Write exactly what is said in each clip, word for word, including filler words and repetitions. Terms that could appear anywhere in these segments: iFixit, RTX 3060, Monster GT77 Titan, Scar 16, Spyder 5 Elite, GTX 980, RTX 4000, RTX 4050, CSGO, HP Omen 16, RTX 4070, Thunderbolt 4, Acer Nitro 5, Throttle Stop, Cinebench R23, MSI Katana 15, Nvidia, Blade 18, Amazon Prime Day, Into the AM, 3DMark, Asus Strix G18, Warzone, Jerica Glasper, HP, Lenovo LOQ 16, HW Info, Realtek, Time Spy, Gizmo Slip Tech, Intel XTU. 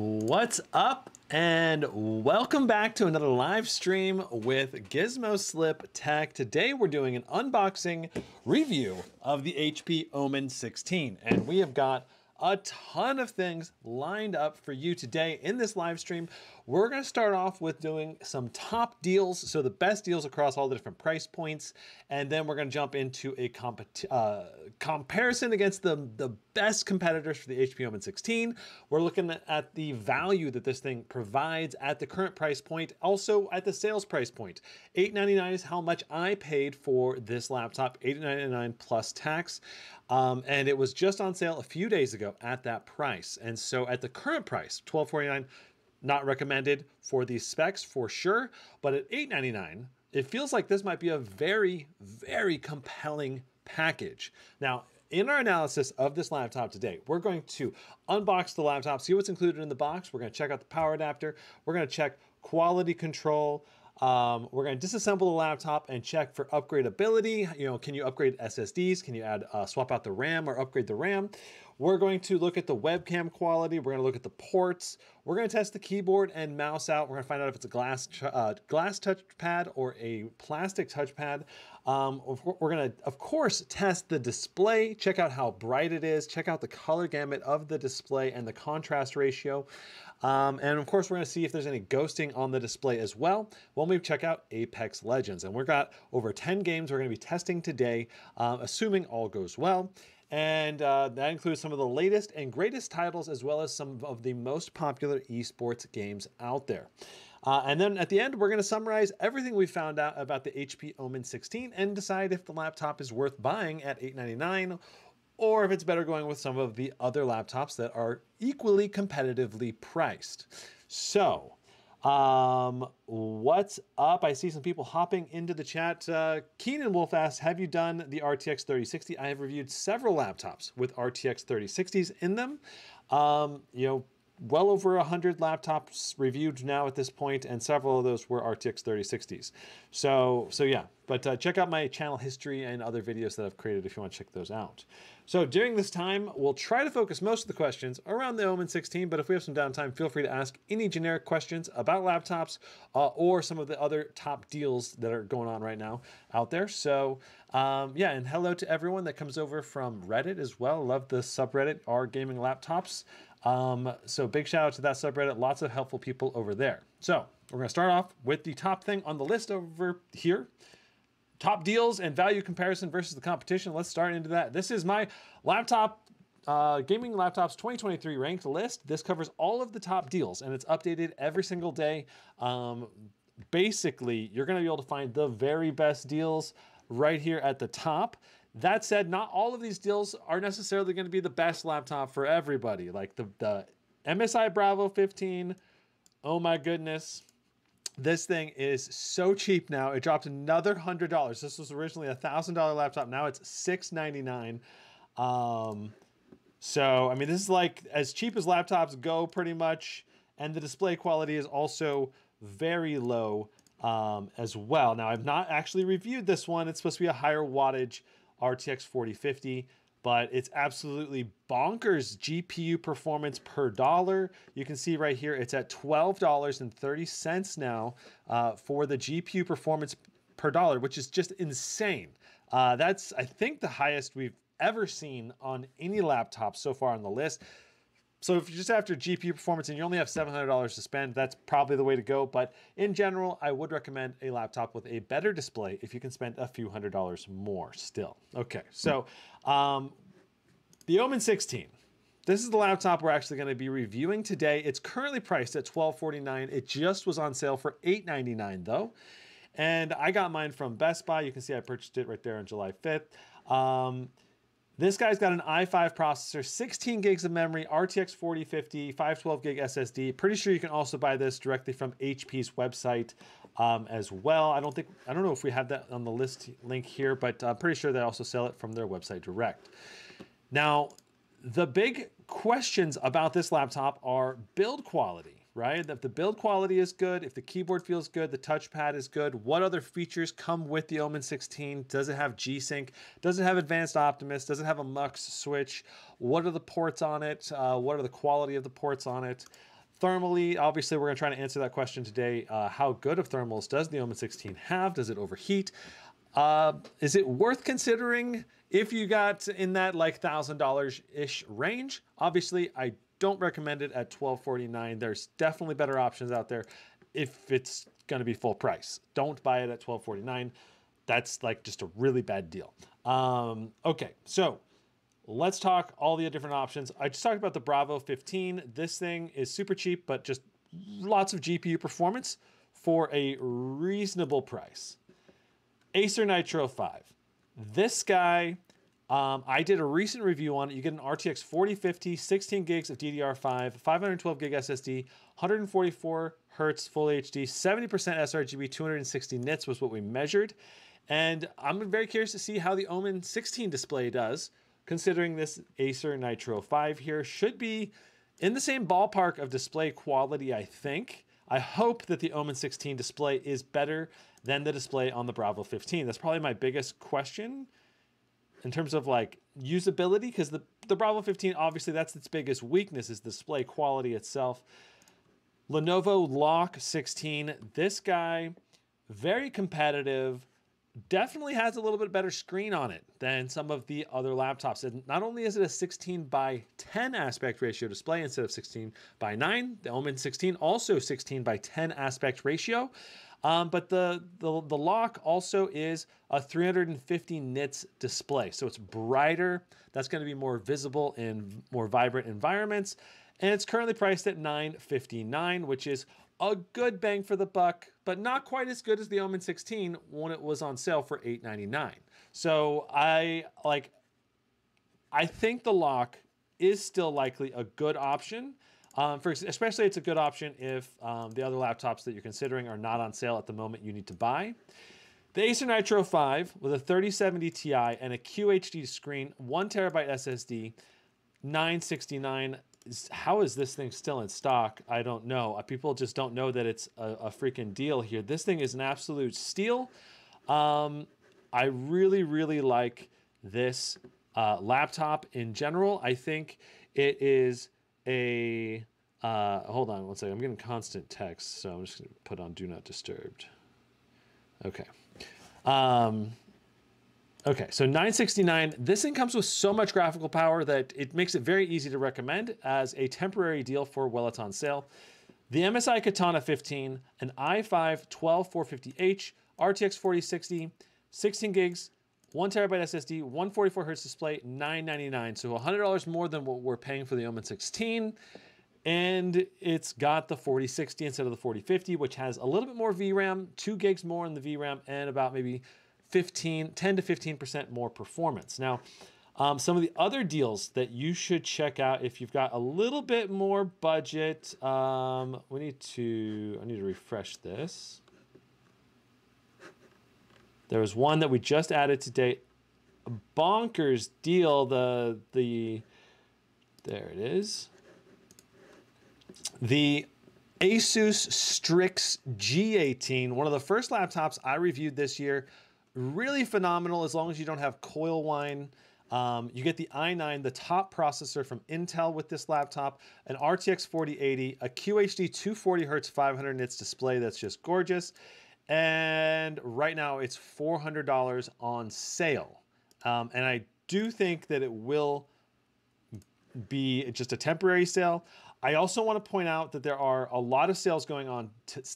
What's up and welcome back to another live stream with Gizmo Slip Tech. Today we're doing an unboxing review of the H P Omen sixteen, and we have got a ton of things lined up for you today in this live stream. We're gonna start off with doing some top deals, so the best deals across all the different price points, and then we're gonna jump into a comp uh, comparison against the, the best competitors for the H P Omen sixteen. We're looking at the value that this thing provides at the current price point, also at the sales price point. eight ninety-nine is how much I paid for this laptop, eight ninety-nine plus tax. Um, and it was just on sale a few days ago at that price. And so at the current price, twelve forty-nine, not recommended for these specs for sure, but at eight ninety-nine, it feels like this might be a very, very compelling package. Now, in our analysis of this laptop today, we're going to unbox the laptop, see what's included in the box. We're gonna check out the power adapter. We're gonna check quality control. Um, we're going to disassemble the laptop and check for upgradability. You know, can you upgrade S S Ds? Can you add, uh, swap out the RAM or upgrade the RAM? We're going to look at the webcam quality. We're going to look at the ports. We're going to test the keyboard and mouse out. We're going to find out if it's a glass uh, glass touchpad or a plastic touchpad. Um, we're going to, of course, test the display. Check out how bright it is. Check out the color gamut of the display and the contrast ratio. Um, and of course, we're going to see if there's any ghosting on the display as well when we check out Apex Legends. And we've got over ten games we're going to be testing today, um, assuming all goes well. And uh, that includes some of the latest and greatest titles, as well as some of the most popular esports games out there. Uh, and then at the end, we're going to summarize everything we found out about the H P Omen sixteen and decide if the laptop is worth buying at eight ninety-nine, or if it's better going with some of the other laptops that are equally competitively priced. So, um, what's up? I see some people hopping into the chat. Uh, Keenan Wolf asks, have you done the R T X thirty sixty? I have reviewed several laptops with R T X thirty sixties in them. Um, you know, well over one hundred laptops reviewed now at this point, and several of those were R T X thirty sixties. So, so yeah, but uh, check out my channel history and other videos that I've created if you want to check those out. So during this time, we'll try to focus most of the questions around the Omen sixteen, but if we have some downtime, feel free to ask any generic questions about laptops uh, or some of the other top deals that are going on right now out there. So um, yeah, and hello to everyone that comes over from Reddit as well. Love the subreddit, R Gaming Laptops. Um, so big shout out to that subreddit. Lots of helpful people over there. So we're going to start off with the top thing on the list over here. Top deals and value comparison versus the competition. Let's start into that. This is my laptop, uh, gaming laptops twenty twenty-three ranked list. This covers all of the top deals and it's updated every single day. Um, basically you're going to be able to find the very best deals right here at the top. That said, not all of these deals are necessarily going to be the best laptop for everybody. Like the, the M S I Bravo fifteen, oh my goodness. This thing is so cheap now. It dropped another one hundred dollars. This was originally a one thousand dollar laptop. Now it's six ninety-nine. Um, so, I mean, this is like as cheap as laptops go pretty much. And the display quality is also very low um, as well. Now, I've not actually reviewed this one. It's supposed to be a higher wattage R T X forty fifty, but it's absolutely bonkers G P U performance per dollar. You can see right here, it's at twelve dollars and thirty cents now uh, for the G P U performance per dollar, which is just insane. Uh, that's, I think, the highest we've ever seen on any laptop so far on the list. So if you're just after G P U performance and you only have seven hundred dollars to spend, that's probably the way to go. But in general, I would recommend a laptop with a better display if you can spend a few hundred dollars more still. Okay, so um, the Omen sixteen. This is the laptop we're actually going to be reviewing today. It's currently priced at twelve forty-nine. It just was on sale for eight ninety-nine though. And I got mine from Best Buy. You can see I purchased it right there on July fifth. Um, This guy's got an i five processor, sixteen gigs of memory, R T X forty fifty, five twelve gig S S D. Pretty sure you can also buy this directly from H P's website um, as well. I don't think, I don't know if we have that on the list link here, but I'm pretty sure they also sell it from their website direct. Now, the big questions about this laptop are build quality, right? If the build quality is good, if the keyboard feels good, the touchpad is good, what other features come with the Omen sixteen? Does it have G-Sync? Does it have Advanced Optimus? Does it have a MUX switch? What are the ports on it? Uh, what are the quality of the ports on it? Thermally, obviously, we're going to try to answer that question today. Uh, how good of thermals does the Omen sixteen have? Does it overheat? Uh, is it worth considering if you got in that like one thousand dollars-ish range? Obviously, I don't recommend it at twelve forty-nine. There's definitely better options out there if it's going to be full price. Don't buy it at twelve forty-nine. That's like just a really bad deal. Um, okay, so let's talk all the different options. I just talked about the Bravo fifteen. This thing is super cheap, but just lots of G P U performance for a reasonable price. Acer Nitro five. This guy, um, I did a recent review on it. You get an R T X forty fifty, sixteen gigs of D D R five, five hundred twelve gig S S D, one forty-four hertz full H D, seventy percent sRGB, two hundred sixty nits was what we measured. And I'm very curious to see how the Omen sixteen display does, considering this Acer Nitro five here should be in the same ballpark of display quality, I think. I hope that the Omen sixteen display is better than the display on the Bravo fifteen. That's probably my biggest question in terms of like usability, because the, the Bravo fifteen, obviously that's its biggest weakness, is display quality itself. Lenovo L O Q sixteen, this guy, very competitive, definitely has a little bit better screen on it than some of the other laptops. And not only is it a sixteen by ten aspect ratio display instead of sixteen by nine, the Omen sixteen also sixteen by ten aspect ratio. Um, but the, the, the L O Q also is a three hundred fifty nits display. So it's brighter. That's going to be more visible in more vibrant environments. And it's currently priced at nine fifty-nine, which is a good bang for the buck, but not quite as good as the Omen sixteen when it was on sale for eight ninety-nine. So I like, I think the L O Q is still likely a good option. Um, for especially, it's a good option if um, the other laptops that you're considering are not on sale at the moment. You need to buy the Acer Nitro five with a thirty seventy Ti and a Q H D screen, one terabyte S S D, nine sixty-nine. How is this thing still in stock? I don't know. People just don't know that it's a, a freaking deal here. This thing is an absolute steal. Um, I really, really like this uh, laptop in general. I think it is a... Uh, hold on one second. I'm getting constant text, so I'm just going to put on Do Not Disturbed. Okay. Um... Okay, so nine sixty-nine, this thing comes with so much graphical power that it makes it very easy to recommend as a temporary deal for while it's on sale. The M S I Katana fifteen, an i five twelve four fifty H, R T X forty sixty, sixteen gigs, one terabyte S S D, one forty-four hertz display, nine ninety-nine. So one hundred dollars more than what we're paying for the Omen sixteen. And it's got the forty sixty instead of the forty fifty, which has a little bit more V RAM, two gigs more in the V RAM, and about maybe fifteen, ten to fifteen percent more performance. Now, um, some of the other deals that you should check out if you've got a little bit more budget. Um, we need to, I need to refresh this. There was one that we just added today, a bonkers deal. The, the, there it is. The Asus Strix G eighteen, one of the first laptops I reviewed this year. Really phenomenal as long as you don't have coil whine. Um, you get the i nine, the top processor from Intel with this laptop, an R T X forty eighty, a Q H D two forty hertz five hundred nits display that's just gorgeous. And right now it's four hundred dollars on sale. Um, and I do think that it will be just a temporary sale. I also want to point out that there are a lot of sales going on,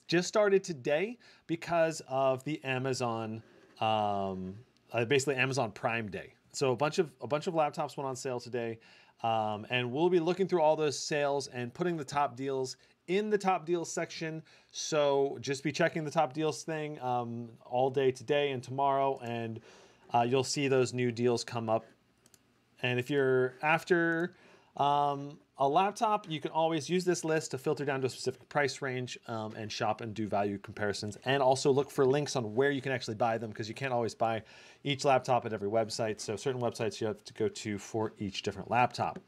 just started today because of the Amazon Um, uh, basically Amazon Prime Day. So a bunch of a bunch of laptops went on sale today, um, and we'll be looking through all those sales and putting the top deals in the top deals section. So just be checking the top deals thing um, all day today and tomorrow, and uh, you'll see those new deals come up. And if you're after um, a laptop, you can always use this list to filter down to a specific price range um, and shop and do value comparisons, and also look for links on where you can actually buy them, because you can't always buy each laptop at every website. So certain websites you have to go to for each different laptop.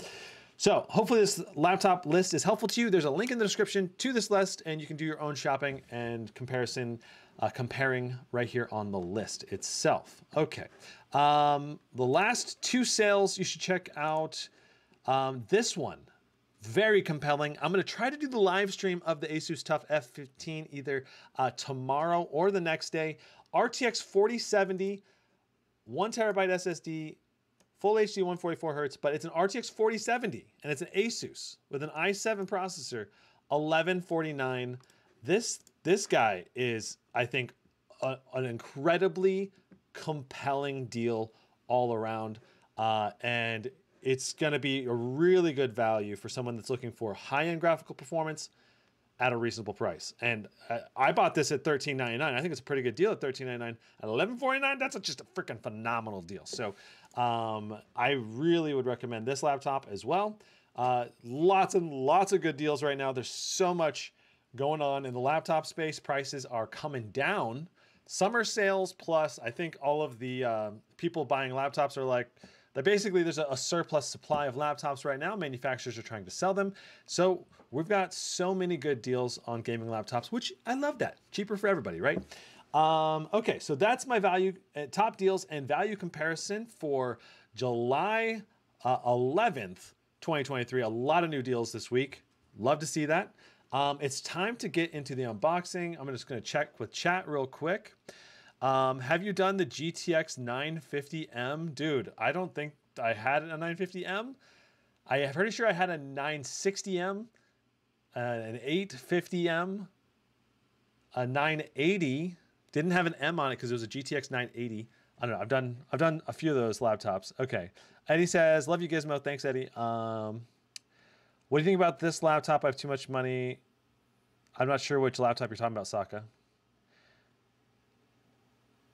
So hopefully this laptop list is helpful to you. There's a link in the description to this list, and you can do your own shopping and comparison, uh, comparing right here on the list itself. Okay, um, the last two sales you should check out. Um, this one, very compelling. I'm going to try to do the live stream of the Asus Tough F fifteen either uh, tomorrow or the next day. R T X forty seventy, one terabyte S S D, full H D one forty-four hertz, but it's an R T X forty seventy, and it's an Asus with an i seven processor, eleven forty-nine. This, this guy is, I think, a, an incredibly compelling deal all around, uh, and it's going to be a really good value for someone that's looking for high-end graphical performance at a reasonable price. And I, I bought this at thirteen ninety-nine. I think it's a pretty good deal at thirteen ninety-nine. At eleven forty-nine, that's just a freaking phenomenal deal. So Um, I really would recommend this laptop as well. Uh, lots and lots of good deals right now. There's so much going on in the laptop space. Prices are coming down. Summer sales plus, I think all of the uh, people buying laptops are like, that basically there's a, a surplus supply of laptops right now. Manufacturers are trying to sell them. So we've got so many good deals on gaming laptops, which I love that. Cheaper for everybody, right? Um, okay, so that's my value, uh, top deals and value comparison for July uh, eleventh, twenty twenty-three. A lot of new deals this week. Love to see that. Um, it's time to get into the unboxing. I'm just going to check with chat real quick. Um, have you done the G T X nine fifty M? Dude, I don't think I had a nine fifty M. I'm pretty sure I had a nine sixty M, uh, an eight fifty M, a nine eighty. Didn't have an M on it because it was a G T X nine eighty. I don't know. I've done I've done a few of those laptops. Okay. Eddie says, love you, Gizmo. Thanks, Eddie. Um, what do you think about this laptop? I have too much money. I'm not sure which laptop you're talking about, Saka.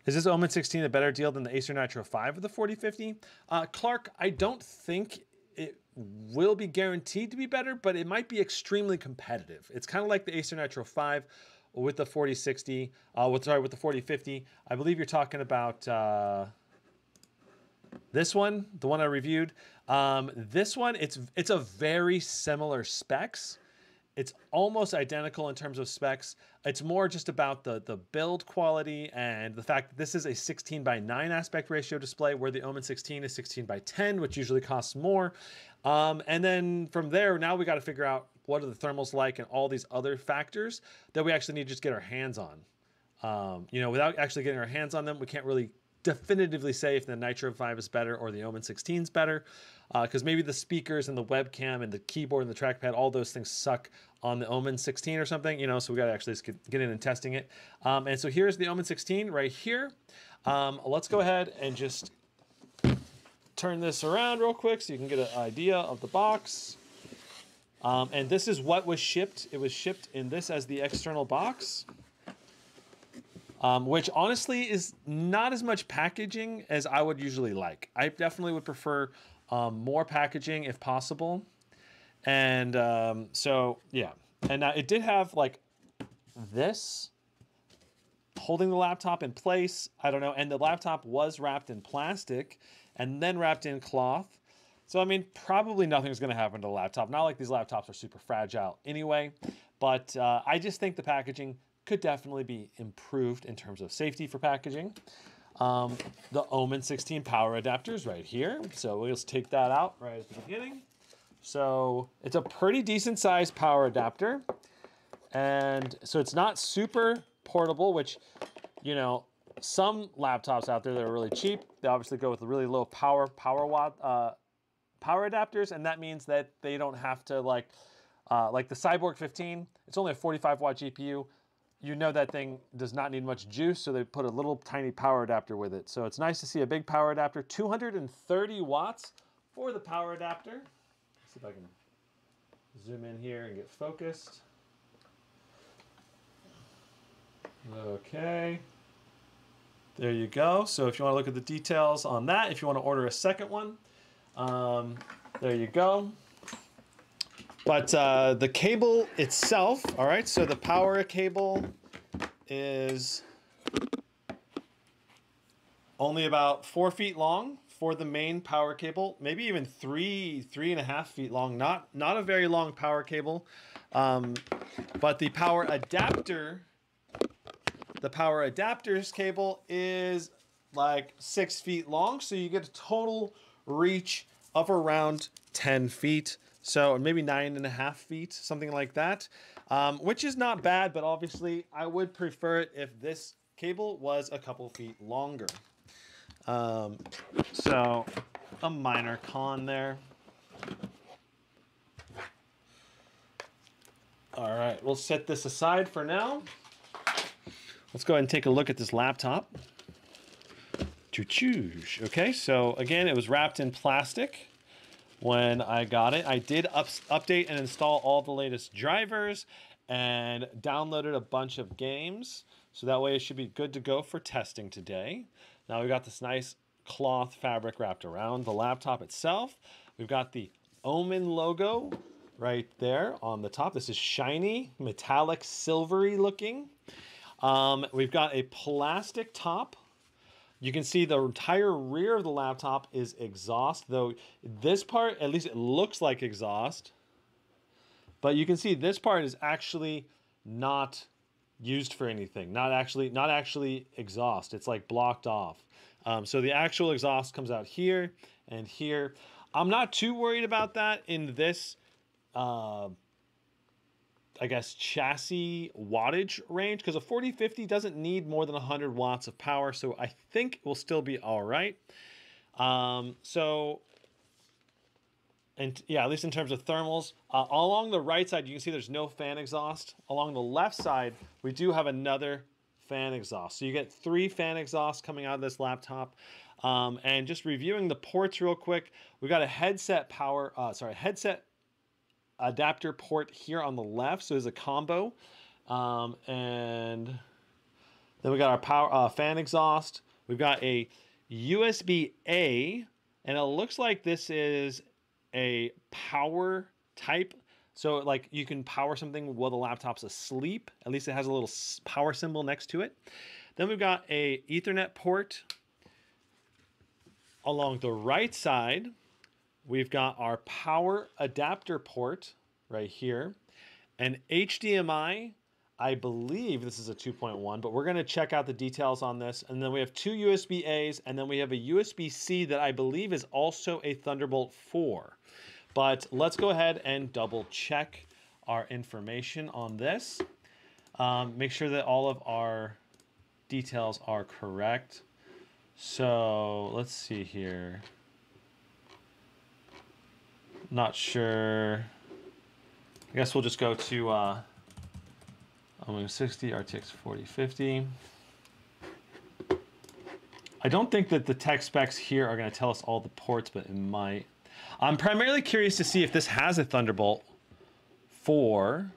Is this Omen sixteen a better deal than the Acer Nitro five or the forty fifty? Uh, Clark, I don't think it will be guaranteed to be better, but it might be extremely competitive. It's kind of like the Acer Nitro five. With the forty sixty, uh, with, sorry, with the forty fifty, I believe you're talking about uh, this one, the one I reviewed. Um, this one, it's it's a very similar specs. It's almost identical in terms of specs. It's more just about the the build quality and the fact that this is a sixteen by nine aspect ratio display, where the Omen sixteen is sixteen by ten, which usually costs more. Um, and then from there, now we got to figure out, what are the thermals like and all these other factors that we actually need to just get our hands on. Um, you know, without actually getting our hands on them, we can't really definitively say if the Nitro five is better or the Omen sixteen is better, because uh, maybe the speakers and the webcam and the keyboard and the trackpad, all those things suck on the Omen sixteen or something, you know, so we got to actually just get, get in and testing it. Um, and so here's the Omen sixteen right here. Um, let's go ahead and just turn this around real quick so you can get an idea of the box. Um, and this is what was shipped. It was shipped in this as the external box, um, which honestly is not as much packaging as I would usually like. I definitely would prefer um, more packaging if possible. And um, so, yeah. And uh, it did have like this holding the laptop in place. I don't know. And the laptop was wrapped in plastic and then wrapped in cloth. So, I mean, probably nothing's going to happen to the laptop. Not like these laptops are super fragile anyway, but uh, I just think the packaging could definitely be improved in terms of safety for packaging. Um, the Omen sixteen power adapter is right here. So we'll just take that out right at the beginning. So it's a pretty decent sized power adapter. And so it's not super portable, which, you know, some laptops out there that are really cheap, they obviously go with a really low power, power watt, uh, power adapters, and that means that they don't have to, like uh, like the Cyborg fifteen, it's only a forty-five watt G P U. You know that thing does not need much juice, so they put a little tiny power adapter with it. So it's nice to see a big power adapter, two hundred thirty watts for the power adapter. Let's see if I can zoom in here and get focused. Okay, there you go. So if you want to look at the details on that, if you want to order a second one, Um, there you go. But uh, the cable itself, all right, so the power cable is only about four feet long for the main power cable, maybe even three, three and a half feet long. Not, not a very long power cable, um, but the power adapter, the power adapter's cable is like six feet long, so you get a total reach of around ten feet So maybe nine and a half feet, something like that, um, which is not bad, but obviously I would prefer it if this cable was a couple feet longer. Um, so a minor con there. All right, we'll set this aside for now. Let's go ahead and take a look at this laptop. Choo-choo. Okay, so again, it was wrapped in plastic when I got it. I did up, update and install all the latest drivers and downloaded a bunch of games. So that way it should be good to go for testing today. Now we've got this nice cloth fabric wrapped around the laptop itself. We've got the Omen logo right there on the top. This is shiny, metallic, silvery looking. Um, we've got a plastic top. You can see the entire rear of the laptop is exhaust, though this part, at least it looks like exhaust, but you can see this part is actually not used for anything, not actually not actually exhaust. It's like blocked off. Um, so the actual exhaust comes out here and here. I'm not too worried about that in this uh, I guess, chassis wattage range, because a forty fifty doesn't need more than one hundred watts of power, so I think it will still be all right. Um, so, and yeah, at least in terms of thermals. Uh, along the right side, you can see there's no fan exhaust. Along the left side, we do have another fan exhaust. So you get three fan exhausts coming out of this laptop. Um, and just reviewing the ports real quick, we've got a headset power, uh, sorry, headset adapter port here on the left, so there's a combo, um, and then we got our power uh, fan exhaust. We've got a U S B A, and it looks like this is a power type, so like you can power something while the laptop's asleep. At least it has a little power symbol next to it. Then we've got a Ethernet port. Along the right side, we've got our power adapter port right here, and H D M I, I believe this is a two point one, but we're going to check out the details on this. And then we have two U S B A's, and then we have a U S B C that I believe is also a Thunderbolt four. But let's go ahead and double check our information on this. Um, make sure that all of our details are correct. So let's see here. Not sure. I guess we'll just go to uh, Omen sixty, R T X forty fifty. I don't think that the tech specs here are going to tell us all the ports, but it might. I'm primarily curious to see if this has a Thunderbolt four,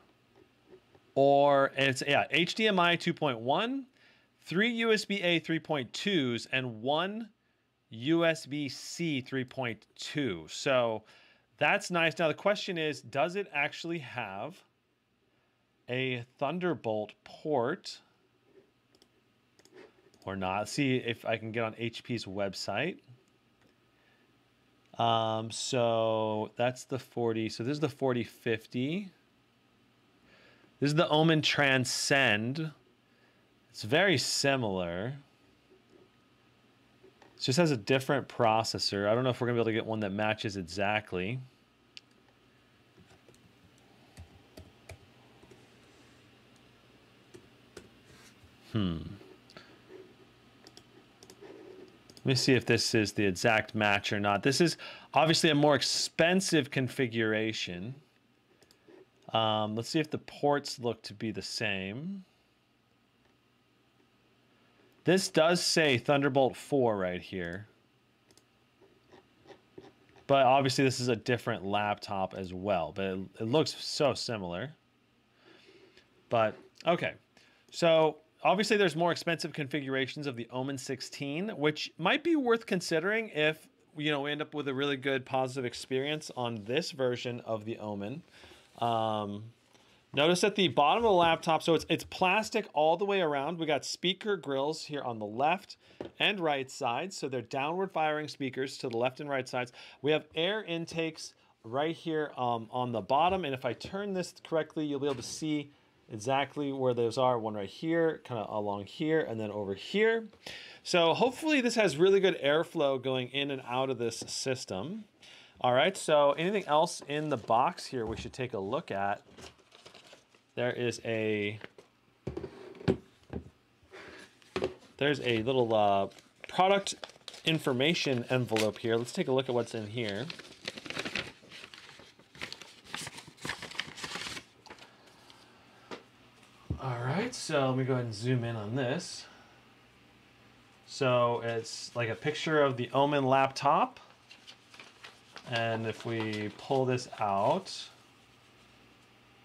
or it's, yeah, H D M I two point one, three U S B A three point twos, and one U S B C three point two. So that's nice. Now the question is, does it actually have a Thunderbolt port or not? Let's see if I can get on H P's website. Um, so that's the forty. So this is the forty fifty. This is the Omen Transcend. It's very similar. It just has a different processor. I don't know if we're going to be able to get one that matches exactly. Hmm. Let me see if this is the exact match or not. This is obviously a more expensive configuration. Um, let's see if the ports look to be the same. This does say Thunderbolt four right here. But obviously this is a different laptop as well. But it, it looks so similar. But, okay. So, obviously there's more expensive configurations of the Omen sixteen, which might be worth considering if, you know, we end up with a really good positive experience on this version of the Omen. Um... Notice at the bottom of the laptop, so it's, it's plastic all the way around. We got speaker grills here on the left and right sides. So they're downward firing speakers to the left and right sides. We have air intakes right here um, on the bottom. And if I turn this correctly, you'll be able to see exactly where those are. One right here, kind of along here, and then over here. So hopefully this has really good airflow going in and out of this system. All right, so anything else in the box here we should take a look at? There is a, there's a little uh, product information envelope here. Let's take a look at what's in here. All right, so let me go ahead and zoom in on this. So it's like a picture of the Omen laptop. And if we pull this out, it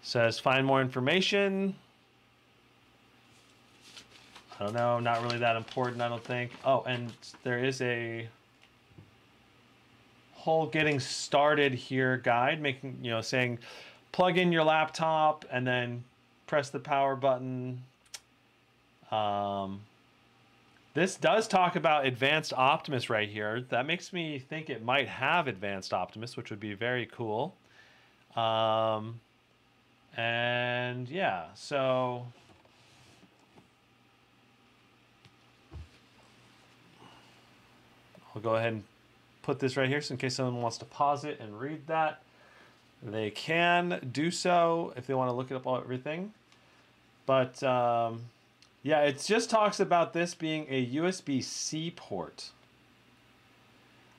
says find more information. I don't know, not really that important, I don't think. Oh, and there is a whole getting started here guide, making, you know, saying plug in your laptop and then press the power button. Um, this does talk about Advanced Optimus right here. That makes me think it might have Advanced Optimus, which would be very cool. Um, and yeah, so I'll go ahead and put this right here so in case someone wants to pause it and read that. They can do so if they want to look it up, everything. But um, yeah, it just talks about this being a U S B C port.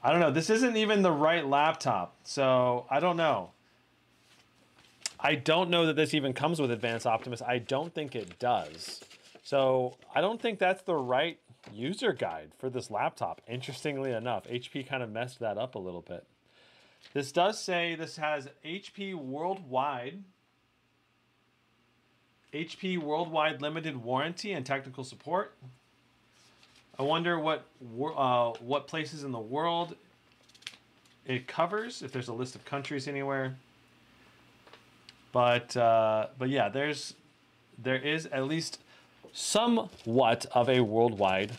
I don't know. This isn't even the right laptop, so I don't know. I don't know that this even comes with Advanced Optimus. I don't think it does. So I don't think that's the right user guide for this laptop. Interestingly enough, H P kind of messed that up a little bit. This does say this has H P worldwide, H P worldwide limited warranty and technical support. I wonder what uh, what places in the world it covers, if there's a list of countries anywhere. But uh, but yeah, there's there is at least somewhat of a worldwide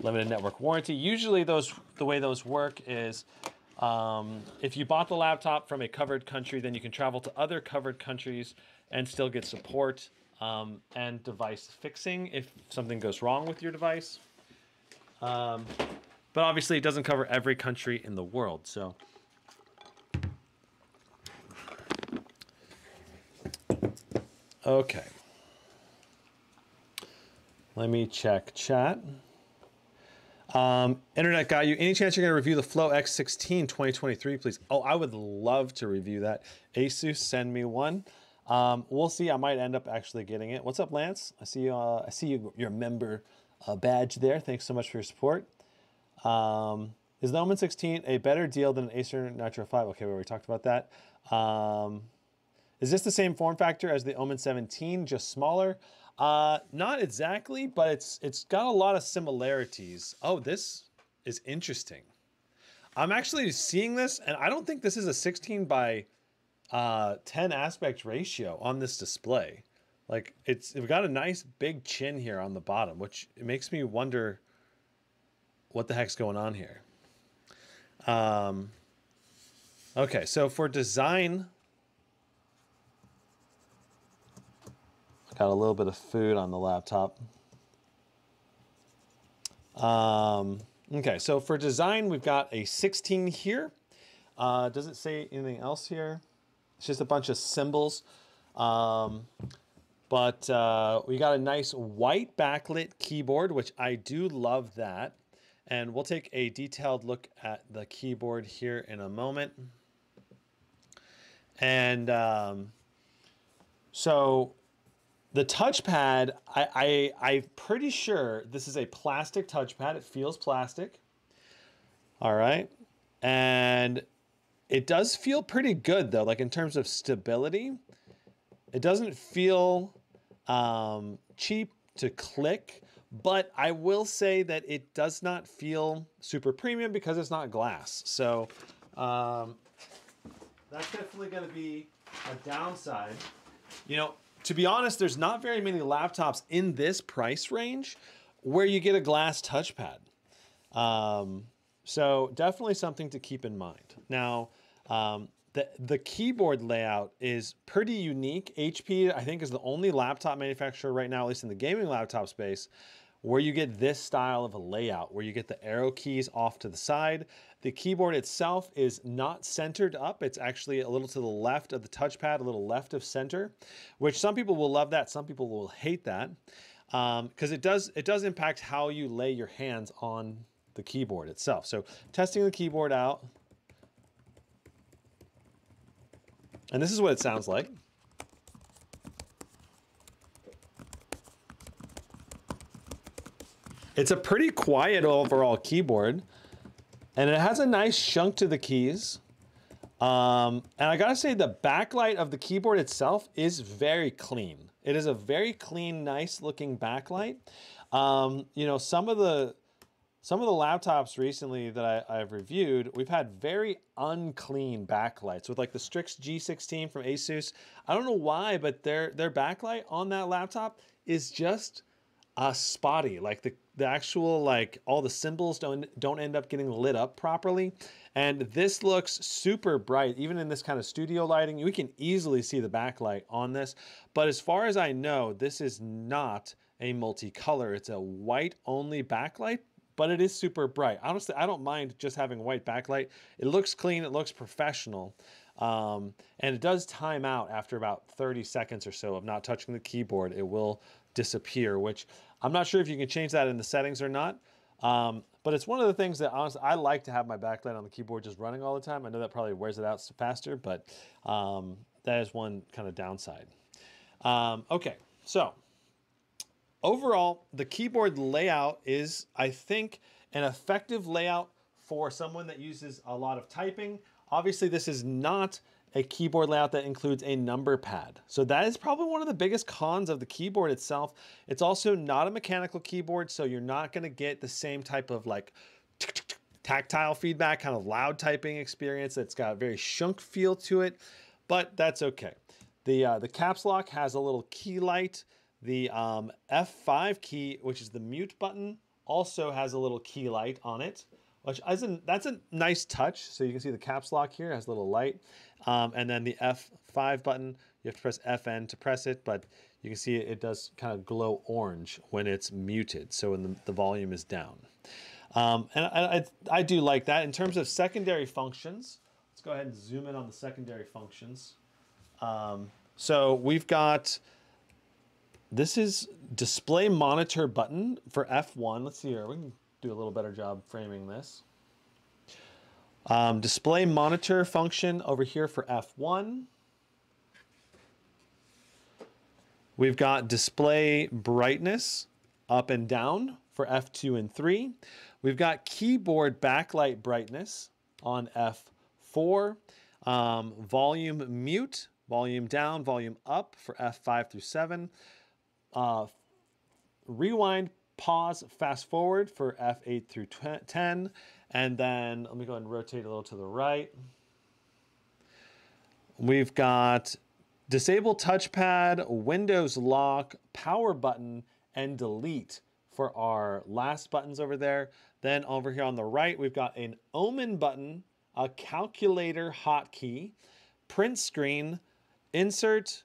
limited network warranty. Usually, those the way those work is. Um, if you bought the laptop from a covered country, then you can travel to other covered countries and still get support um, and device fixing if something goes wrong with your device. Um, but obviously it doesn't cover every country in the world. So okay, let me check chat. Um, Internet Guy, you, any chance you're going to review the Flow X sixteen twenty twenty-three, please? Oh, I would love to review that. Asus, send me one. Um, we'll see. I might end up actually getting it. What's up, Lance? I see you. Uh, I see you, your member uh, badge there. Thanks so much for your support. Um, is the Omen sixteen a better deal than an Acer Nitro five? Okay, we already talked about that. Um, is this the same form factor as the Omen seventeen, just smaller? Uh, not exactly, but it's it's got a lot of similarities. Oh, this is interesting. I'm actually seeing this, and I don't think this is a sixteen by ten aspect ratio on this display. Like, it's we've got a nice big chin here on the bottom, which it makes me wonder what the heck's going on here. Um, okay, so for design. Got a little bit of food on the laptop. Um, okay, so for design, we've got a sixteen here. Uh, does it say anything else here? It's just a bunch of symbols. Um, but uh, we got a nice white backlit keyboard, which I do love that. And we'll take a detailed look at the keyboard here in a moment. And um, so... the touchpad, I, I, I'm pretty sure this is a plastic touchpad. It feels plastic. All right. And it does feel pretty good, though, like in terms of stability. It doesn't feel um, cheap to click, but I will say that it does not feel super premium because it's not glass. So um, that's definitely going to be a downside. You know, to be honest, there's not very many laptops in this price range where you get a glass touchpad. Um, so definitely something to keep in mind. Now, um, the, the keyboard layout is pretty unique. H P, I think, is the only laptop manufacturer right now, at least in the gaming laptop space, where you get this style of a layout, where you get the arrow keys off to the side. The keyboard itself is not centered up. It's actually a little to the left of the touchpad, a little left of center, which some people will love that. Some people will hate that because um, it does, it does impact how you lay your hands on the keyboard itself. So testing the keyboard out. And this is what it sounds like. It's a pretty quiet overall keyboard, and it has a nice chunk to the keys. Um, and I gotta say, the backlight of the keyboard itself is very clean. It is a very clean, nice looking backlight. Um, you know, some of the some of the laptops recently that I, I've reviewed, we've had very unclean backlights with like the Strix G sixteen from Asus. I don't know why, but their their backlight on that laptop is just Uh, spotty, like the, the actual, like all the symbols don't don't end up getting lit up properly. And this looks super bright. Even in this kind of studio lighting, we can easily see the backlight on this. But as far as I know, this is not a multicolor. It's a white only backlight, but it is super bright. Honestly, I don't mind just having white backlight. It looks clean, it looks professional. Um, and it does time out after about thirty seconds or so of not touching the keyboard. It will disappear, which I'm not sure if you can change that in the settings or not. Um, but it's one of the things that honestly, I like to have my backlight on the keyboard just running all the time. I know that probably wears it out faster, but um, that is one kind of downside. Um, okay, so overall, the keyboard layout is, I think, an effective layout for someone that uses a lot of typing. Obviously, this is not a keyboard layout that includes a number pad. So that is probably one of the biggest cons of the keyboard itself. It's also not a mechanical keyboard, so you're not gonna get the same type of like tactile feedback, kind of loud typing experience. It's got a very shunk feel to it, but that's okay. The, uh, the caps lock has a little key light. The um, F five key, which is the mute button, also has a little key light on it. Which is a, that's a nice touch. So you can see the caps lock here has a little light. Um, and then the F five button, you have to press F N to press it, but you can see it, it does kind of glow orange when it's muted. So when the, the volume is down. Um, and I, I, I do like that. In terms of secondary functions, let's go ahead and zoom in on the secondary functions. Um, so we've got, this is display monitor button for F one. Let's see here. We can do a little better job framing this. Um, display monitor function over here for F one. We've got display brightness up and down for F two and three. We've got keyboard backlight brightness on F four. Um, volume mute, volume down, volume up for F five through seven. Uh, rewind, pause, fast forward for F eight through ten. And then let me go ahead and rotate a little to the right. We've got disable touchpad, Windows lock, power button, and delete for our last buttons over there. Then over here on the right, we've got an Omen button, a calculator hotkey, print screen, insert,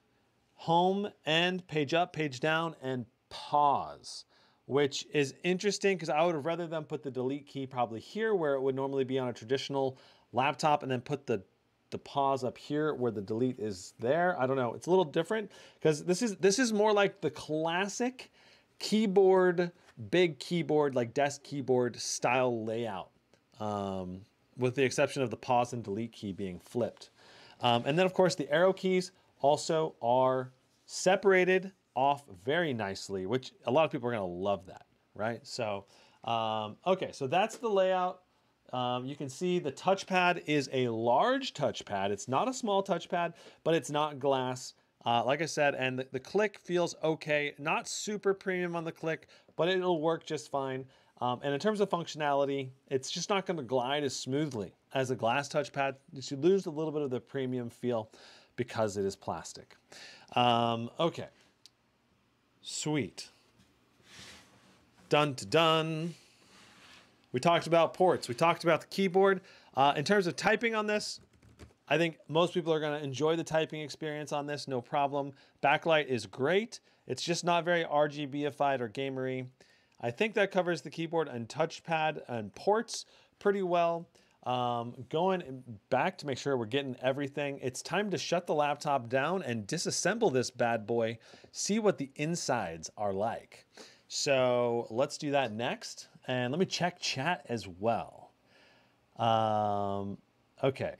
home, end, page up, page down, and pause. Which is interesting because I would have rather them put the delete key probably here where it would normally be on a traditional laptop and then put the, the pause up here where the delete is there. I don't know. It's a little different because this is, this is more like the classic keyboard, big keyboard, like desk keyboard style layout, um, with the exception of the pause and delete key being flipped. Um, and then, of course, the arrow keys also are separated off very nicely, which a lot of people are going to love that, right? So, um, okay, so that's the layout. Um, you can see the touchpad is a large touchpad. It's not a small touchpad, but it's not glass, uh, like I said, and the, the click feels okay. Not super premium on the click, but it'll work just fine. Um, and in terms of functionality, it's just not going to glide as smoothly as a glass touchpad. You should lose a little bit of the premium feel because it is plastic. Um, okay. Sweet. Done to done. We talked about ports. We talked about the keyboard. Uh, in terms of typing on this, I think most people are going to enjoy the typing experience on this. No problem. Backlight is great. It's just not very R G B-ified or gamery. I think that covers the keyboard and touchpad and ports pretty well. Um, going back to make sure we're getting everything, it's time to shut the laptop down and disassemble this bad boy, see what the insides are like. So let's do that next. And let me check chat as well. Um, okay.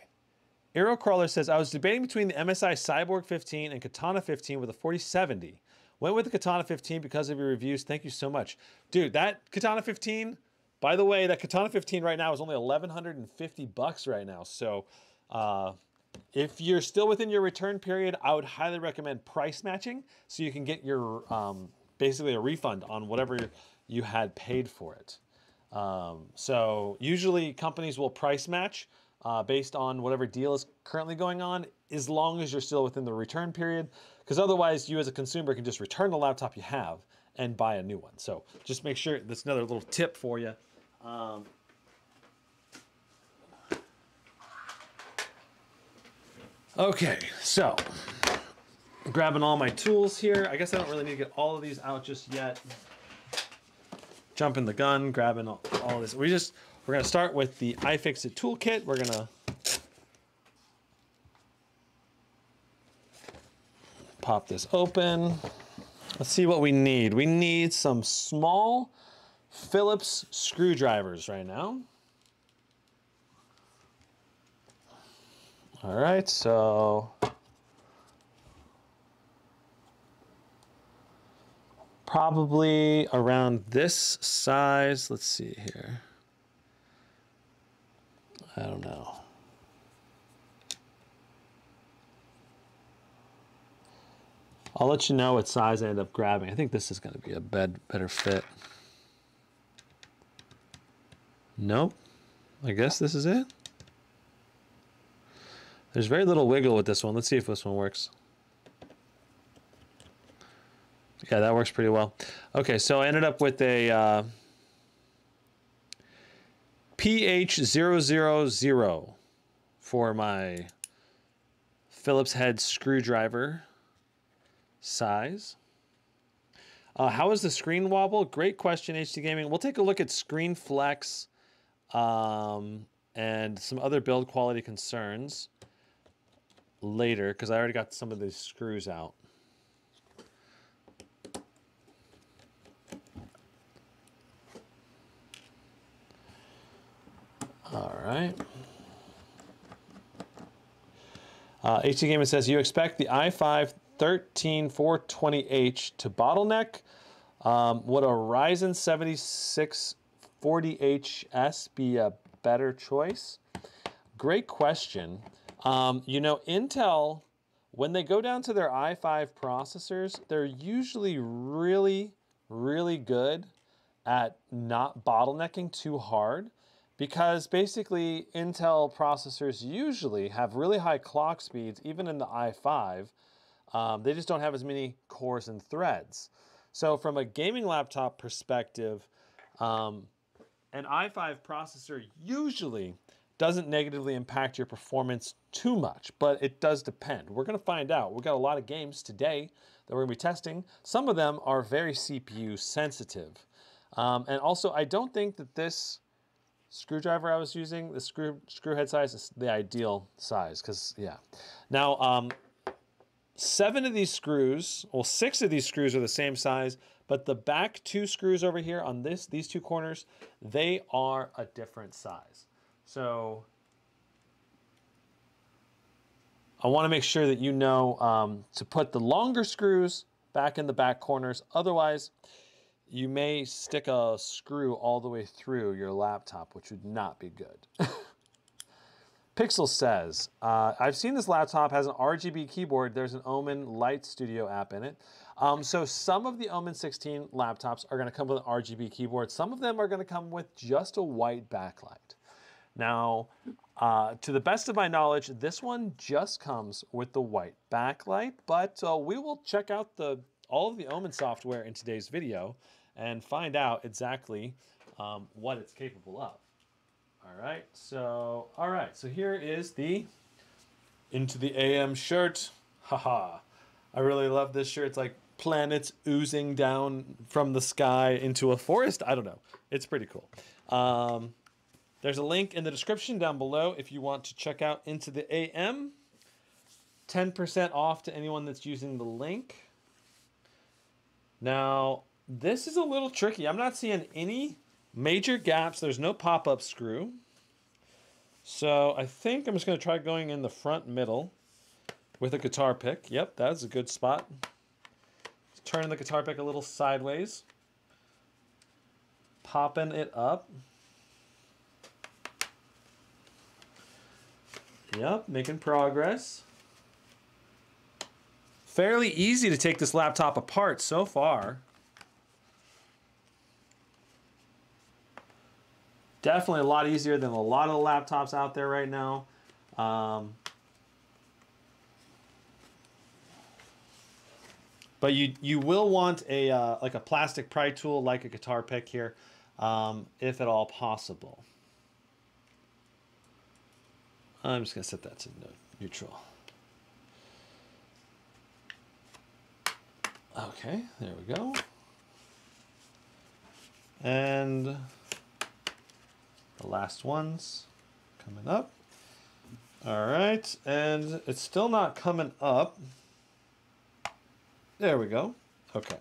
Arrow Crawler says, I was debating between the M S I Cyborg fifteen and Katana fifteen with a forty seventy. Went with the Katana fifteen because of your reviews. Thank you so much. Dude, that Katana fifteen, by the way, that Katana fifteen right now is only eleven fifty bucks right now. So uh, if you're still within your return period, I would highly recommend price matching so you can get your um, basically a refund on whatever you had paid for it. Um, so usually companies will price match Uh, based on whatever deal is currently going on, as long as you're still within the return period, because otherwise you as a consumer can just return the laptop you have and buy a new one. So just make sure, that's another little tip for you. Um, okay, so grabbing all my tools here. I guess I don't really need to get all of these out just yet. Jumping the gun, grabbing all, all this. We just... We're going to start with the iFixit toolkit. We're going to pop this open. Let's see what we need. We need some small Phillips screwdrivers right now. All right, so probably around this size. Let's see here. I don't know. I'll let you know what size I end up grabbing. I think this is going to be a bed better fit. Nope. I guess this is it. There's very little wiggle with this one. Let's see if this one works. Yeah, that works pretty well. Okay, so I ended up with a... Uh, P H zero zero zero for my Phillips head screwdriver size. Uh, how is the screen wobble? Great question, H T Gaming. We'll take a look at screen flex um, and some other build quality concerns later, because I already got some of these screws out. All right. Uh, H T Gaming says, you expect the i five thirteen four twenty H to bottleneck? Um, would a Ryzen seventy-six forty H S be a better choice? Great question. Um, you know, Intel, when they go down to their i five processors, they're usually really, really good at not bottlenecking too hard. Because basically Intel processors usually have really high clock speeds, even in the i five. Um, they just don't have as many cores and threads. So from a gaming laptop perspective, um, an i five processor usually doesn't negatively impact your performance too much, but it does depend. We're gonna find out. We've got a lot of games today that we're gonna be testing. Some of them are very C P U sensitive. Um, and also, I don't think that this screwdriver I was using, the screw screw head size is the ideal size, because yeah. Now, um, seven of these screws, well, six of these screws are the same size, but the back two screws over here on this, these two corners, they are a different size. So I want to make sure that you know um, to put the longer screws back in the back corners. Otherwise, you may stick a screw all the way through your laptop, which would not be good. Pixel says, uh, I've seen this laptop has an R G B keyboard. There's an Omen Light Studio app in it. Um, so some of the Omen sixteen laptops are going to come with an R G B keyboard. Some of them are going to come with just a white backlight. Now, uh, to the best of my knowledge, this one just comes with the white backlight, but uh, we will check out the all of the Omen software in today's video and find out exactly um, what it's capable of. All right, so all right, so here is the Into the A M shirt. Haha, I really love this shirt. It's like planets oozing down from the sky into a forest. I don't know. It's pretty cool. Um, there's a link in the description down below if you want to check out Into the A M. ten percent off to anyone that's using the link. Now, this is a little tricky. I'm not seeing any major gaps. There's no pop-up screw. So I think I'm just going to try going in the front middle with a guitar pick. Yep, that's a good spot. Just turn the guitar pick a little sideways. Popping it up. Yep, making progress. Fairly easy to take this laptop apart so far. Definitely a lot easier than a lot of the laptops out there right now. Um, but you you will want a uh, like a plastic pry tool, like a guitar pick here, um, if at all possible. I'm just gonna set that to neutral. Okay, there we go. And the last one's coming up. All right, and it's still not coming up. There we go. Okay.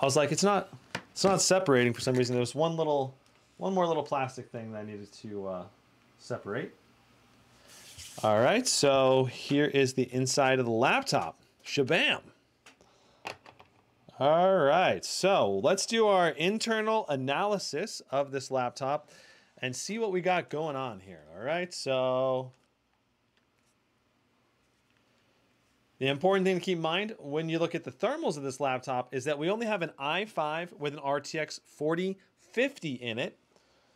I was like, it's not, it's not separating for some reason. There was one little, one more little plastic thing that I needed to uh, separate. All right, so here is the inside of the laptop. Shabam. All right, so let's do our internal analysis of this laptop and see what we got going on here. All right, so the important thing to keep in mind when you look at the thermals of this laptop is that we only have an i five with an R T X forty fifty in it.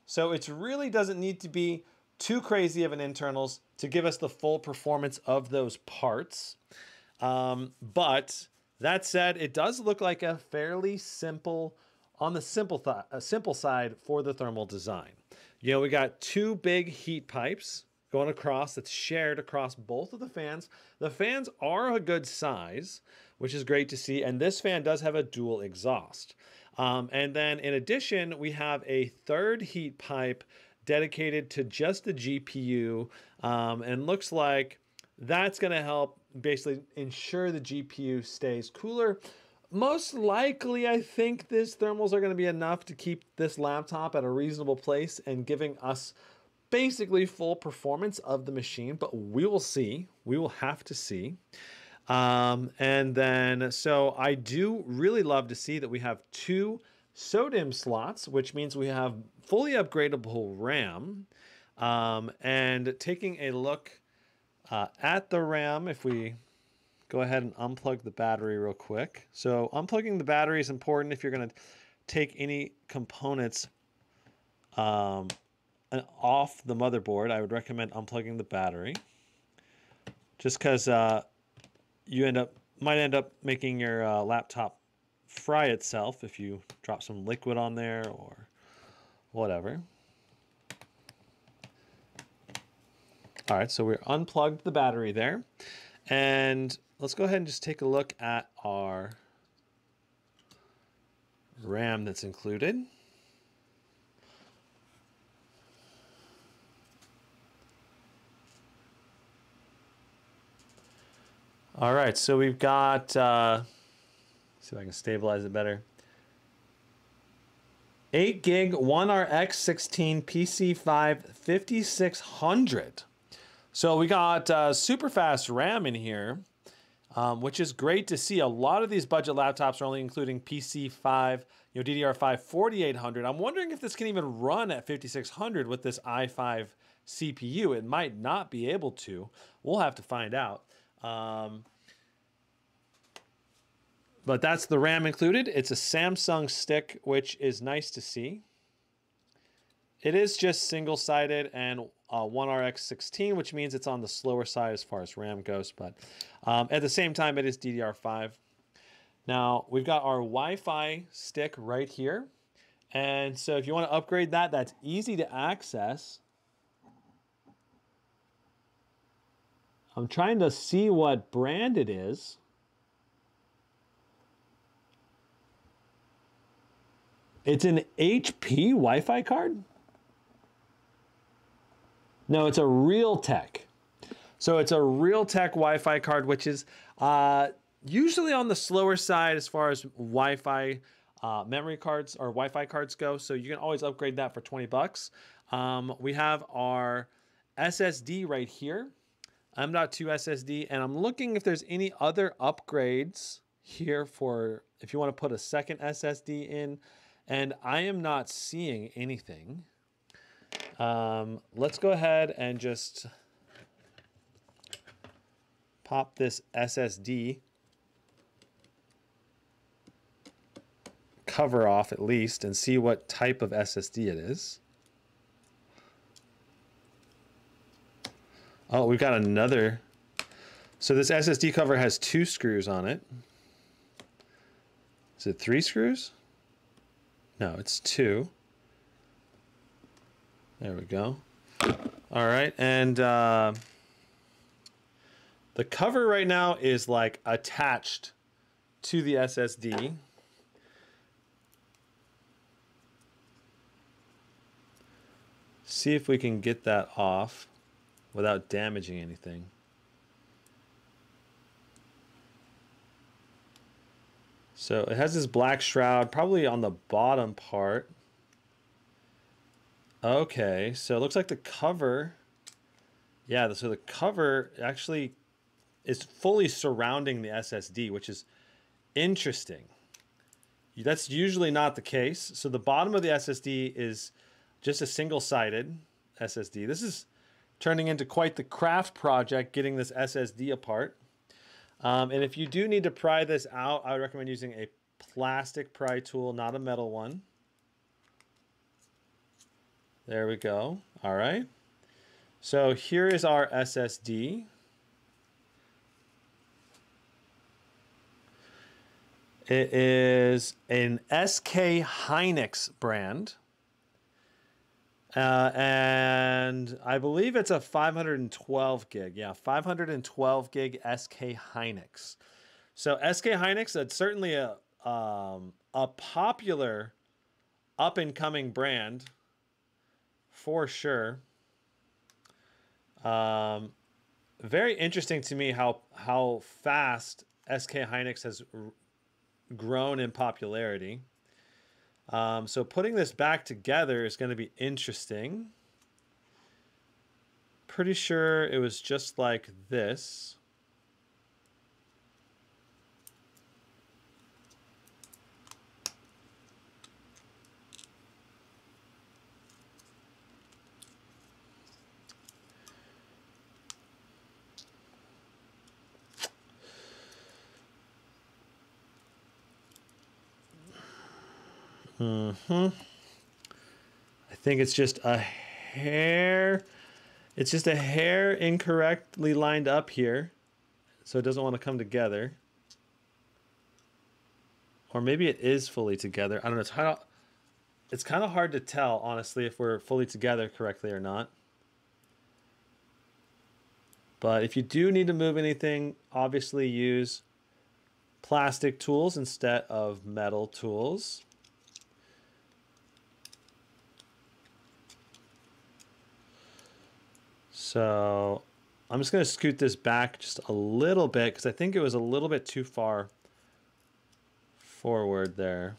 So it really doesn't need to be too crazy of an internals to give us the full performance of those parts. Um, but... That said, it does look like a fairly simple, on the simple, a simple side for the thermal design. You know, we got two big heat pipes going across that's shared across both of the fans. The fans are a good size, which is great to see. And this fan does have a dual exhaust. Um, and then in addition, we have a third heat pipe dedicated to just the G P U. Um, and looks like that's going to help basically ensure the G P U stays cooler. Most likely, I think these thermals are going to be enough to keep this laptop at a reasonable place and giving us basically full performance of the machine, but we will see. We will have to see. Um, and then, so I do really love to see that we have two SO DIMM slots, which means we have fully upgradable RAM. Um, and taking a look Uh, at the RAM, if we go ahead and unplug the battery real quick. So unplugging the battery is important if you're going to take any components um, off the motherboard. I would recommend unplugging the battery just because uh, you end up might end up making your uh, laptop fry itself if you drop some liquid on there or whatever. All right, so we're unplugged the battery there. And let's go ahead and just take a look at our RAM that's included. All right, so we've got, uh, let's see if I can stabilize it better. eight gig, one R X sixteen P C five fifty-six hundred. So we got uh, super fast RAM in here, um, which is great to see. A lot of these budget laptops are only including P C five, you know, D D R five forty-eight hundred. I'm wondering if this can even run at fifty-six hundred with this i five C P U. It might not be able to. We'll have to find out. Um, but that's the RAM included. It's a Samsung stick, which is nice to see. It is just single-sided and Uh, one R X sixteen, which means it's on the slower side as far as RAM goes, but um, at the same time, it is D D R five. Now, we've got our Wi-Fi stick right here, and so if you want to upgrade that, that's easy to access. I'm trying to see what brand it is. It's an H P Wi-Fi card? No, it's a Realtek. So it's a Realtek Wi-Fi card, which is uh, usually on the slower side as far as Wi-Fi uh, memory cards or Wi-Fi cards go. So you can always upgrade that for twenty bucks. Um, we have our S S D right here, M dot two S S D. And I'm looking if there's any other upgrades here for if you want to put a second S S D in. And I am not seeing anything. Um, let's go ahead and just pop this S S D cover off at least and see what type of S S D it is. Oh, we've got another. So this S S D cover has two screws on it. Is it three screws? No, it's two. There we go. All right, and uh, the cover right now is like attached to the S S D. See if we can get that off without damaging anything. So it has this black shroud, probably on the bottom part. Okay, so it looks like the cover, yeah, so the cover actually is fully surrounding the S S D, which is interesting. That's usually not the case. So the bottom of the S S D is just a single-sided S S D. This is turning into quite the craft project, getting this S S D apart. Um, and if you do need to pry this out, I would recommend using a plastic pry tool, not a metal one. There we go. All right. So here is our S S D. It is an S K Hynix brand. Uh, and I believe it's a five hundred twelve gig. Yeah, five hundred twelve gig S K Hynix. So S K Hynix, it's certainly a, um, a popular up-and-coming brand for sure. Um, very interesting to me how, how fast S K Hynix has grown in popularity. Um, so putting this back together is going to be interesting. Pretty sure it was just like this. Mm-hmm. I think it's just a hair. It's just a hair incorrectly lined up here. So it doesn't want to come together. Or maybe it is fully together. I don't know. It's, hard, it's kind of hard to tell, honestly, if we're fully together correctly or not. But if you do need to move anything, obviously use plastic tools instead of metal tools. So I'm just going to scoot this back just a little bit because I think it was a little bit too far forward there.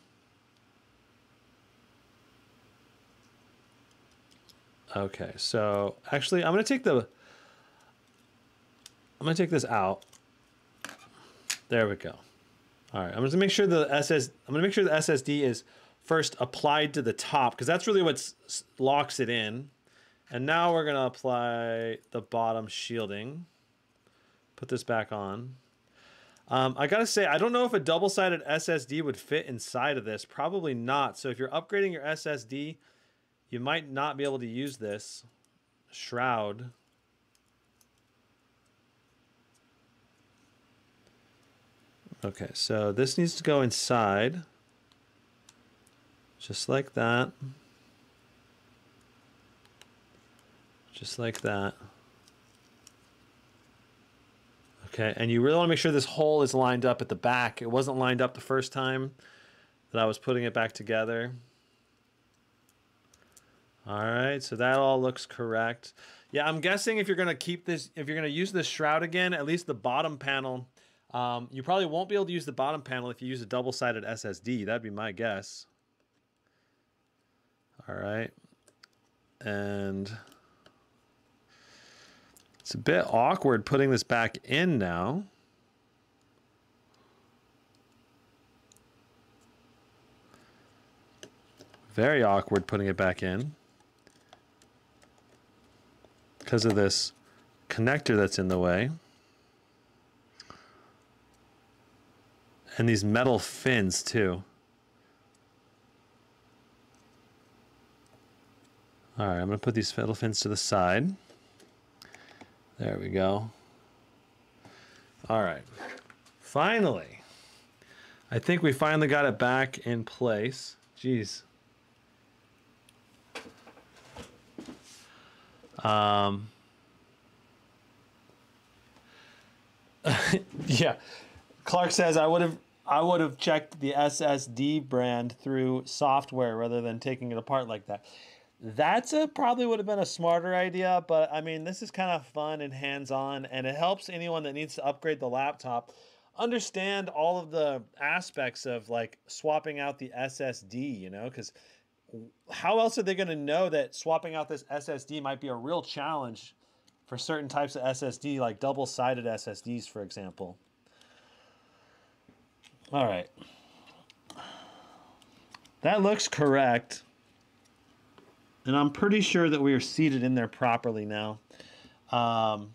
Okay, so actually I'm going to take the, I'm going to take this out. There we go. All right, I'm just going to make sure the S S, I'm going to make sure the S S D is first applied to the top because that's really what locks it in. And now we're gonna apply the bottom shielding. Put this back on. Um, I gotta say, I don't know if a double-sided S S D would fit inside of this. Probably not. So if you're upgrading your S S D, you might not be able to use this shroud. Okay, so this needs to go inside. Just like that. Just like that. Okay, and you really want to make sure this hole is lined up at the back. It wasn't lined up the first time that I was putting it back together. All right, so that all looks correct. Yeah, I'm guessing if you're gonna keep this, if you're gonna use this shroud again, at least the bottom panel, um, you probably won't be able to use the bottom panel if you use a double-sided S S D. That'd be my guess. All right, and it's a bit awkward putting this back in now. Very awkward putting it back in because of this connector that's in the way. And these metal fins too. All right, I'm gonna put these metal fins to the side. There we go. All right, finally. I think we finally got it back in place. Jeez. Um, yeah, Clark says I would have I would have checked the S S D brand through software rather than taking it apart like that. That's a, probably would have been a smarter idea, but I mean, this is kind of fun and hands-on, and it helps anyone that needs to upgrade the laptop understand all of the aspects of like swapping out the S S D, you know, because how else are they going to know that swapping out this S S D might be a real challenge for certain types of S S D, like double-sided S S Ds, for example. All right. That looks correct. And I'm pretty sure that we are seated in there properly now. Um,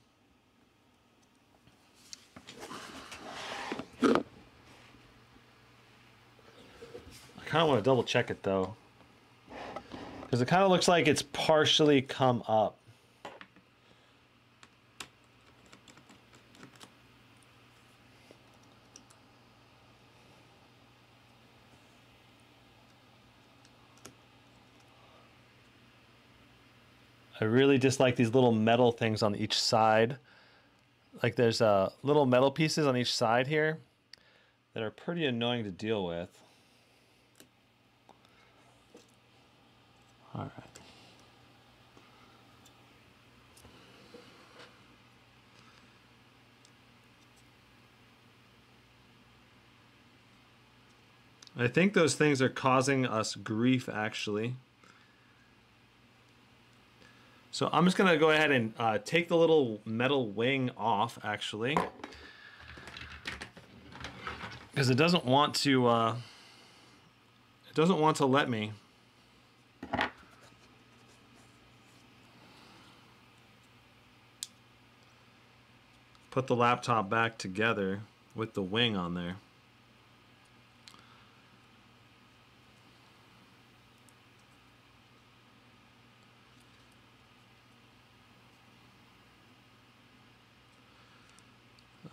I kind of want to double-check it, though. Because it kind of looks like it's partially come up. I really dislike these little metal things on each side. Like there's uh, little metal pieces on each side here that are pretty annoying to deal with. All right. I think those things are causing us grief, actually. So I'm just gonna go ahead and uh, take the little metal wing off, actually, because it doesn't want to. Uh, it doesn't want to let me. Put the laptop back together with the wing on there.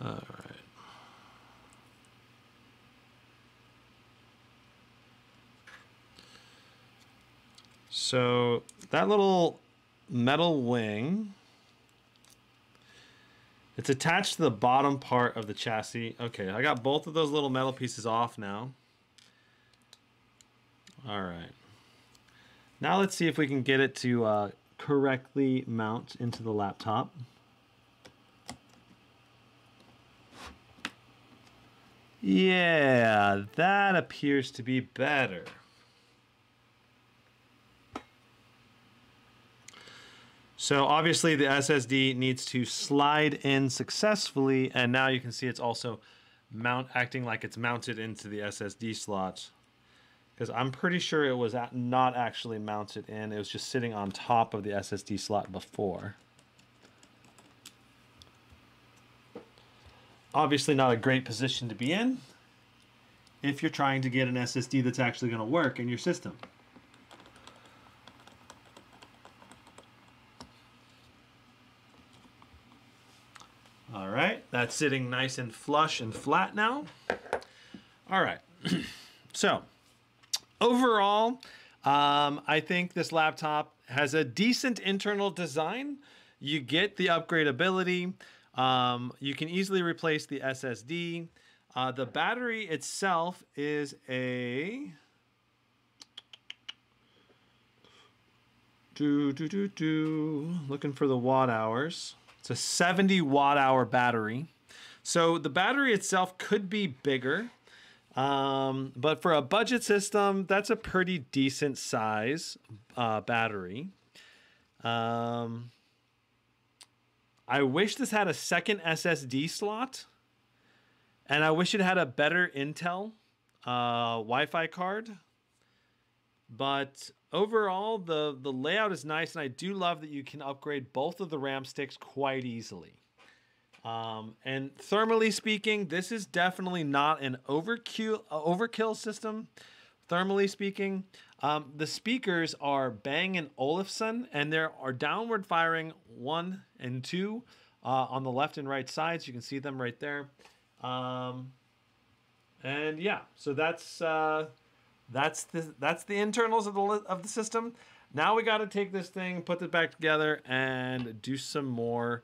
All right. So that little metal wing, it's attached to the bottom part of the chassis. Okay, I got both of those little metal pieces off now. All right. Now let's see if we can get it to uh, correctly mount into the laptop. Yeah, that appears to be better. So obviously the S S D needs to slide in successfully, and now you can see it's also mount acting like it's mounted into the S S D slots, because I'm pretty sure it was not actually mounted in. It was just sitting on top of the S S D slot before. Obviously not a great position to be in if you're trying to get an S S D that's actually going to work in your system. All right, that's sitting nice and flush and flat now. All right, so overall, um, I think this laptop has a decent internal design. You get the upgradability. Um, you can easily replace the S S D. Uh, the battery itself is a... Do, do, do, do. Looking for the watt hours. It's a seventy watt hour battery. So the battery itself could be bigger, um, but for a budget system, that's a pretty decent size uh, battery. Um, I wish this had a second S S D slot, and I wish it had a better Intel uh, Wi-Fi card. But overall, the, the layout is nice, and I do love that you can upgrade both of the RAM sticks quite easily. Um, and thermally speaking, this is definitely not an overkill, overkill system. Thermally speaking, um, the speakers are Bang and Olufsen, and there are downward firing one and two uh, on the left and right sides. You can see them right there. Um, and yeah, so that's... Uh, That's the, that's the internals of the, of the system. Now we got to take this thing, put it back together, and do some more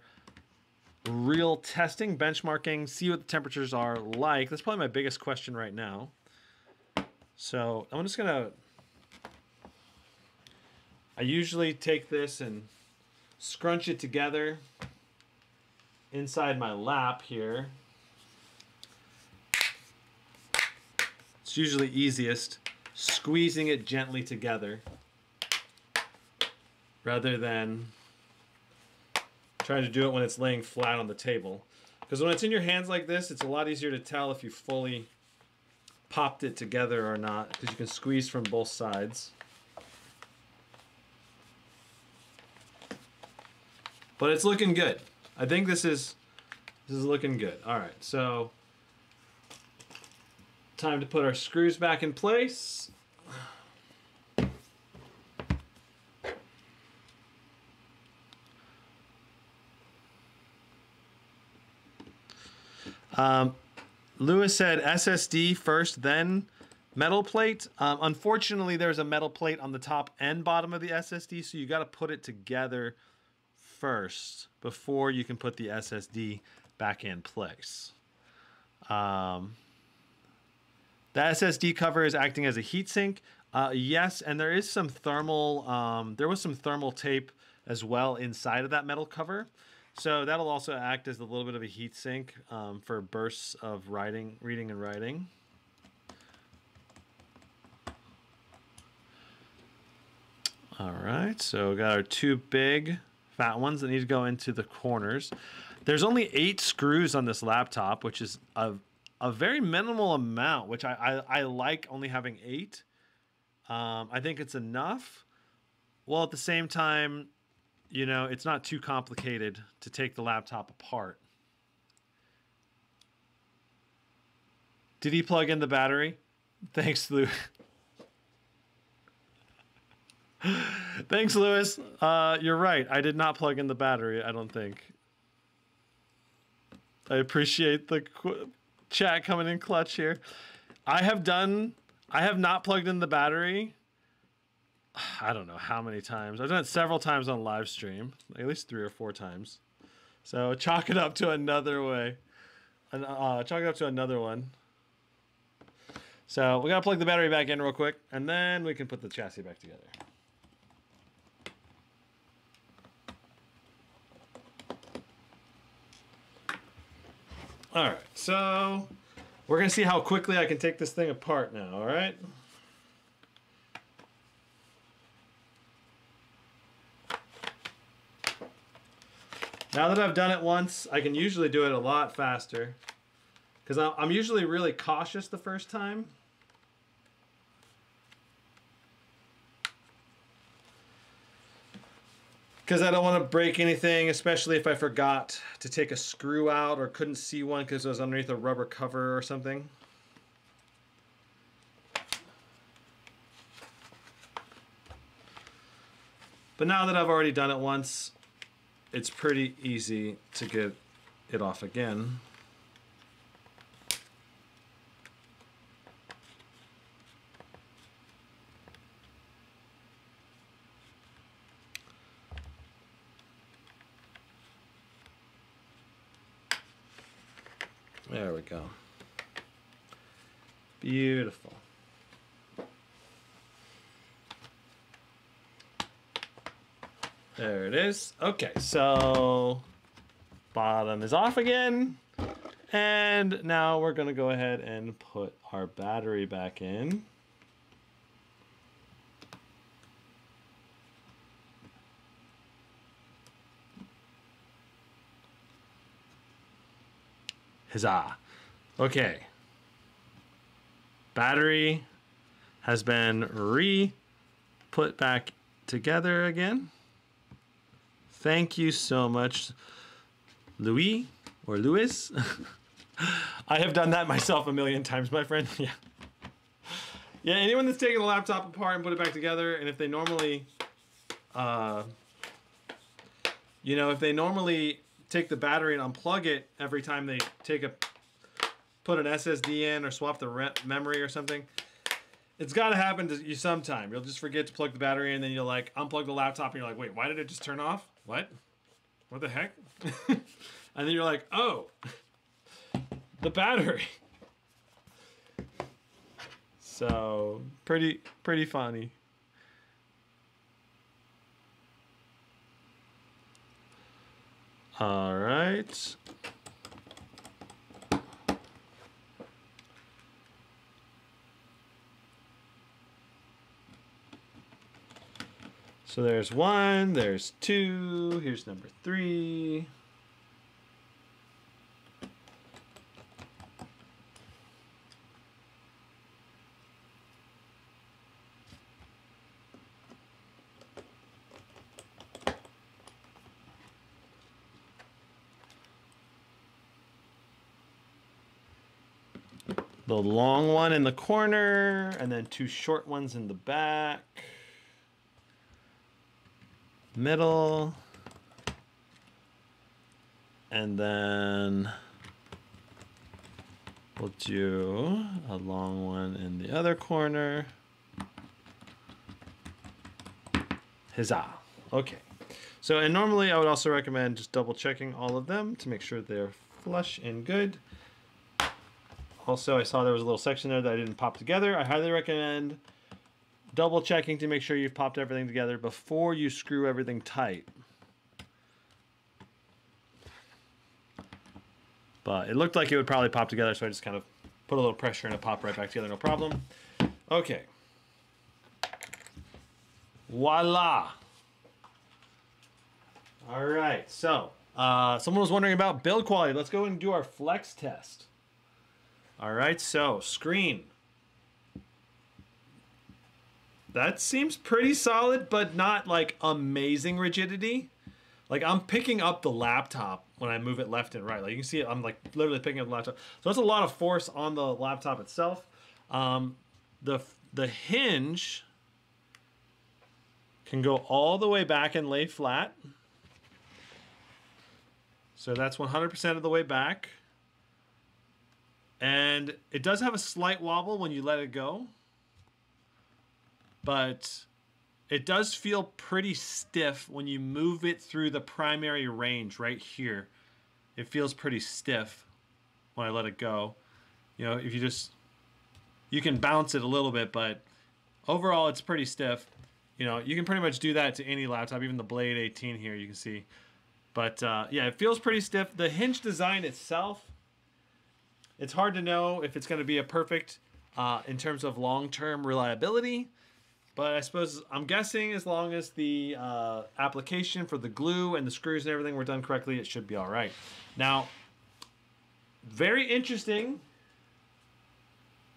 real testing, benchmarking, see what the temperatures are like. That's probably my biggest question right now. So I'm just going to... I usually take this and scrunch it together inside my lap here. It's usually easiest. Squeezing it gently together rather than trying to do it when it's laying flat on the table. Because when it's in your hands like this, it's a lot easier to tell if you fully popped it together or not, because you can squeeze from both sides. But it's looking good. I think this is this is looking good. All right, so time to put our screws back in place. Um, Lewis said S S D first, then metal plate. Um, unfortunately, there's a metal plate on the top and bottom of the S S D, so you got to put it together first before you can put the S S D back in place. Um, The S S D cover is acting as a heatsink. Uh, yes, and there is some thermal, um, there was some thermal tape as well inside of that metal cover. So that'll also act as a little bit of a heatsink um, for bursts of writing, reading and writing. All right, so we got our two big fat ones that need to go into the corners. There's only eight screws on this laptop, which is a A very minimal amount, which I, I, I like only having eight. Um, I think it's enough. Well, at the same time, you know, it's not too complicated to take the laptop apart. Did he plug in the battery? Thanks, Lou. Thanks, Lewis. Uh, you're right. I did not plug in the battery, I don't think. I appreciate the... Qu Chat coming in clutch here. I have done, I have not plugged in the battery. I don't know how many times. I've done it several times on live stream, at least three or four times. So chalk it up to another way. Uh, chalk it up to another one. So we gotta plug the battery back in real quick, and then we can put the chassis back together. All right, so we're gonna see how quickly I can take this thing apart now, all right? Now that I've done it once, I can usually do it a lot faster, because I'm usually really cautious the first time. Because I don't want to break anything, especially if I forgot to take a screw out or couldn't see one because it was underneath a rubber cover or something. But now that I've already done it once, it's pretty easy to get it off again. There we go. Beautiful. There it is. Okay, so bottom is off again. And now we're gonna go ahead and put our battery back in. Huzzah. Okay. Battery has been re-put back together again. Thank you so much, Louis or Louis. I have done that myself a million times, my friend. Yeah. Yeah, anyone that's taken the laptop apart and put it back together, and if they normally, uh, you know, if they normally take the battery and unplug it every time they take a, put an S S D in or swap the memory or something, it's got to happen to you sometime. You'll just forget to plug the battery in, and then you'll like unplug the laptop and you're like, wait, why did it just turn off? What? What the heck? And then you're like, oh, the battery. So pretty, pretty funny. All right. So there's one, there's two, here's number three. The long one in the corner, and then two short ones in the back. Middle, and then we'll do a long one in the other corner. Huzzah. Okay, so and normally I would also recommend just double checking all of them to make sure they're flush and good. Also, I saw there was a little section there that I didn't pop together. I highly recommend double checking to make sure you've popped everything together before you screw everything tight. But it looked like it would probably pop together, so I just kind of put a little pressure and it popped right back together, no problem. Okay. Voila. All right, so uh, someone was wondering about build quality. Let's go and do our flex test. All right, so screen. That seems pretty solid, but not like amazing rigidity. Like I'm picking up the laptop when I move it left and right. Like you can see it, I'm like literally picking up the laptop. So that's a lot of force on the laptop itself. Um, the, the hinge can go all the way back and lay flat. So that's one hundred percent of the way back. And it does have a slight wobble when you let it go. But it does feel pretty stiff when you move it through the primary range right here. It feels pretty stiff when I let it go. You know, if you just, you can bounce it a little bit, but overall it's pretty stiff. You know, you can pretty much do that to any laptop, even the Blade eighteen here you can see. But uh, yeah, it feels pretty stiff. The hinge design itself, it's hard to know if it's gonna be a perfect uh, in terms of long-term reliability. But I suppose, I'm guessing as long as the uh, application for the glue and the screws and everything were done correctly, it should be all right. Now, very interesting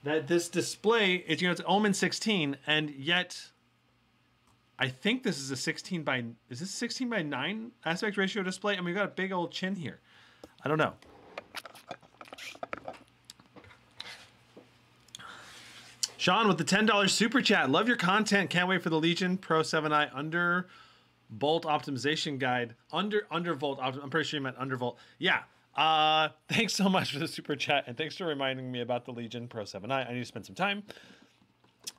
that this display is, you know, it's Omen sixteen, and yet I think this is a sixteen by, is this sixteen by nine aspect ratio display? I mean, we've got a big old chin here. I don't know. Sean with the ten dollar super chat. Love your content. Can't wait for the Legion Pro seven i undervolt optimization guide. Under undervolt. I'm pretty sure you meant undervolt. Yeah. Uh, thanks so much for the super chat, and thanks for reminding me about the Legion Pro seven i. I need to spend some time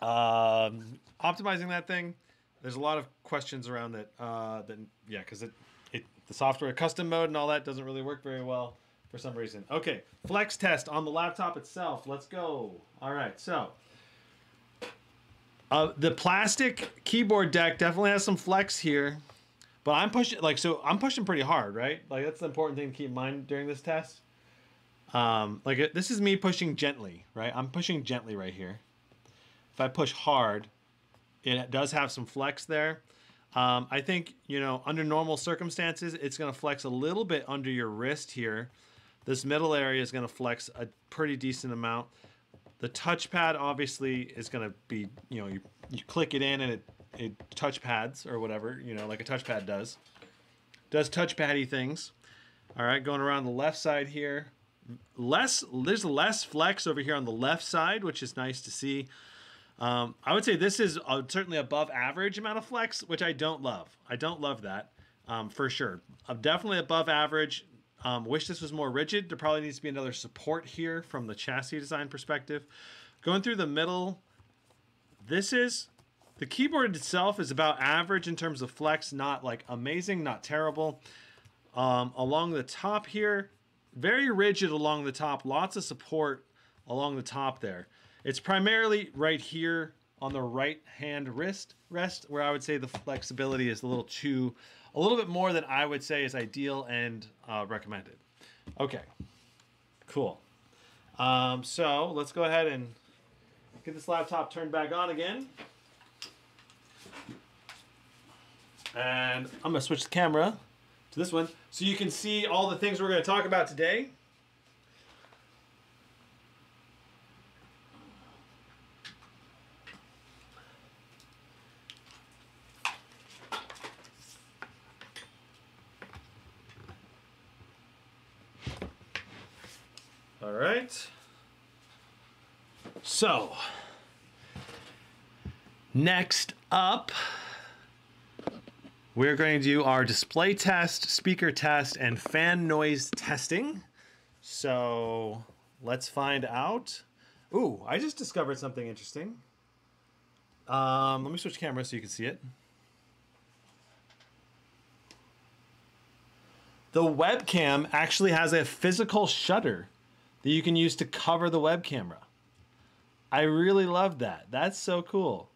um, optimizing that thing. There's a lot of questions around that. Uh, that yeah, because it, it the software custom mode and all that doesn't really work very well for some reason. Okay, flex test on the laptop itself. Let's go. All right, so. Uh, the plastic keyboard deck definitely has some flex here. But I'm pushing, like, so I'm pushing pretty hard, right? Like, that's the important thing to keep in mind during this test. Um, like, it, this is me pushing gently, right? I'm pushing gently right here. If I push hard, it does have some flex there. Um, I think, you know, under normal circumstances, it's going to flex a little bit under your wrist here. This middle area is going to flex a pretty decent amount. The touchpad, obviously, is going to be, you know, you, you click it in and it, it touchpads or whatever, you know, like a touchpad does. Does touchpad-y things. All right, going around the left side here. Less, there's less flex over here on the left side, which is nice to see. Um, I would say this is a, certainly above average amount of flex, which I don't love. I don't love that, um, for sure. I'm definitely above average. Um, wish this was more rigid. There probably needs to be another support here from the chassis design perspective. Going through the middle, this is, the keyboard itself is about average in terms of flex, not like amazing, not terrible. Um, along the top here, very rigid along the top, lots of support along the top there. It's primarily right here on the right hand wrist rest where I would say the flexibility is a little too, a little bit more than I would say is ideal and uh, recommended. Okay, cool. Um, so let's go ahead and get this laptop turned back on again. And I'm gonna switch the camera to this one so you can see all the things we're gonna talk about today. All right, so next up, we're going to do our display test, speaker test, and fan noise testing. So let's find out. Ooh, I just discovered something interesting. Um, let me switch camera so you can see it. The webcam actually has a physical shutter that you can use to cover the web camera. I really love that. That's so cool.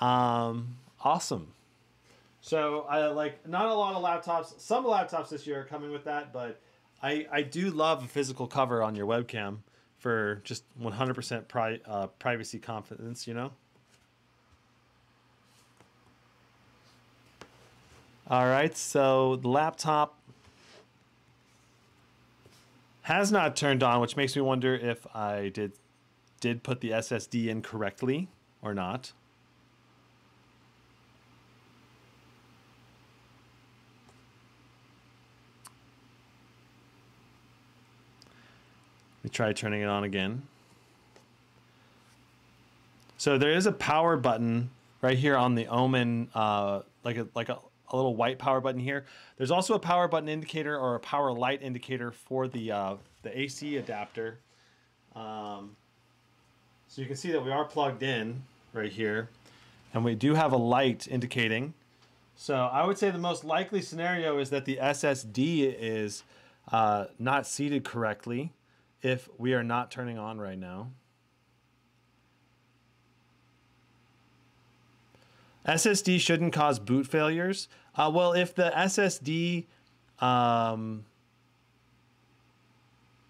Um, awesome. So I like, not a lot of laptops, some laptops this year are coming with that, but I, I do love a physical cover on your webcam for just one hundred percent pri uh, privacy confidence, you know? All right, so the laptop has not turned on, which makes me wonder if I did did put the S S D in correctly or not. Let me try turning it on again. So there is a power button right here on the Omen, uh, like a, like a, a little white power button here. There's also a power button indicator or a power light indicator for the uh, the A C adapter. Um, so you can see that we are plugged in right here, and we do have a light indicating. So I would say the most likely scenario is that the S S D is uh, not seated correctly if we are not turning on right now. S S D shouldn't cause boot failures. Uh, well, if the S S D, um,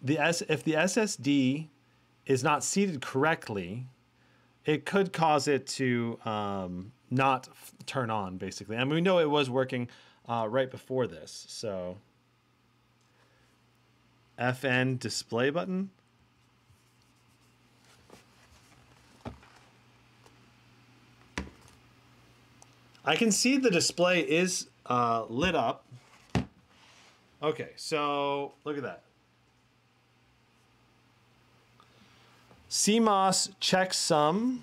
the S, if the S S D is not seated correctly, it could cause it to um, not f turn on, basically. And we know it was working uh, right before this. So, F N display button. I can see the display is uh, lit up. Okay, so look at that. C MOS checksum.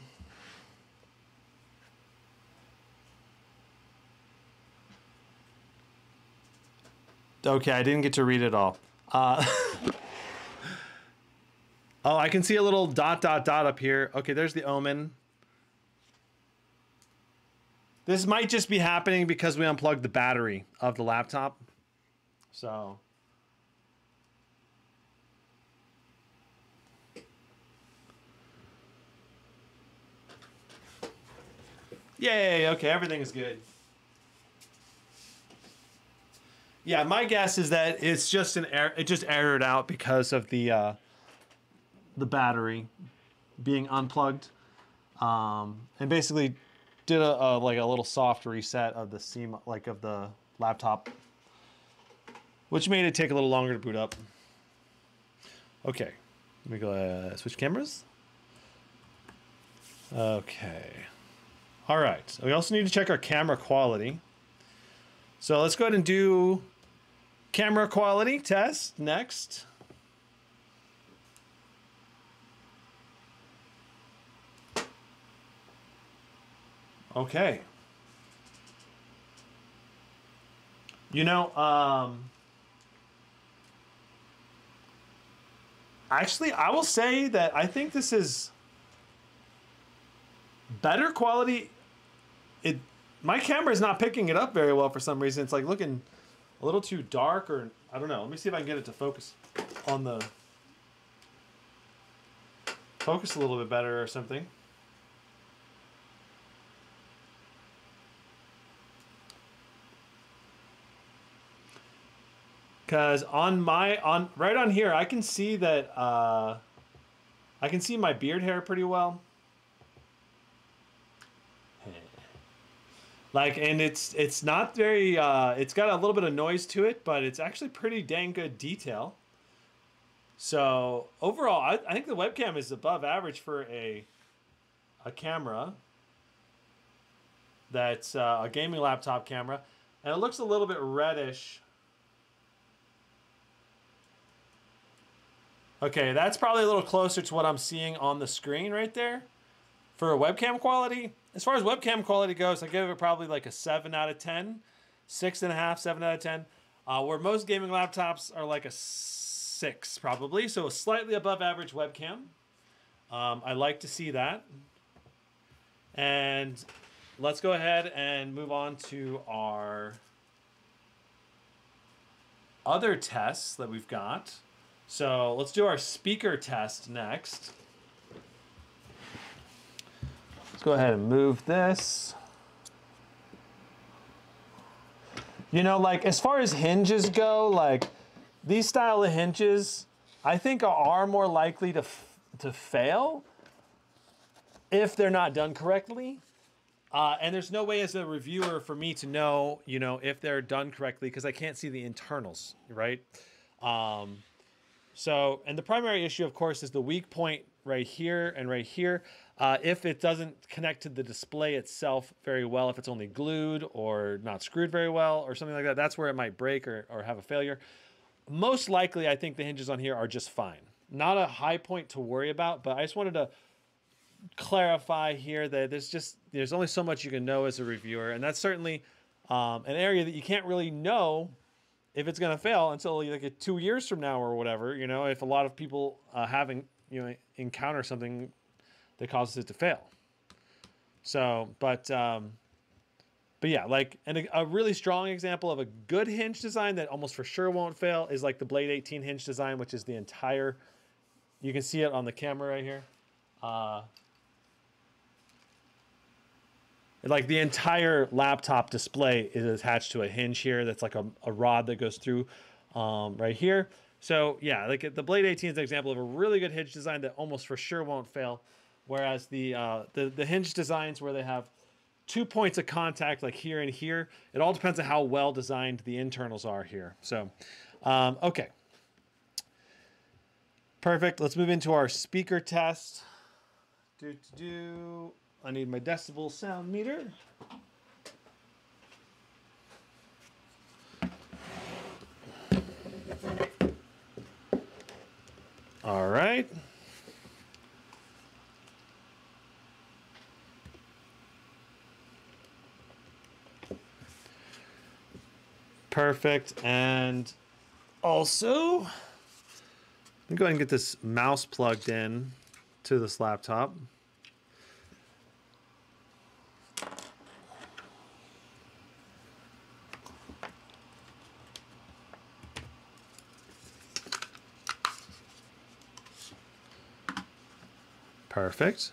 Okay, I didn't get to read it all. Uh, oh, I can see a little dot, dot, dot up here. Okay, there's the Omen. This might just be happening because we unplugged the battery of the laptop. So. Yay, okay, everything is good. Yeah, my guess is that it's just an error, it just errored out because of the uh, the battery being unplugged, um, and basically did a, a like a little soft reset of the seam, like of the laptop, which made it take a little longer to boot up. Okay, let me go uh, switch cameras. Okay, all right. We also need to check our camera quality. So let's go ahead and do camera quality test next. Okay. You know, um, actually, I will say that I think this is better quality. It, my camera is not picking it up very well for some reason. It's like looking a little too dark, or I don't know. Let me see if I can get it to focus on the, focus a little bit better or something. Cause on my, on right on here, I can see that, uh, I can see my beard hair pretty well. Like, and it's, it's not very, uh, it's got a little bit of noise to it, but it's actually pretty dang good detail. So overall, I, I think the webcam is above average for a, a camera. That's uh, a gaming laptop camera. And it looks a little bit reddish. Okay, that's probably a little closer to what I'm seeing on the screen right there. For webcam quality, as far as webcam quality goes, I give it probably like a seven out of ten. six and a half, seven out of ten. Uh, where most gaming laptops are like a six probably. So a slightly above average webcam. Um, I like to see that. And let's go ahead and move on to our other tests that we've got. So let's do our speaker test next. Let's go ahead and move this. You know, like as far as hinges go, like these style of hinges, I think are more likely to, f to fail if they're not done correctly. Uh, and there's no way as a reviewer for me to know, you know, if they're done correctly because I can't see the internals, right? Um, So, and the primary issue, of course, is the weak point right here and right here. Uh, if it doesn't connect to the display itself very well, if it's only glued or not screwed very well or something like that, that's where it might break or, or have a failure. Most likely, I think the hinges on here are just fine. Not a high point to worry about, but I just wanted to clarify here that there's just, there's only so much you can know as a reviewer. And that's certainly um, an area that you can't really know if it's going to fail until like two years from now or whatever, you know, if a lot of people uh, having, you know, encounter something that causes it to fail. So, but, um, but yeah, like, and a, a really strong example of a good hinge design that almost for sure won't fail is like the Blade eighteen hinge design, which is the entire, you can see it on the camera right here. Uh, Like the entire laptop display is attached to a hinge here. That's like a, a rod that goes through um, right here. So yeah, like the Blade eighteen is an example of a really good hinge design that almost for sure won't fail. Whereas the, uh, the, the hinge designs where they have two points of contact like here and here, it all depends on how well designed the internals are here. So, um, okay. Perfect. Let's move into our speaker test. Do, do, do. I need my decibel sound meter. All right. Perfect. And also, let me go ahead and get this mouse plugged in to this laptop. Perfect.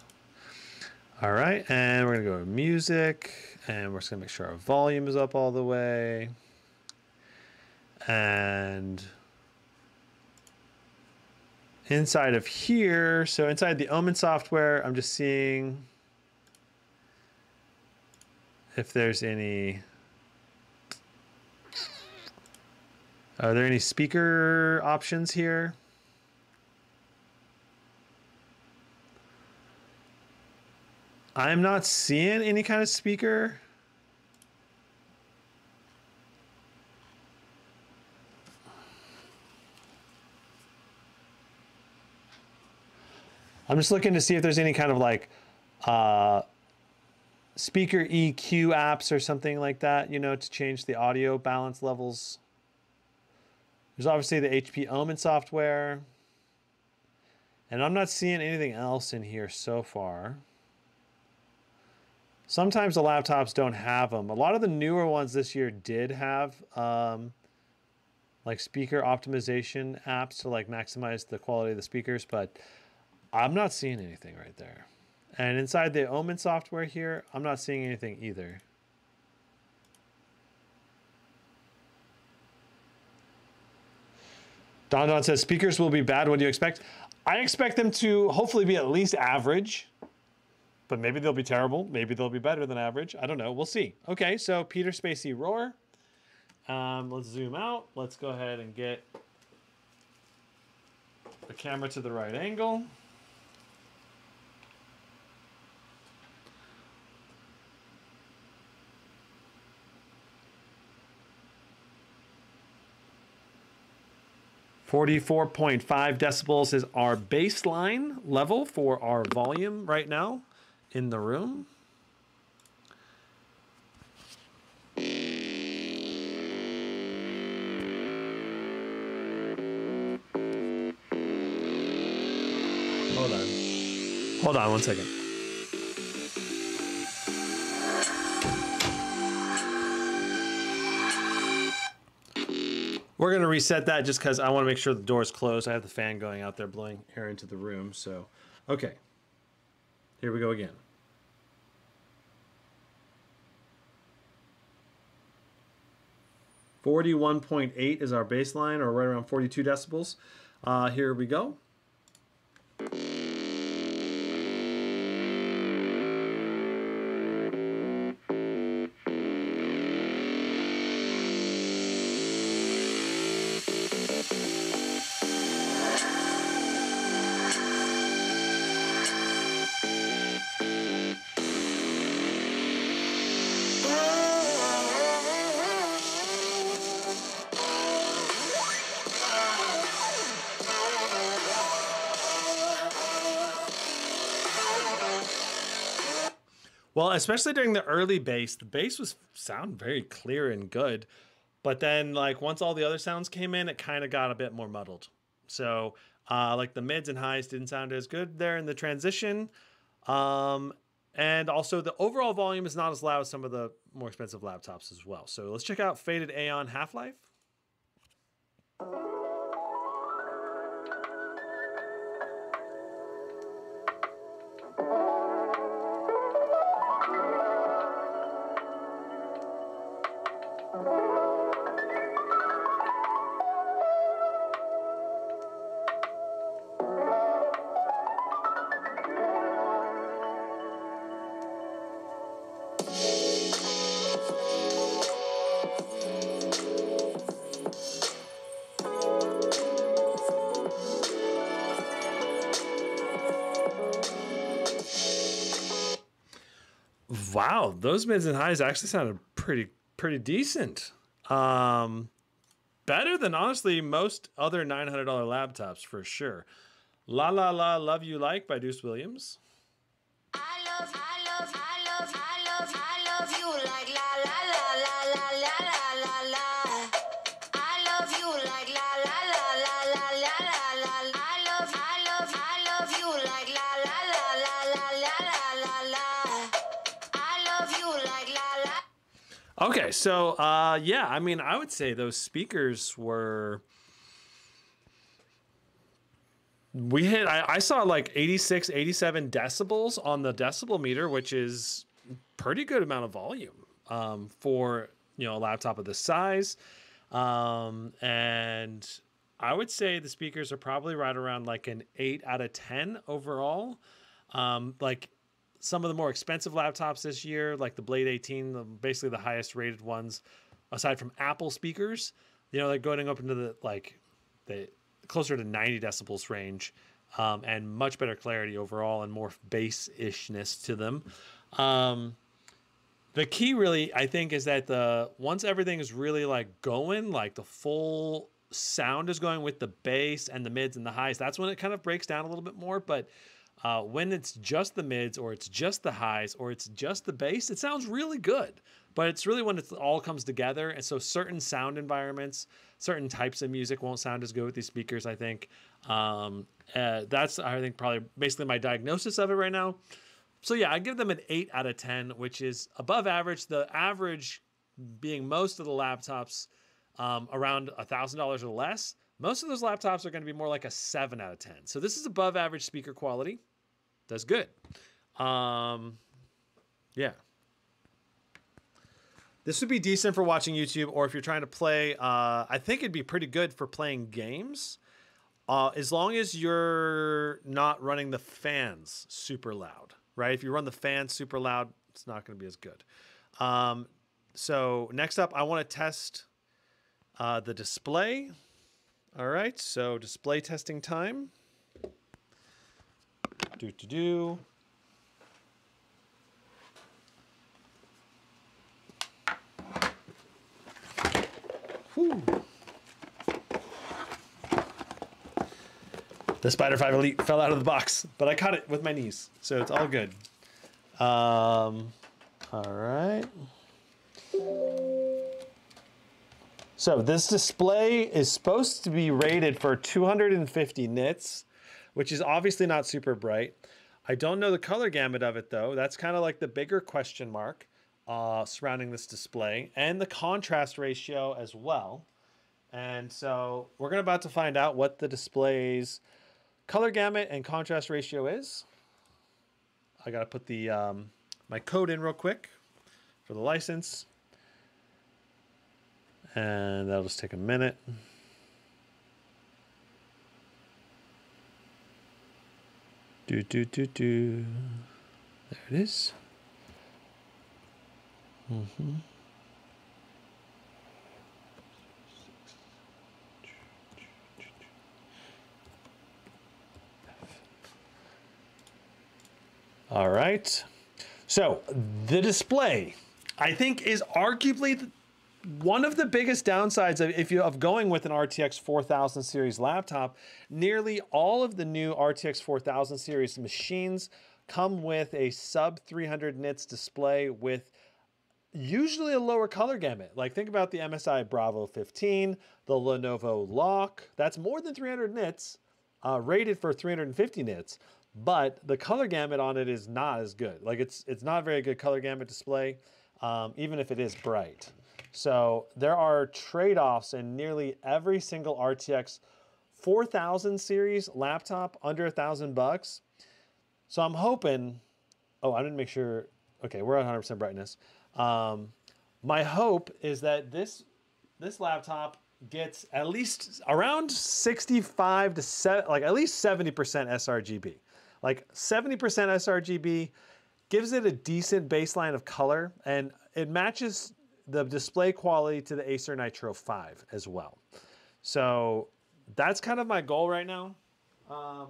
All right, and we're gonna go to music, and we're just gonna make sure our volume is up all the way. And inside of here, so inside the Omen software, I'm just seeing if there's any, are there any speaker options here? I'm not seeing any kind of speaker. I'm just looking to see if there's any kind of like uh, speaker E Q apps or something like that, you know, to change the audio balance levels. There's obviously the H P Omen software. And I'm not seeing anything else in here so far. Sometimes the laptops don't have them. A lot of the newer ones this year did have um, like speaker optimization apps to like maximize the quality of the speakers, but I'm not seeing anything right there. And inside the Omen software here, I'm not seeing anything either. Don Don says, speakers will be bad. What do you expect? I expect them to hopefully be at least average. But maybe they'll be terrible. Maybe they'll be better than average. I don't know. We'll see. Okay, so Peter Spacey Roar. Um, let's zoom out. Let's go ahead and get the camera to the right angle. forty-four point five decibels is our baseline level for our volume right now in the room. Hold on. Hold on one second. We're gonna reset that just because I want to make sure the door's closed. I have the fan going out there blowing air into the room, so okay. Here we go again. forty-one point eight is our baseline, or right around forty-two decibels. Uh, here we go. Well, especially during the early bass, the bass was sound very clear and good, but then like once all the other sounds came in, it kind of got a bit more muddled. So uh, like the mids and highs didn't sound as good there in the transition, um, and also the overall volume is not as loud as some of the more expensive laptops as well. So let's check out Faded Aeon Half-Life. Wow, those mids and highs actually sounded pretty pretty decent. Um, better than honestly most other nine hundred dollar laptops for sure. La La La Love You Like by Deuce Williams. I love, I love, I love, I love, I love you like la la la la la la la la la. I love you like la la la la la la la la. I love, I love, I love you like la la la la la la la la la. Okay, so uh, yeah, I mean, I would say those speakers were we hit, I, I saw like eighty-six, eighty-seven decibels on the decibel meter, which is pretty good amount of volume um, for, you know, a laptop of this size. Um, and I would say the speakers are probably right around like an eight out of ten overall. Um, like some of the more expensive laptops this year, like the Blade eighteen, the, basically the highest rated ones, aside from Apple speakers, you know, they're going up into the, like the closer to ninety decibels range, um, and much better clarity overall and more bass-ishness to them. Um, the key really, I think, is that the once everything is really like going, like the full sound is going with the bass and the mids and the highs, that's when it kind of breaks down a little bit more. But uh, when it's just the mids or it's just the highs or it's just the bass, it sounds really good. But it's really when it all comes together. And so certain sound environments, certain types of music won't sound as good with these speakers, I think. Um, uh, that's, I think, probably basically my diagnosis of it right now. So yeah, I give them an eight out of ten, which is above average. The average being most of the laptops um, around one thousand dollars or less. Most of those laptops are going to be more like a seven out of ten. So this is above average speaker quality. That's good. Um, yeah. This would be decent for watching YouTube, or if you're trying to play, uh, I think it'd be pretty good for playing games. Uh, as long as you're not running the fans super loud. Right? If you run the fan super loud, it's not going to be as good. Um, so next up, I want to test uh, the display. All right, so display testing time. Do to do. Whew. The Spyder five Elite fell out of the box, but I caught it with my knees, so it's all good. Um, all right. So this display is supposed to be rated for two hundred fifty nits, which is obviously not super bright. I don't know the color gamut of it, though. That's kind of like the bigger question mark uh, surrounding this display, and the contrast ratio as well. And so we're going about to find out what the display's color gamut and contrast ratio is. I gotta put the um, my code in real quick for the license, and that'll just take a minute. Do do do do. There it is. Mm-hmm. All right, so the display, I think, is arguably one of the biggest downsides of, if you, of going with an R T X four thousand series laptop. Nearly all of the new R T X four thousand series machines come with a sub three hundred nits display with usually a lower color gamut. Like, think about the M S I Bravo fifteen, the Lenovo L O Q. That's more than three hundred nits, uh, rated for three hundred fifty nits. But the color gamut on it is not as good. Like, it's it's not a very good color gamut display, um, even if it is bright. So there are trade-offs in nearly every single R T X four thousand series laptop under a thousand bucks. So I'm hoping, oh, I didn't make sure. Okay, we're at one hundred percent brightness. Um, my hope is that this this laptop gets at least around sixty-five to seven, like at least seventy percent sRGB. Like seventy percent sRGB gives it a decent baseline of color, and it matches the display quality to the Acer Nitro five as well. So that's kind of my goal right now. Um,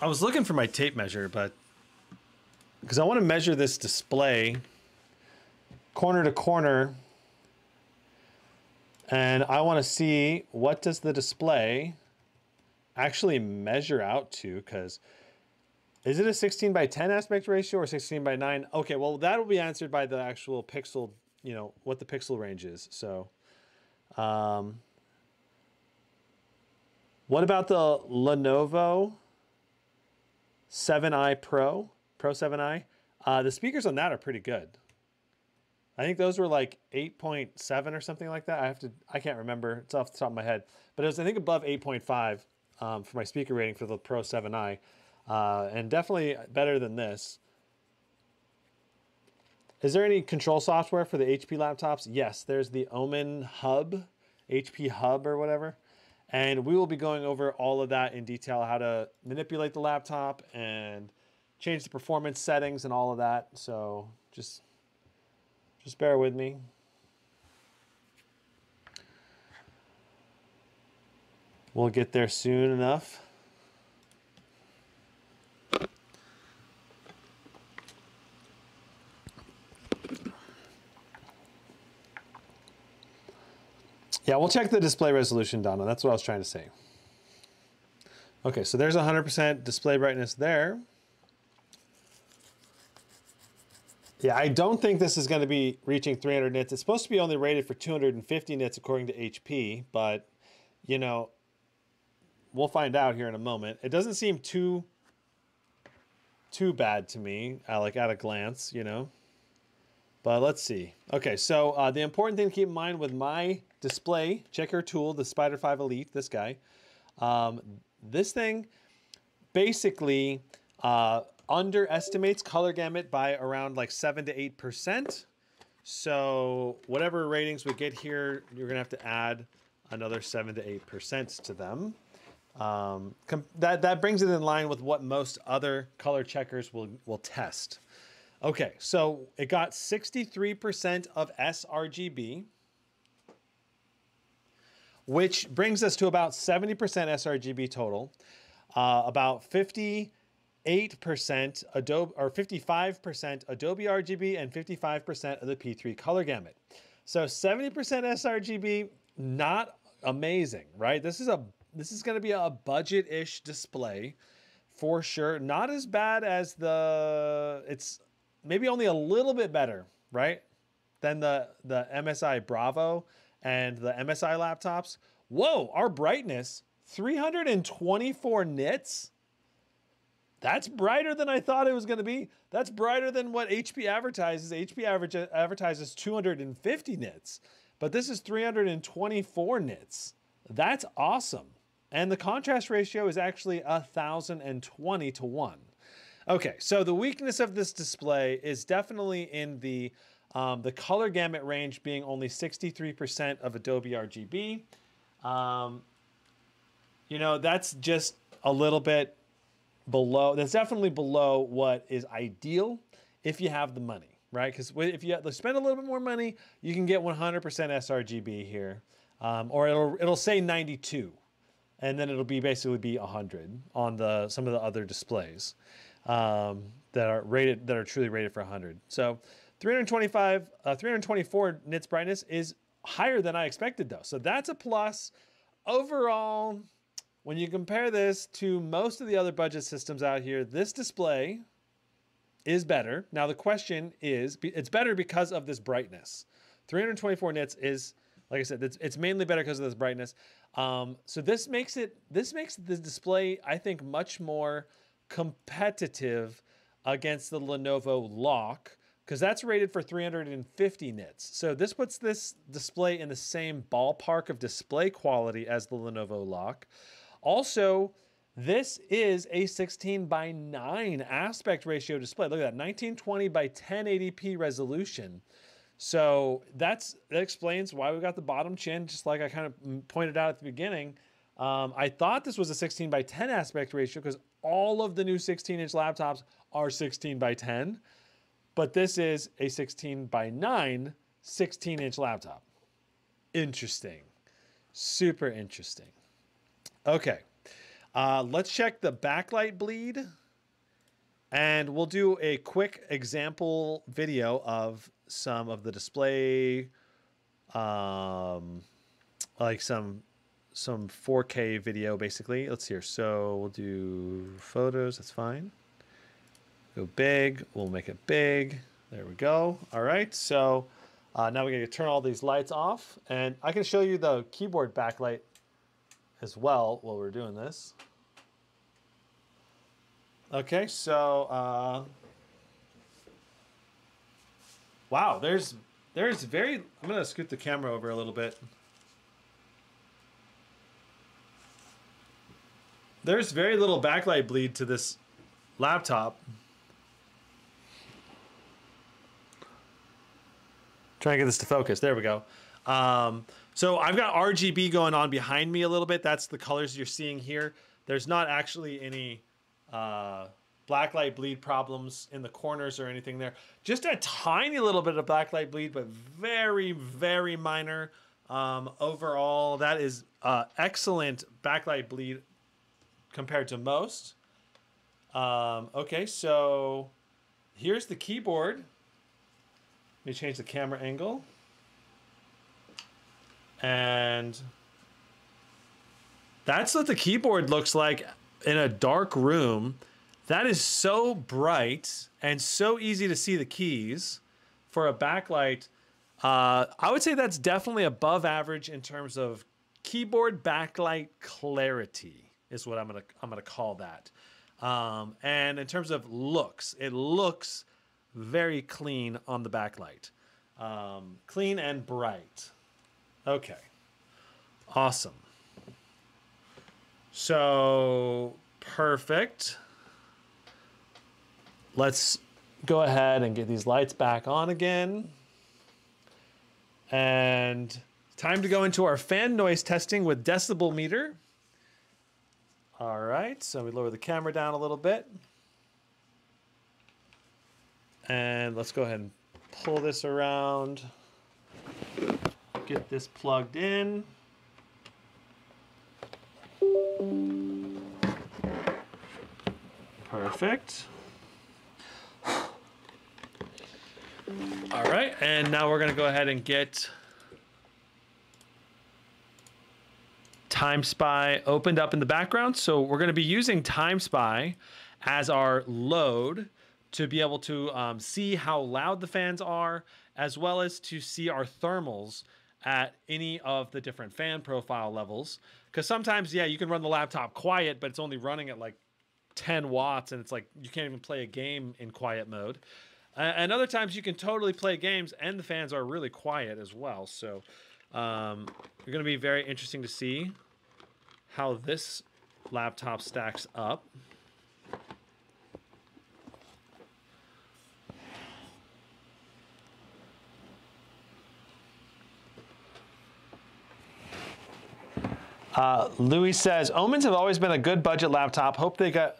I was looking for my tape measure, but because I want to measure this display corner to corner, and I want to see what does the display actually measure out to, because Is it a sixteen by ten aspect ratio or sixteen by nine? Okay, well, that will be answered by the actual pixel, you know, what the pixel range is. So, um, what about the Lenovo seven i Pro, Pro seven i? Uh, the speakers on that are pretty good. I think those were like eight point seven or something like that. I have to, I can't remember. It's off the top of my head. But it was, I think, above eight point five um, for my speaker rating for the Pro seven i. Uh, and definitely better than this. Is there any control software for the H P laptops? Yes, there's the Omen Hub, H P Hub or whatever. And we will be going over all of that in detail, how to manipulate the laptop and change the performance settings and all of that. So just... Just bear with me. We'll get there soon enough. Yeah, we'll check the display resolution, Donna. That's what I was trying to say. Okay, so there's one hundred percent display brightness there. Yeah, I don't think this is going to be reaching three hundred nits. It's supposed to be only rated for two hundred fifty nits according to H P, but, you know, we'll find out here in a moment. It doesn't seem too, too bad to me, like at a glance, you know. But let's see. Okay, so uh, the important thing to keep in mind with my display checker tool, the Spyder five Elite, this guy, um, this thing basically... Uh, underestimates color gamut by around like seven to eight percent. So whatever ratings we get here, you're gonna have to add another seven to eight percent to them. Um, that, that brings it in line with what most other color checkers will, will test. Okay, so it got sixty-three percent of sRGB, which brings us to about seventy percent sRGB total, uh, about fifty-eight percent Adobe, or fifty-five percent Adobe R G B, and fifty-five percent of the P three color gamut. So seventy percent sRGB, not amazing, right? This is a this is going to be a budget-ish display for sure. Not as bad as the, it's maybe only a little bit better, right, than the the M S I Bravo and the M S I laptops. Whoa, our brightness, three hundred twenty-four nits. That's brighter than I thought it was going to be. That's brighter than what H P advertises. H P average advertises two hundred fifty nits, but this is three hundred twenty-four nits. That's awesome. And the contrast ratio is actually one thousand twenty to one. Okay, so the weakness of this display is definitely in the, um, the color gamut range being only sixty-three percent of Adobe R G B. Um, you know, that's just a little bit below, that's definitely below what is ideal if you have the money, right? Because if you spend a little bit more money, you can get one hundred percent sRGB here, um, or it'll it'll say ninety-two, and then it'll be basically be one hundred on the some of the other displays um, that are rated that are truly rated for one hundred. So three hundred twenty-five, uh, three hundred twenty-four nits brightness is higher than I expected though, so that's a plus overall. When you compare this to most of the other budget systems out here, this display is better. Now the question is, it's better because of this brightness. three hundred twenty-four nits is, like I said, it's, it's mainly better because of this brightness. Um, so this makes it, this makes the display, I think, much more competitive against the Lenovo L O Q, because that's rated for three hundred fifty nits. So this puts this display in the same ballpark of display quality as the Lenovo L O Q. Also, this is a sixteen by nine aspect ratio display. Look at that, nineteen twenty by ten eighty p resolution. So that's, that explains why we got the bottom chin, just like I kind of pointed out at the beginning. Um, I thought this was a sixteen by ten aspect ratio because all of the new sixteen inch laptops are sixteen by ten, but this is a sixteen by nine, sixteen inch laptop. Interesting, super interesting. Okay, uh, let's check the backlight bleed, and we'll do a quick example video of some of the display, um, like some some four K video basically. Let's see here. So we'll do photos, that's fine. Go big. We'll make it big. There we go. All right. So uh, now we're going to turn all these lights off. And I can show you the keyboard backlight as well while we're doing this. Okay. So, uh, wow, there's, there's very, I'm going to scoot the camera over a little bit. There's very little backlight bleed to this laptop. Trying to get this to focus. There we go. Um, so I've got R G B going on behind me a little bit. That's the colors you're seeing here. There's not actually any uh, blacklight bleed problems in the corners or anything there. Just a tiny little bit of blacklight bleed, but very, very minor. Um, overall, that is uh, excellent backlight bleed compared to most. Um, okay, so here's the keyboard. Let me change the camera angle. And that's what the keyboard looks like in a dark room. That is so bright and so easy to see the keys for a backlight. Uh, I would say that's definitely above average in terms of keyboard backlight clarity is what I'm gonna I'm gonna call that. Um, and in terms of looks, it looks very clean on the backlight. Um, clean and bright. Okay. Awesome. So perfect. Let's go ahead and get these lights back on again. And time to go into our fan noise testing with decibel meter. All right, so we lower the camera down a little bit. And let's go ahead and pull this around. Get this plugged in. Perfect. All right, and now we're gonna go ahead and get Time Spy opened up in the background. So we're gonna be using Time Spy as our load to be able to um, see how loud the fans are, as well as to see our thermals at any of the different fan profile levels. Because sometimes, yeah, you can run the laptop quiet, but it's only running at like ten watts, and it's like you can't even play a game in quiet mode. Uh, and other times you can totally play games and the fans are really quiet as well. So um, you're gonna be very interesting to see how this laptop stacks up. Uh, Louis says, Omens have always been a good budget laptop. Hope they got,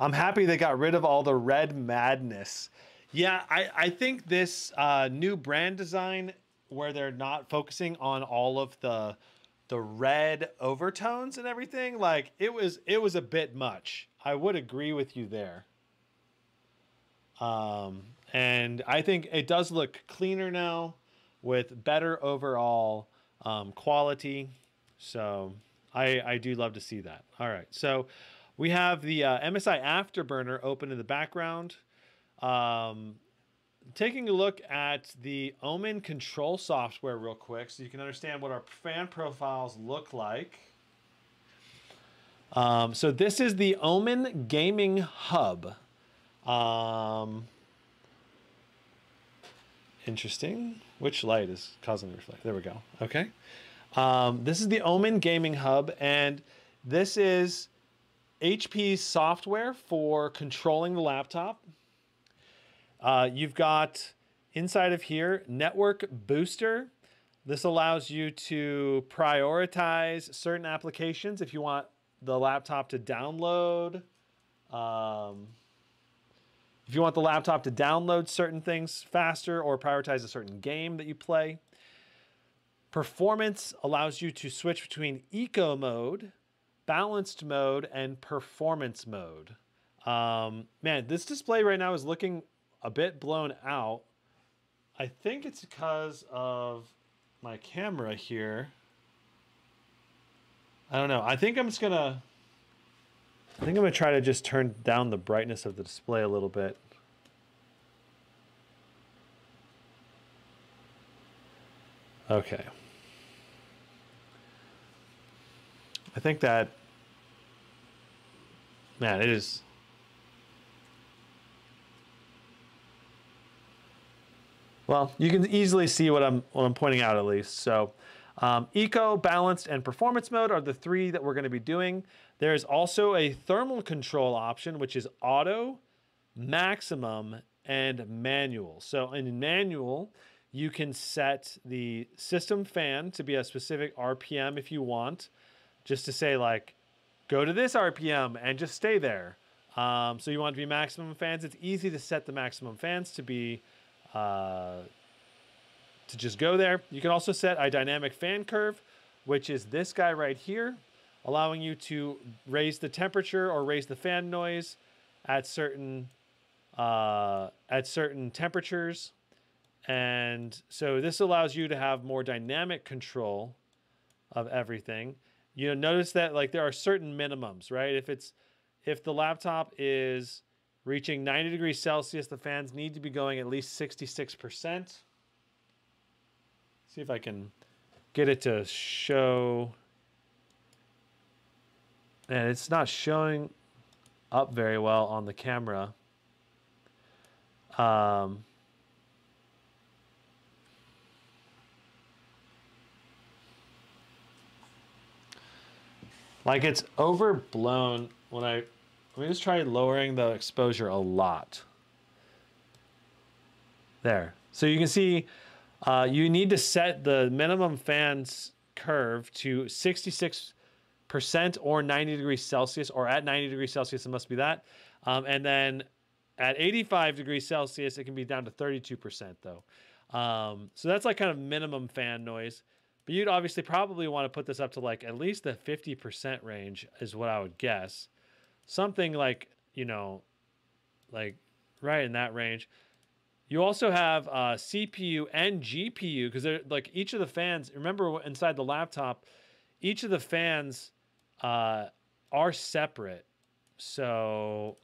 I'm happy they got rid of all the red madness. Yeah, I, I think this uh, new brand design where they're not focusing on all of the the red overtones and everything, like it was, it was a bit much. I would agree with you there. Um, and I think it does look cleaner now with better overall um, quality. So I, I do love to see that. All right. So we have the uh, M S I Afterburner open in the background. Um, taking a look at the Omen control software real quick so you can understand what our fan profiles look like. Um, so this is the Omen Gaming Hub. Um, interesting. Which light is causing the reflect? There we go. Okay. Um, this is the Omen Gaming Hub, and this is H P's software for controlling the laptop. Uh, you've got inside of here, Network Booster. This allows you to prioritize certain applications if you want the laptop to download. Um, if you want the laptop to download certain things faster or prioritize a certain game that you play. Performance allows you to switch between eco mode, balanced mode, and performance mode. Um, man, this display right now is looking a bit blown out. I think it's because of my camera here. I don't know. I think I'm just gonna I think I'm going to try to just turn down the brightness of the display a little bit. Okay. I think that, man, it is. Well, you can easily see what I'm, what I'm pointing out at least. So um, eco, balanced, and performance mode are the three that we're gonna be doing. There's also a thermal control option, which is auto, maximum, and manual. So in manual, you can set the system fan to be a specific R P M if you want, just to say like, go to this R P M and just stay there. Um, so you want to be maximum fans. It's easy to set the maximum fans to be, uh, to just go there. You can also set a dynamic fan curve, which is this guy right here, allowing you to raise the temperature or raise the fan noise at certain, uh, at certain temperatures. And so this allows you to have more dynamic control of everything. You know, notice that like there are certain minimums, right? If it's, if the laptop is reaching ninety degrees Celsius, the fans need to be going at least sixty-six percent. See if I can get it to show. And it's not showing up very well on the camera. Um, Like it's overblown when I, let me just try lowering the exposure a lot. There. So you can see uh, you need to set the minimum fans curve to sixty-six percent or ninety degrees Celsius, or at ninety degrees Celsius, it must be that. Um, and then at eighty-five degrees Celsius, it can be down to thirty-two percent though. Um, so that's like kind of minimum fan noise. But you'd obviously probably want to put this up to like at least the fifty percent range is what I would guess. Something like, you know, like right in that range. You also have uh, C P U and G P U, because they're like each of the fans, remember inside the laptop, each of the fans uh, are separate. So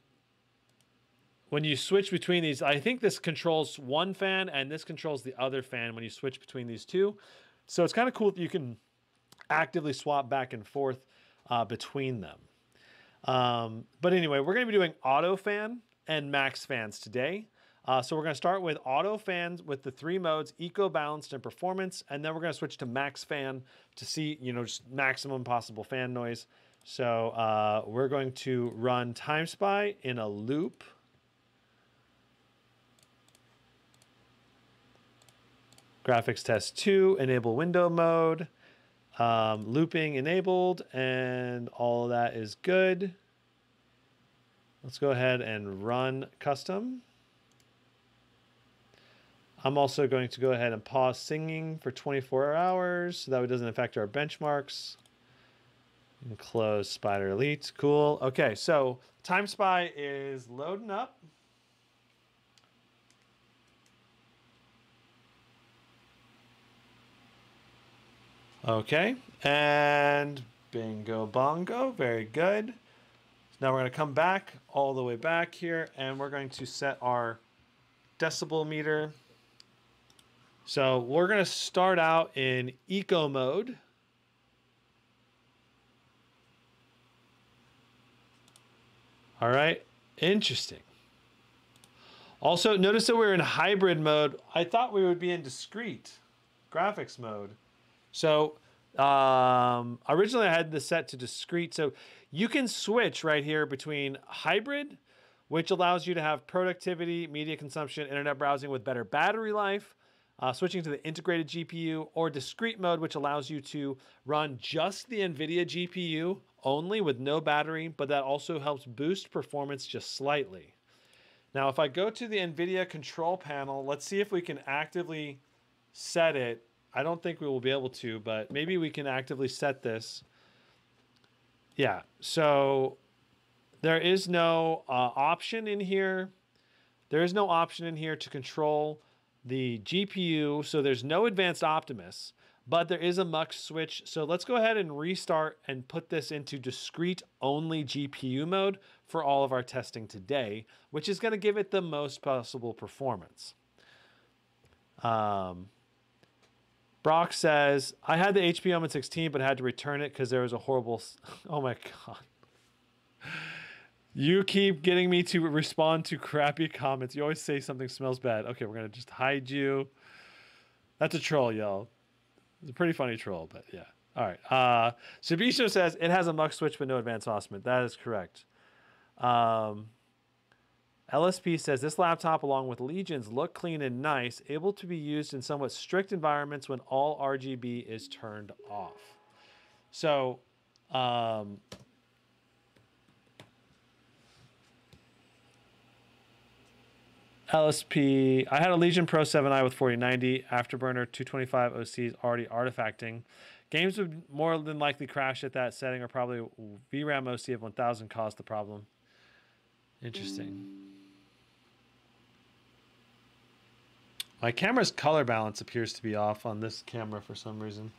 when you switch between these, I think this controls one fan and this controls the other fan when you switch between these two. So it's kind of cool that you can actively swap back and forth uh, between them. Um, but anyway, we're going to be doing auto fan and max fans today. Uh, so we're going to start with auto fans with the three modes, eco, balanced, and performance. And then we're going to switch to max fan to see, you know, just maximum possible fan noise. So uh, we're going to run Time Spy in a loop. Graphics test two, enable window mode, um, looping enabled, and all that is good. Let's go ahead and run custom. I'm also going to go ahead and pause singing for twenty-four hours so that it doesn't affect our benchmarks. And close Spyder Elite, cool. Okay, so Time Spy is loading up. Okay, and bingo bongo, very good. Now we're gonna come back all the way back here and we're going to set our decibel meter. So we're gonna start out in eco mode. All right, interesting. Also, notice that we're in hybrid mode. I thought we would be in discrete graphics mode. So um, originally I had this set to discrete. So you can switch right here between hybrid, which allows you to have productivity, media consumption, internet browsing with better battery life, uh, switching to the integrated G P U, or discrete mode, which allows you to run just the Nvidia G P U only with no battery, but that also helps boost performance just slightly. Now, if I go to the Nvidia control panel, let's see if we can actively set it. I don't think we will be able to, but maybe we can actively set this. Yeah, so there is no uh, option in here. There is no option in here to control the G P U, so there's no advanced Optimus, but there is a MUX switch. So let's go ahead and restart and put this into discrete only G P U mode for all of our testing today, which is going to give it the most possible performance. Um, Brock says, I had the H P Omen sixteen, but had to return it because there was a horrible... Oh my God. You keep getting me to respond to crappy comments. You always say something smells bad. Okay, we're going to just hide you. That's a troll, y'all. It's a pretty funny troll, but yeah. All right. Uh, Subisho says, it has a MUX switch, but no advanced MOSFET. That is correct. Um, L S P says, this laptop, along with Legion's, look clean and nice, able to be used in somewhat strict environments when all R G B is turned off. So, um, L S P, I had a Legion Pro seven i with forty ninety, Afterburner two twenty-five O Cs already artifacting. Games would more than likely crash at that setting, or probably V RAM O C of one thousand caused the problem. Interesting. My camera's color balance appears to be off on this camera for some reason.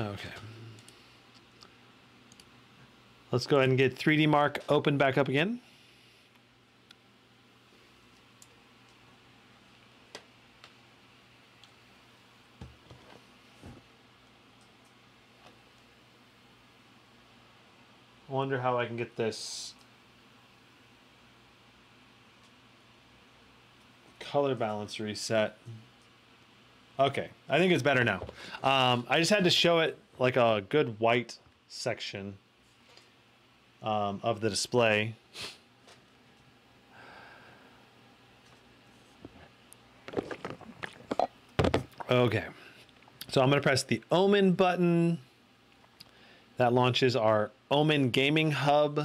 Okay. Let's go ahead and get three D Mark open back up again. I wonder how I can get this color balance reset. Okay, I think it's better now. Um, I just had to show it like a good white section um, of the display. Okay, so I'm gonna press the Omen button. That launches our Omen Gaming Hub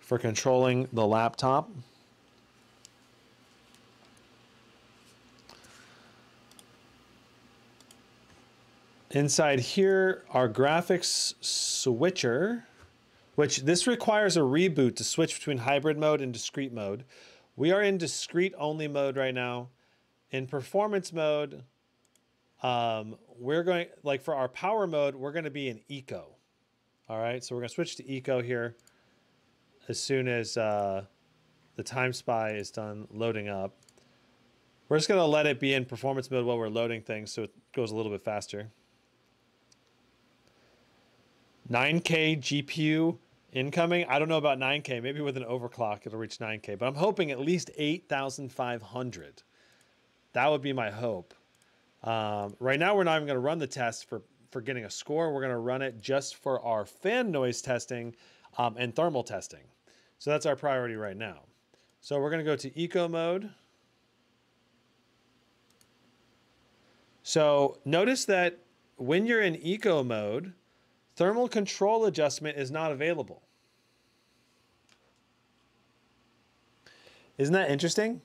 for controlling the laptop. Inside here, our graphics switcher, which this requires a reboot to switch between hybrid mode and discrete mode. We are in discrete only mode right now. In performance mode, um, we're going, like for our power mode, we're gonna be in eco. All right, so we're gonna switch to eco here as soon as uh, the Time Spy is done loading up. We're just gonna let it be in performance mode while we're loading things so it goes a little bit faster. nine K G P U incoming. I don't know about nine K. Maybe with an overclock, it'll reach nine K. But I'm hoping at least eight thousand five hundred. That would be my hope. Um, right now, we're not even going to run the test for, for getting a score. We're going to run it just for our fan noise testing um, and thermal testing. So that's our priority right now. So we're going to go to eco mode. So notice that when you're in eco mode, thermal control adjustment is not available. Isn't that interesting?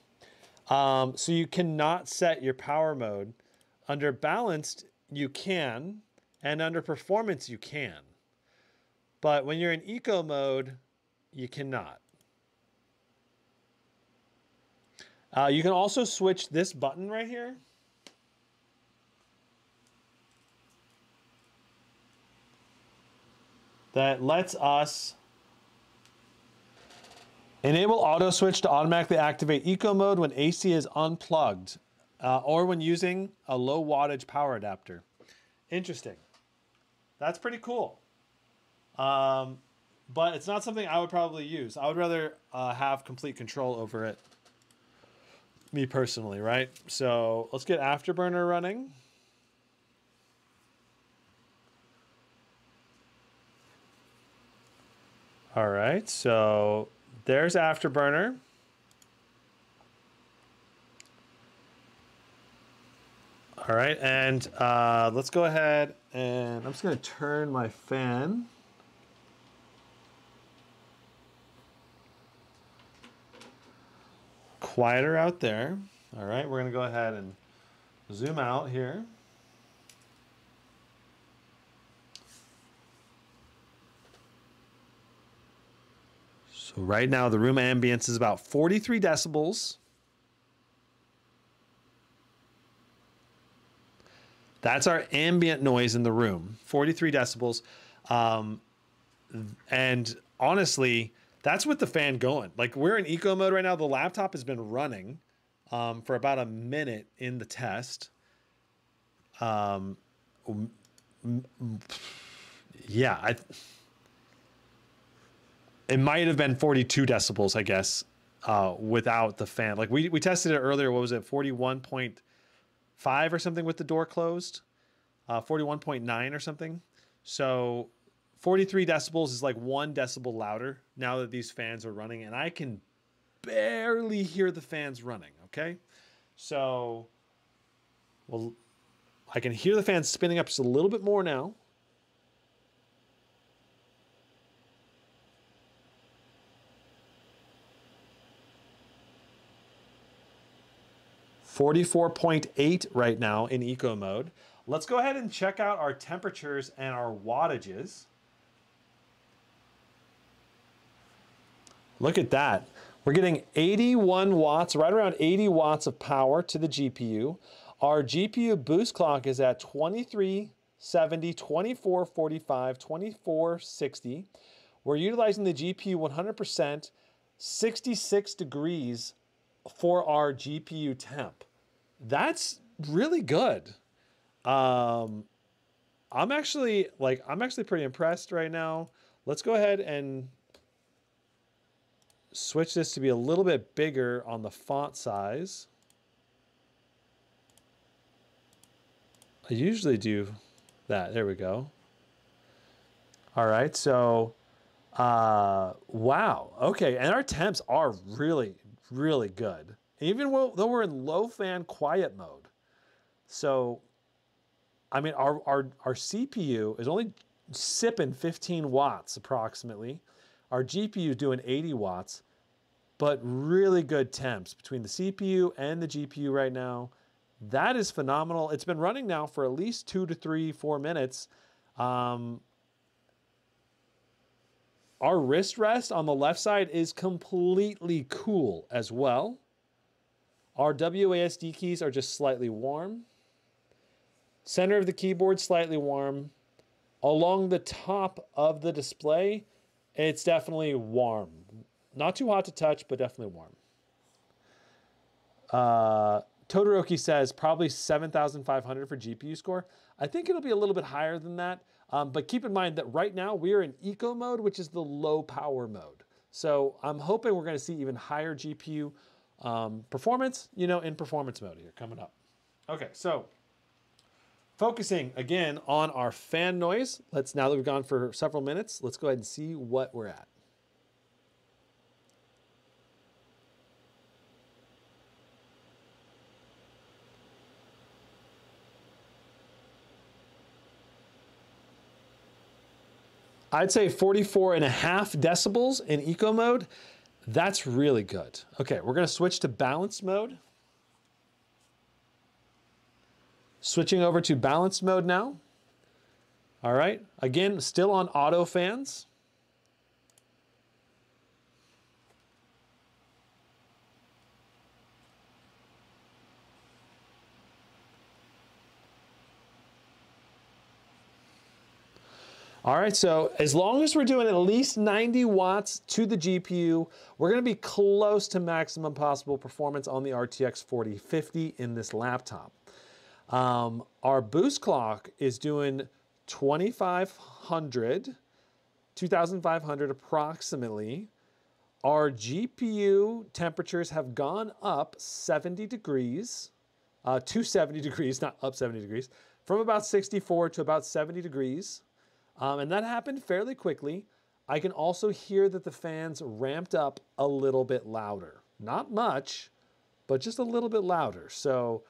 Um, so you cannot set your power mode. Under balanced, you can, and under performance, you can. But when you're in eco mode, you cannot. Uh, you can also switch this button right here. That lets us enable auto switch to automatically activate eco mode when A C is unplugged uh, or when using a low wattage power adapter. Interesting. That's pretty cool. Um, but it's not something I would probably use. I would rather uh, have complete control over it. Me personally, right? So let's get Afterburner running. All right, so there's Afterburner. All All right, and uh, let's go ahead and I'm just gonna turn my fan. Quieter out there. All right, we're gonna go ahead and zoom out here. So right now the room ambience is about forty-three decibels. That's our ambient noise in the room, forty-three decibels. Um, and honestly, that's with the fan going. Like, we're in eco mode right now. The laptop has been running um, for about a minute in the test. Um, yeah, I, it might have been forty-two decibels, I guess, uh, without the fan. Like, we, we tested it earlier. What was it, forty-one point five or something with the door closed? Uh, forty-one point nine or something. So forty-three decibels is like one decibel louder now that these fans are running, and I can barely hear the fans running, okay? So, well, I can hear the fans spinning up just a little bit more now. forty-four point eight right now in eco mode. Let's go ahead and check out our temperatures and our wattages. Look at that. We're getting eighty-one watts, right around eighty watts of power to the G P U. Our G P U boost clock is at twenty-three seventy, twenty-four forty-five, twenty-four sixty. We're utilizing the G P U one hundred percent, sixty-six degrees for our G P U temp. That's really good. Um, I'm actually like, I'm actually pretty impressed right now. Let's go ahead and switch this to be a little bit bigger on the font size. I usually do that. There we go. All right. So, uh, wow. Okay. And our temps are really, really good. Even though we're in low fan quiet mode. So, I mean, our, our, our C P U is only sipping fifteen watts approximately. Our G P U is doing eighty watts, but really good temps between the C P U and the G P U right now. That is phenomenal. It's been running now for at least two to three, four minutes. Um, our wrist rest on the left side is completely cool as well. Our W A S D keys are just slightly warm. Center of the keyboard, slightly warm. Along the top of the display, it's definitely warm. Not too hot to touch, but definitely warm. Uh, Todoroki says probably seven thousand five hundred for G P U score. I think it'll be a little bit higher than that. Um, but keep in mind that right now we are in eco mode, which is the low power mode. So I'm hoping we're going to see even higher G P U um, performance, you know, in performance mode here coming up. Okay, so focusing again on our fan noise. Let's, now that we've gone for several minutes, let's go ahead and see what we're at. I'd say forty-four and a half decibels in eco mode. That's really good. Okay, we're gonna switch to balanced mode. Switching over to balanced mode now. All right, again, still on auto fans. All right, so as long as we're doing at least ninety watts to the G P U, we're gonna be close to maximum possible performance on the R T X forty fifty in this laptop. Um, our boost clock is doing twenty-five hundred, twenty-five hundred approximately. Our G P U temperatures have gone up seventy degrees, uh, to seventy degrees, not up seventy degrees, from about sixty-four to about seventy degrees. Um, and that happened fairly quickly. I can also hear that the fans ramped up a little bit louder. Not much, but just a little bit louder. So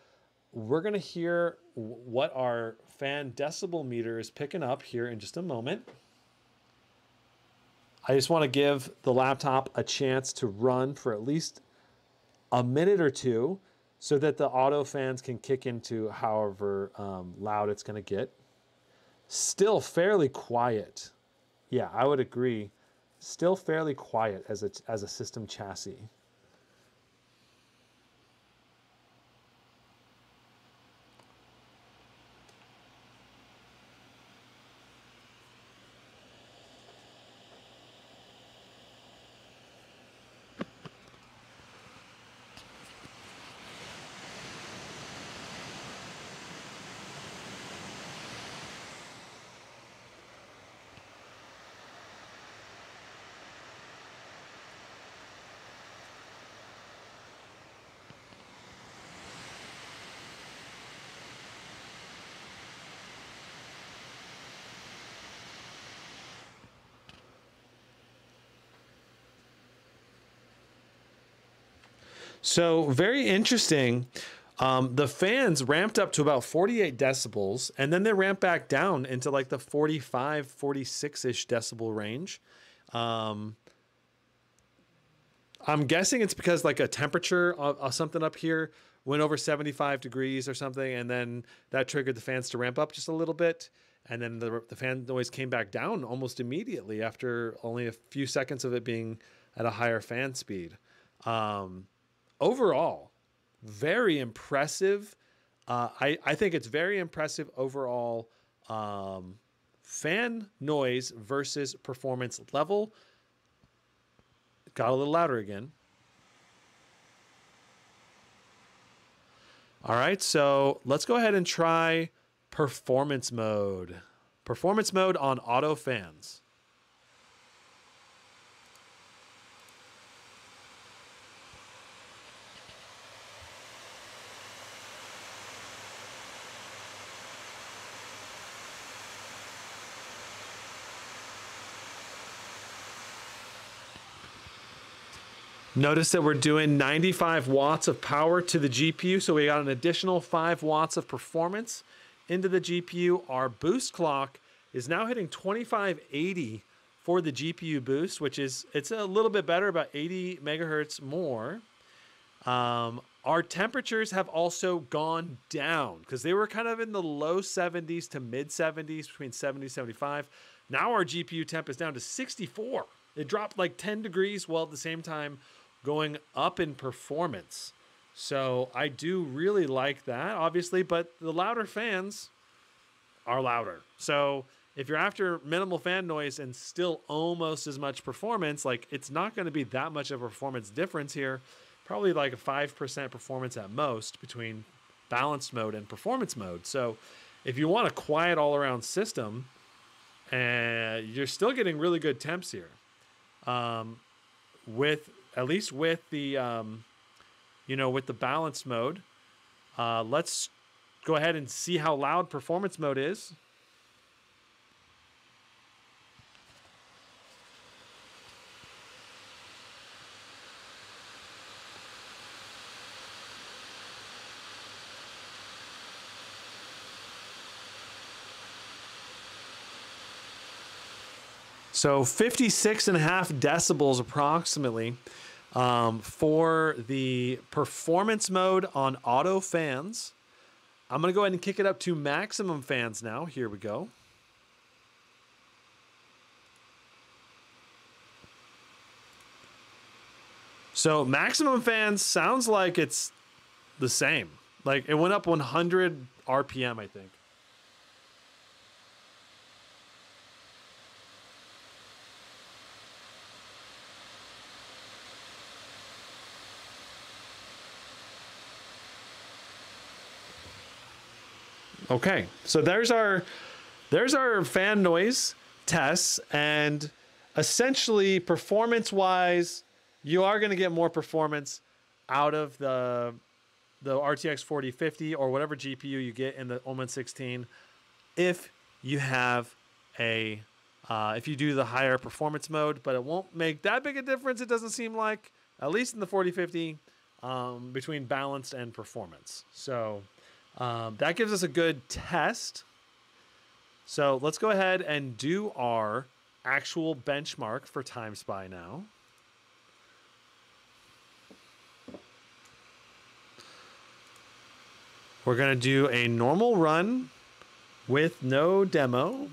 we're going to hear what our fan decibel meter is picking up here in just a moment. I just want to give the laptop a chance to run for at least a minute or two so that the auto fans can kick into however um, loud it's going to get. Still fairly quiet. Yeah, I would agree. Still fairly quiet as a, as a system chassis. So very interesting. Um, the fans ramped up to about forty-eight decibels, and then they ramped back down into like the forty-five, forty-six-ish decibel range. Um, I'm guessing it's because like a temperature of, of something up here went over seventy-five degrees or something, and then that triggered the fans to ramp up just a little bit. And then the, the fan noise came back down almost immediately after only a few seconds of it being at a higher fan speed. Um, Overall, very impressive. Uh, I, I think it's very impressive overall, um, fan noise versus performance level. Got a little louder again. All right, so let's go ahead and try performance mode. Performance mode on auto fans. Notice that we're doing ninety-five watts of power to the G P U, so we got an additional five watts of performance into the G P U. Our boost clock is now hitting twenty-five eighty for the G P U boost, which is, it's a little bit better, about eighty megahertz more. Um, our temperatures have also gone down because they were kind of in the low seventies to mid seventies, between seventy, seventy-five. Now our G P U temp is down to sixty-four. It dropped like ten degrees while at the same time going up in performance. So I do really like that, obviously, but the louder fans are louder. So if you're after minimal fan noise and still almost as much performance, like it's not gonna be that much of a performance difference here, probably like a five percent performance at most between balanced mode and performance mode. So if you want a quiet all around system, uh, you're still getting really good temps here. Um, with, at least with the, um, you know, with the balanced mode. Uh, let's go ahead and see how loud performance mode is. So fifty-six and a half decibels approximately um, for the performance mode on auto fans. I'm gonna go ahead and kick it up to maximum fans now. Here we go. So maximum fans sounds like it's the same. Like it went up one hundred R P M, I think. Okay, so there's our there's our fan noise tests, and essentially performance wise you are going to get more performance out of the the R T X forty fifty or whatever G P U you get in the Omen sixteen if you have a uh, if you do the higher performance mode, but it won't make that big a difference, it doesn't seem like, at least in the forty fifty, um, between balanced and performance. So Um, that gives us a good test. So let's go ahead and do our actual benchmark for Time Spy now. We're going to do a normal run with no demo.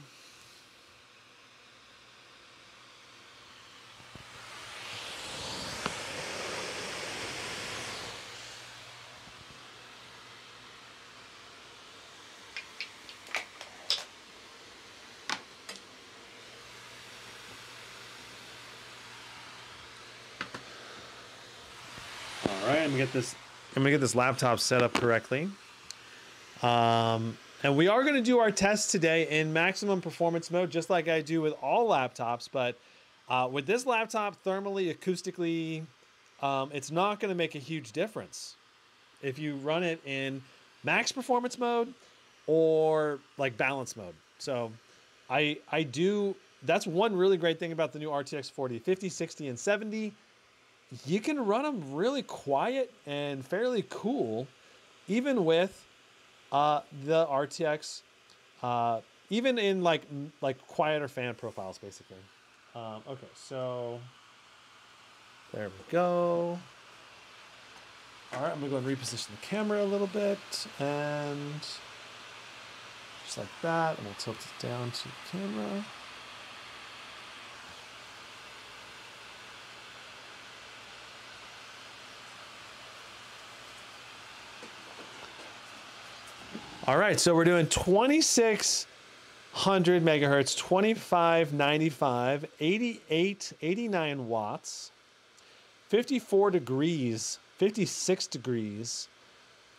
Get this, I'm gonna get this laptop set up correctly, um, and we are going to do our test today in maximum performance mode, just like I do with all laptops. But uh, with this laptop, thermally, acoustically, um, it's not going to make a huge difference if you run it in max performance mode or like balance mode. So I I do that's one really great thing about the new R T X forty fifty, sixty, and seventy. You can run them really quiet and fairly cool, even with uh, the R T X, uh, even in like like quieter fan profiles, basically. Um, okay, so there we go. All right, I'm gonna go and reposition the camera a little bit, and just like that, and we'll tilt it down to the camera. All right, so we're doing twenty-six hundred megahertz, twenty-five ninety-five, eighty-eight, eighty-nine watts, fifty-four degrees, fifty-six degrees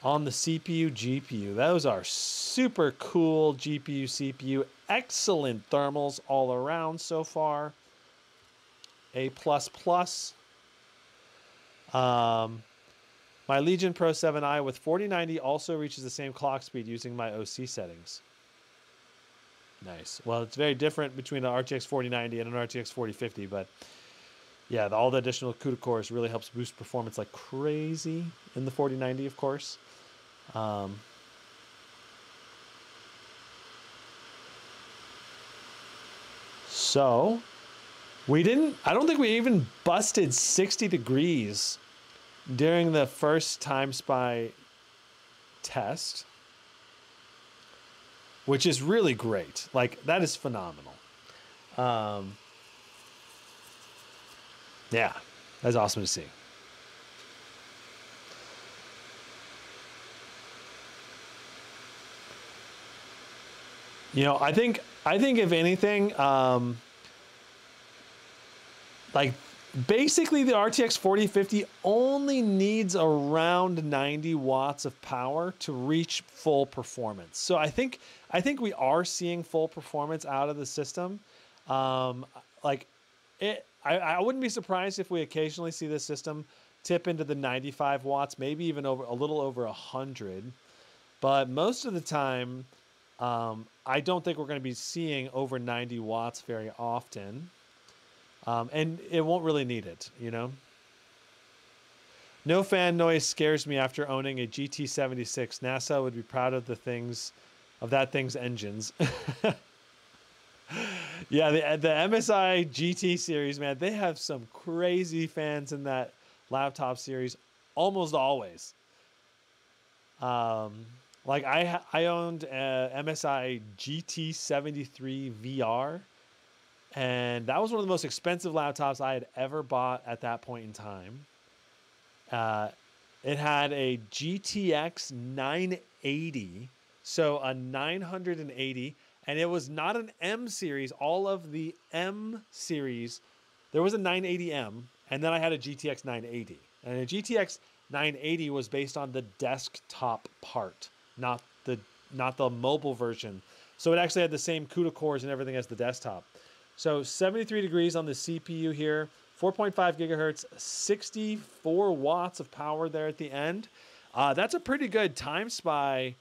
on the C P U, G P U. Those are super cool G P U, C P U, excellent thermals all around so far. A plus plus. Um, My Legion Pro seven i with forty ninety also reaches the same clock speed using my O C settings. Nice. Well, it's very different between an R T X forty ninety and an R T X forty fifty, but yeah, the, all the additional CUDA cores really helps boost performance like crazy in the forty ninety, of course. Um, so, we didn't, I don't think we even busted sixty degrees during the first Time Spy test, which is really great. Like, that is phenomenal. Um, yeah, that's awesome to see. You know, I think, I think if anything, um, like, basically, the R T X forty fifty only needs around ninety watts of power to reach full performance. So I think I think we are seeing full performance out of the system. Um, like, it, I, I wouldn't be surprised if we occasionally see this system tip into the ninety-five watts, maybe even over a little over a hundred. But most of the time, um, I don't think we're going to be seeing over ninety watts very often. Um, and it won't really need it, you know? No fan noise scares me after owning a G T seventy-six. NASA would be proud of the things, of that thing's engines. Yeah, the, the M S I G T series, man, they have some crazy fans in that laptop series almost always. Um, like I, I owned a M S I G T seventy-three V R. And that was one of the most expensive laptops I had ever bought at that point in time. Uh, it had a G T X nine eighty, so a nine eighty, and it was not an M series. All of the M series, there was a nine eighty M, and then I had a G T X nine eighty. And a G T X nine eighty was based on the desktop part, not the, not the mobile version. So it actually had the same CUDA cores and everything as the desktop. So seventy-three degrees on the C P U here, four point five gigahertz, sixty-four watts of power there at the end. Uh, that's a pretty good Time Spy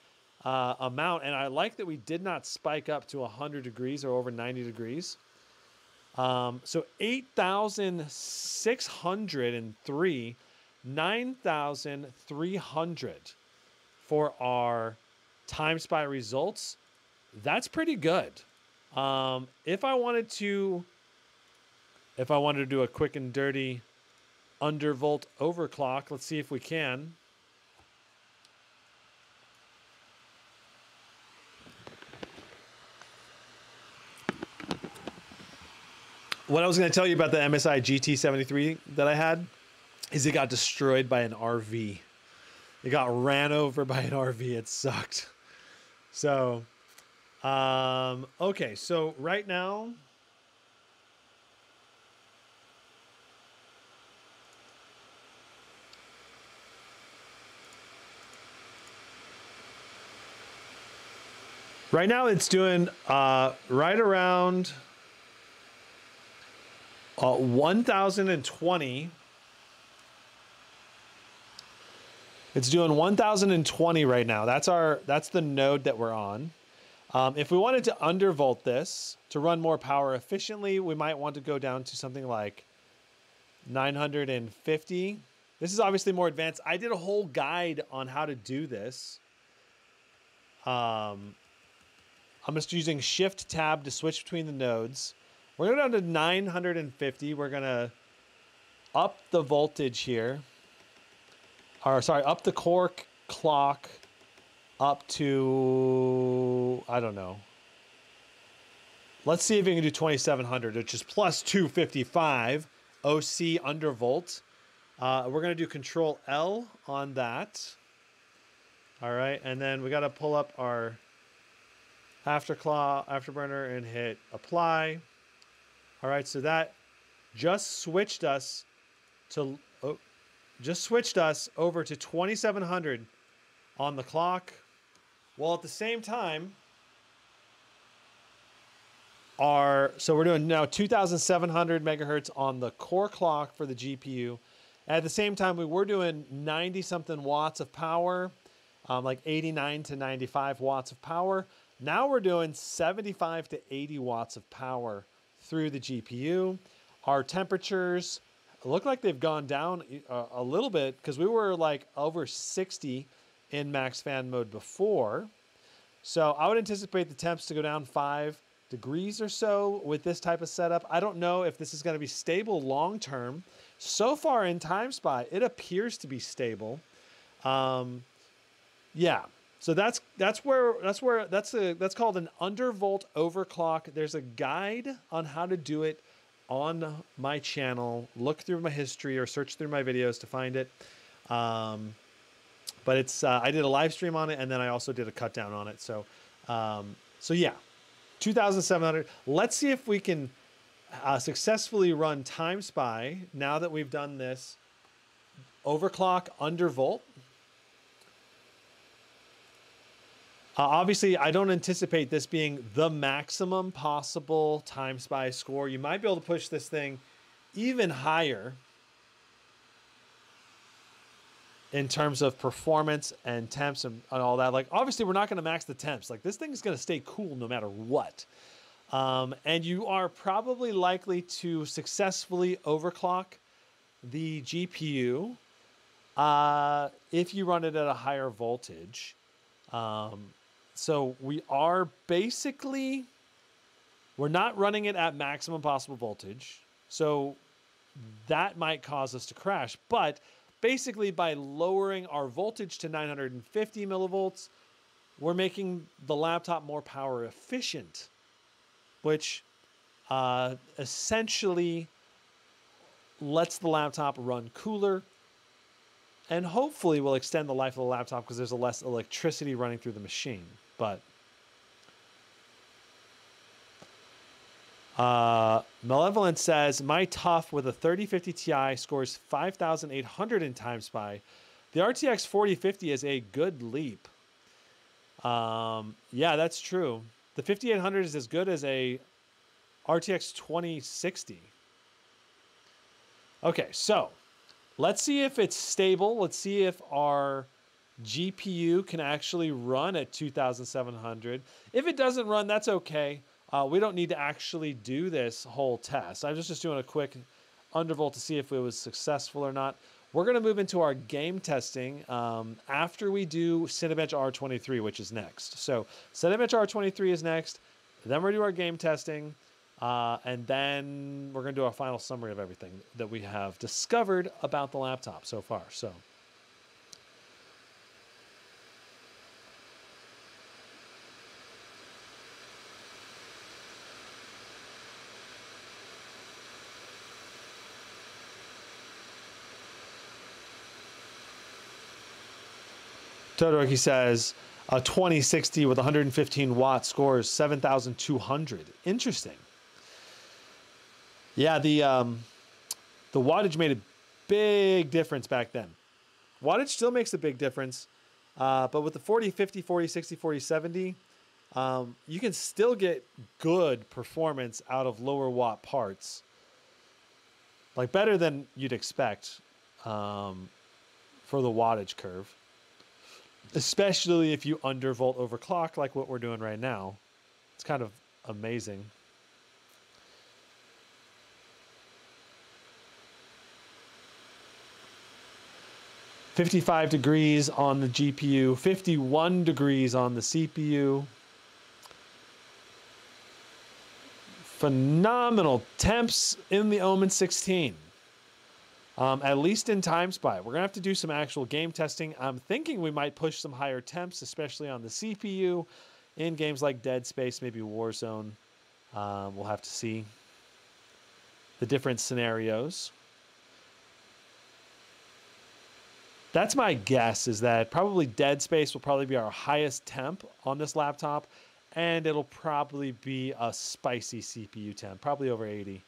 uh, amount, and I like that we did not spike up to one hundred degrees or over ninety degrees. Um, so eight thousand six hundred three, nine thousand three hundred for our Time Spy results, that's pretty good. Um, if I wanted to, if I wanted to do a quick and dirty undervolt overclock, let's see if we can. What I was going to tell you about the M S I G T seventy-three that I had is it got destroyed by an R V. It got ran over by an R V. It sucked. So, um, okay. So right now, right now it's doing uh, right around uh, one thousand twenty. It's doing one thousand twenty right now. That's our, that's the node that we're on. Um, if we wanted to undervolt this to run more power efficiently, we might want to go down to something like nine hundred fifty. This is obviously more advanced. I did a whole guide on how to do this. Um, I'm just using shift tab to switch between the nodes. We're going down to nine hundred fifty. We're going to up the voltage here. Or sorry, up the core clock up to, I don't know. Let's see if we can do twenty-seven hundred, which is plus two fifty-five O C undervolt. Uh, we're going to do control L on that. All right. And then we got to pull up our afterclaw, afterburner and hit apply. All right. So that just switched us to, oh, just switched us over to twenty-seven hundred on the clock, while at the same time our, so we're doing now two thousand seven hundred megahertz on the core clock for the G P U. At the same time, we were doing ninety something watts of power, um, like eighty-nine to ninety-five watts of power. Now we're doing seventy-five to eighty watts of power through the G P U. Our temperatures look like they've gone down a little bit, because we were like over sixty in max fan mode before. So I would anticipate the temps to go down five degrees or so with this type of setup. I don't know if this is going to be stable long term. So far in Time Spy, it appears to be stable. Um, yeah. So that's that's where that's where that's a that's called an undervolt overclock. There's a guide on how to do it on my channel. Look through my history or search through my videos to find it. Um, but it's, uh, I did a live stream on it, and then I also did a cut down on it. So, um, so yeah, two thousand seven hundred. Let's see if we can uh, successfully run Time Spy now that we've done this overclock undervolt. Uh, obviously, I don't anticipate this being the maximum possible Time Spy score. You might be able to push this thing even higher in terms of performance and temps and, and all that. Like, obviously, we're not going to max the temps. Like, this thing's going to stay cool no matter what. Um, and you are probably likely to successfully overclock the G P U uh, if you run it at a higher voltage. Um, So we are basically, we're not running it at maximum possible voltage. So that might cause us to crash, but basically by lowering our voltage to nine hundred fifty millivolts, we're making the laptop more power efficient, which, uh, essentially lets the laptop run cooler. And hopefully we'll extend the life of the laptop because there's a less electricity running through the machine. But uh, Malevolent says, my T U F with a thirty fifty Ti scores five thousand eight hundred in Time Spy. The R T X forty fifty is a good leap. Um, yeah, that's true. The fifty-eight hundred is as good as a R T X twenty sixty. Okay, so let's see if it's stable. Let's see if our G P U can actually run at two thousand seven hundred. If it doesn't run, that's okay. Uh, we don't need to actually do this whole test. I was just doing a quick undervolt to see if it was successful or not. We're going to move into our game testing um, after we do Cinebench R twenty-three, which is next. So Cinebench R twenty-three is next. Then we're going to do our game testing. Uh, and then we're going to do our final summary of everything that we have discovered about the laptop so far. So, Todoroki says a twenty sixty with one hundred fifteen watt scores seven thousand two hundred. Interesting. Yeah, the um, the wattage made a big difference back then. Wattage still makes a big difference, uh, but with the forty fifty, forty sixty, forty seventy, um, you can still get good performance out of lower watt parts, like better than you'd expect um, for the wattage curve, especially if you undervolt overclock like what we're doing right now. It's kind of amazing. fifty-five degrees on the G P U, fifty-one degrees on the C P U. Phenomenal temps in the Omen sixteen, um, at least in Time Spy. We're going to have to do some actual game testing. I'm thinking we might push some higher temps, especially on the C P U, in games like Dead Space, maybe Warzone. Um, we'll have to see the different scenarios. That's my guess, is that probably Dead Space will probably be our highest temp on this laptop, and it'll probably be a spicy C P U temp, probably over eighty,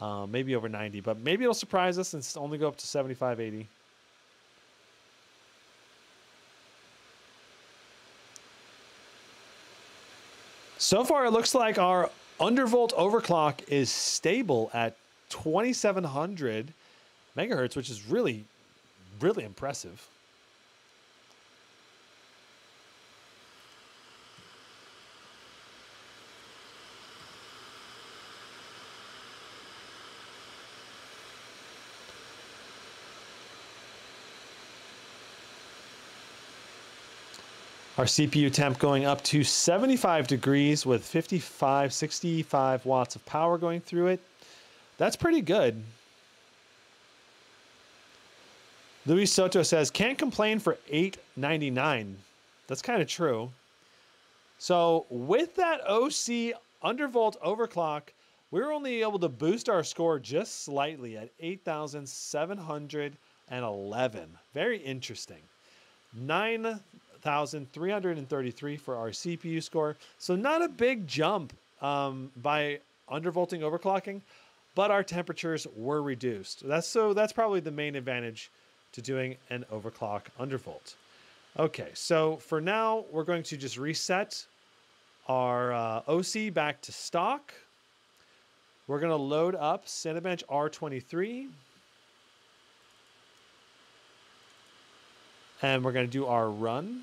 uh, maybe over ninety, but maybe it'll surprise us and only go up to seventy-five, eighty. So far, it looks like our undervolt overclock is stable at twenty-seven hundred megahertz, which is really... really impressive. Our C P U temp going up to seventy-five degrees with fifty-five, sixty-five watts of power going through it. That's pretty good. Luis Soto says, can't complain for eight ninety-nine. That's kind of true. So with that O C undervolt overclock, we were only able to boost our score just slightly at eight thousand seven hundred eleven. Very interesting. nine thousand three hundred thirty-three for our C P U score. So not a big jump um, by undervolting overclocking, but our temperatures were reduced. That's so that's probably the main advantage to doing an overclock undervolt. Okay, so for now, we're going to just reset our uh, O C back to stock. We're gonna load up Cinebench R twenty-three. And we're gonna do our run.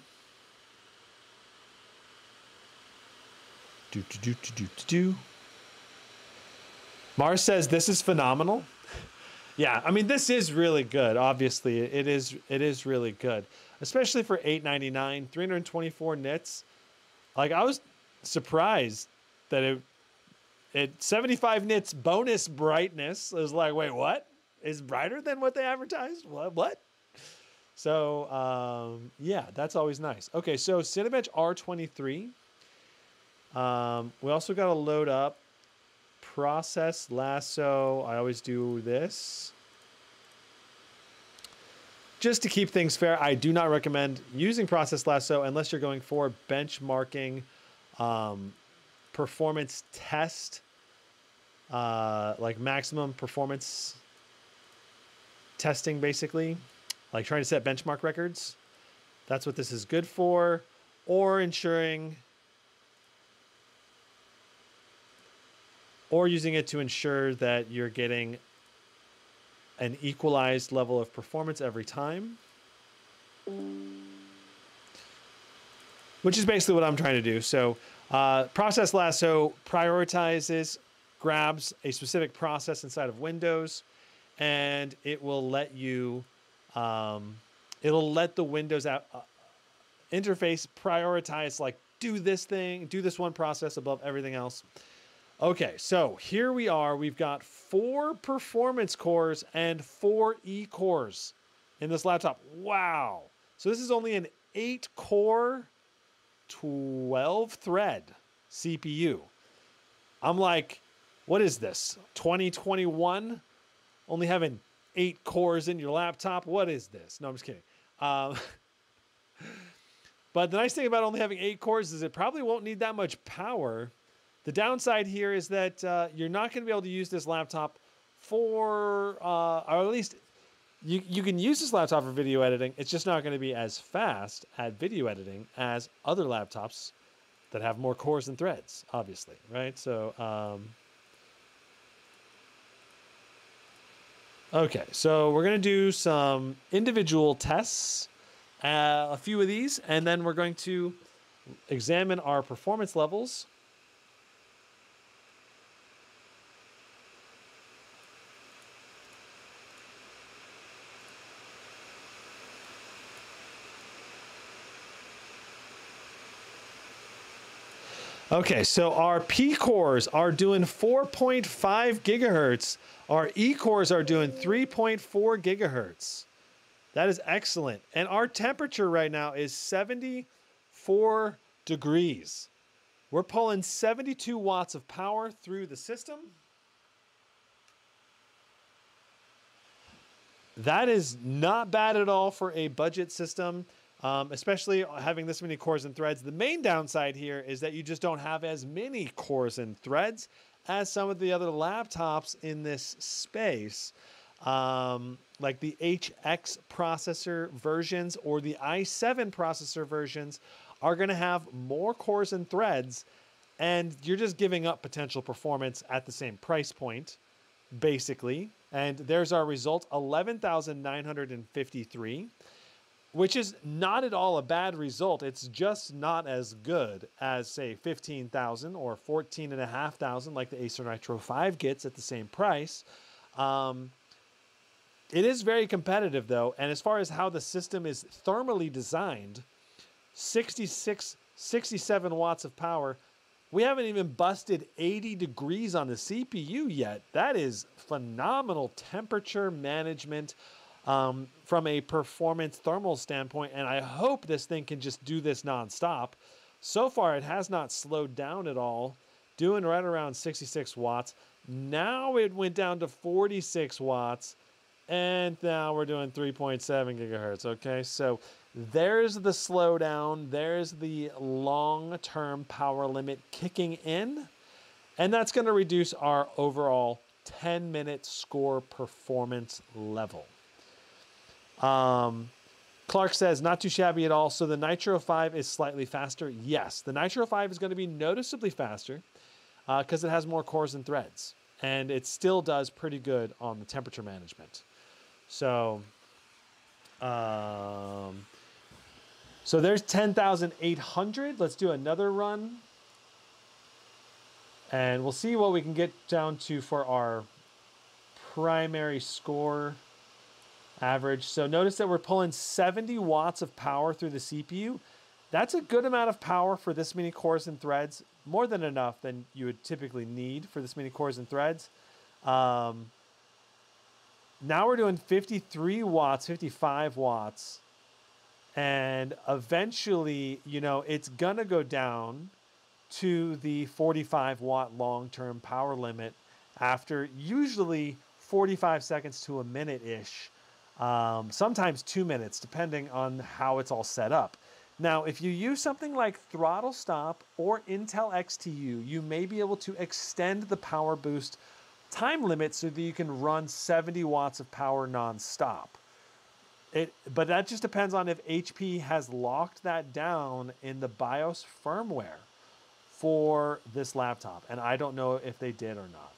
Do, do, do, do, do, do. Mars says, this is phenomenal. Yeah, I mean, this is really good. Obviously, it is it is really good, especially for eight ninety-nine, three hundred twenty-four nits. Like, I was surprised that it it seventy-five nits bonus brightness. I was like, wait, what? It's brighter than what they advertised? What? What? So, um, yeah, that's always nice. Okay, so Cinebench R twenty-three. Um, we also got to load up Process Lasso. I always do this just to keep things fair. I do not recommend using Process Lasso unless you're going for benchmarking, um, performance test, uh, like maximum performance testing, basically, like trying to set benchmark records. That's what this is good for, or ensuring or using it to ensure that you're getting an equalized level of performance every time, which is basically what I'm trying to do. So uh, Process Lasso prioritizes, grabs a specific process inside of Windows, and it will let you Um, it'll let the Windows app, uh, interface prioritize, like, do this thing, do this one process above everything else. Okay, so here we are. We've got four performance cores and four E cores in this laptop. Wow. So this is only an eight core, twelve thread C P U. I'm like, what is this? twenty twenty-one? Only having eight cores in your laptop? What is this? No, I'm just kidding. Um, but the nice thing about only having eight cores is it probably won't need that much power. The downside here is that uh, you're not going to be able to use this laptop for, uh, or at least you, you can use this laptop for video editing. It's just not going to be as fast at video editing as other laptops that have more cores and threads, obviously, right? So, um, okay, so we're going to do some individual tests, uh, a few of these, and then we're going to examine our performance levels. Okay, so our P cores are doing four point five gigahertz. Our E cores are doing three point four gigahertz. That is excellent. And our temperature right now is seventy-four degrees. We're pulling seventy-two watts of power through the system. That is not bad at all for a budget system. Um, especially having this many cores and threads. The main downside here is that you just don't have as many cores and threads as some of the other laptops in this space, um, like the H X processor versions or the i seven processor versions are going to have more cores and threads, and you're just giving up potential performance at the same price point, basically. And there's our result, eleven thousand nine hundred fifty-three. Which is not at all a bad result. It's just not as good as, say, fifteen thousand or fourteen thousand five hundred like the Acer Nitro five gets at the same price. Um, it is very competitive, though. And as far as how the system is thermally designed, sixty-six, sixty-seven watts of power. We haven't even busted eighty degrees on the C P U yet. That is phenomenal temperature management. Um, from a performance thermal standpoint, and I hope this thing can just do this nonstop. So far, it has not slowed down at all, doing right around sixty-six watts. Now it went down to forty-six watts, and now we're doing three point seven gigahertz, okay? So there's the slowdown. There's the long-term power limit kicking in, and that's going to reduce our overall ten-minute score performance level. Um, Clark says, not too shabby at all. So the Nitro five is slightly faster. Yes, the Nitro five is going to be noticeably faster because uh, it has more cores and threads. And it still does pretty good on the temperature management. So, um, so there's ten thousand eight hundred. Let's do another run. And we'll see what we can get down to for our primary score. Average. So notice that we're pulling seventy watts of power through the C P U. That's a good amount of power for this many cores and threads, more than enough than you would typically need for this many cores and threads. Um, now we're doing fifty-three watts, fifty-five watts. And eventually, you know, it's going to go down to the forty-five watt long-term power limit after usually forty-five seconds to a minute-ish. Um, sometimes two minutes, depending on how it's all set up. Now, if you use something like Throttle Stop or Intel X T U, you may be able to extend the power boost time limit so that you can run seventy watts of power nonstop. It, but that just depends on if H P has locked that down in the BIOS firmware for this laptop. And I don't know if they did or not.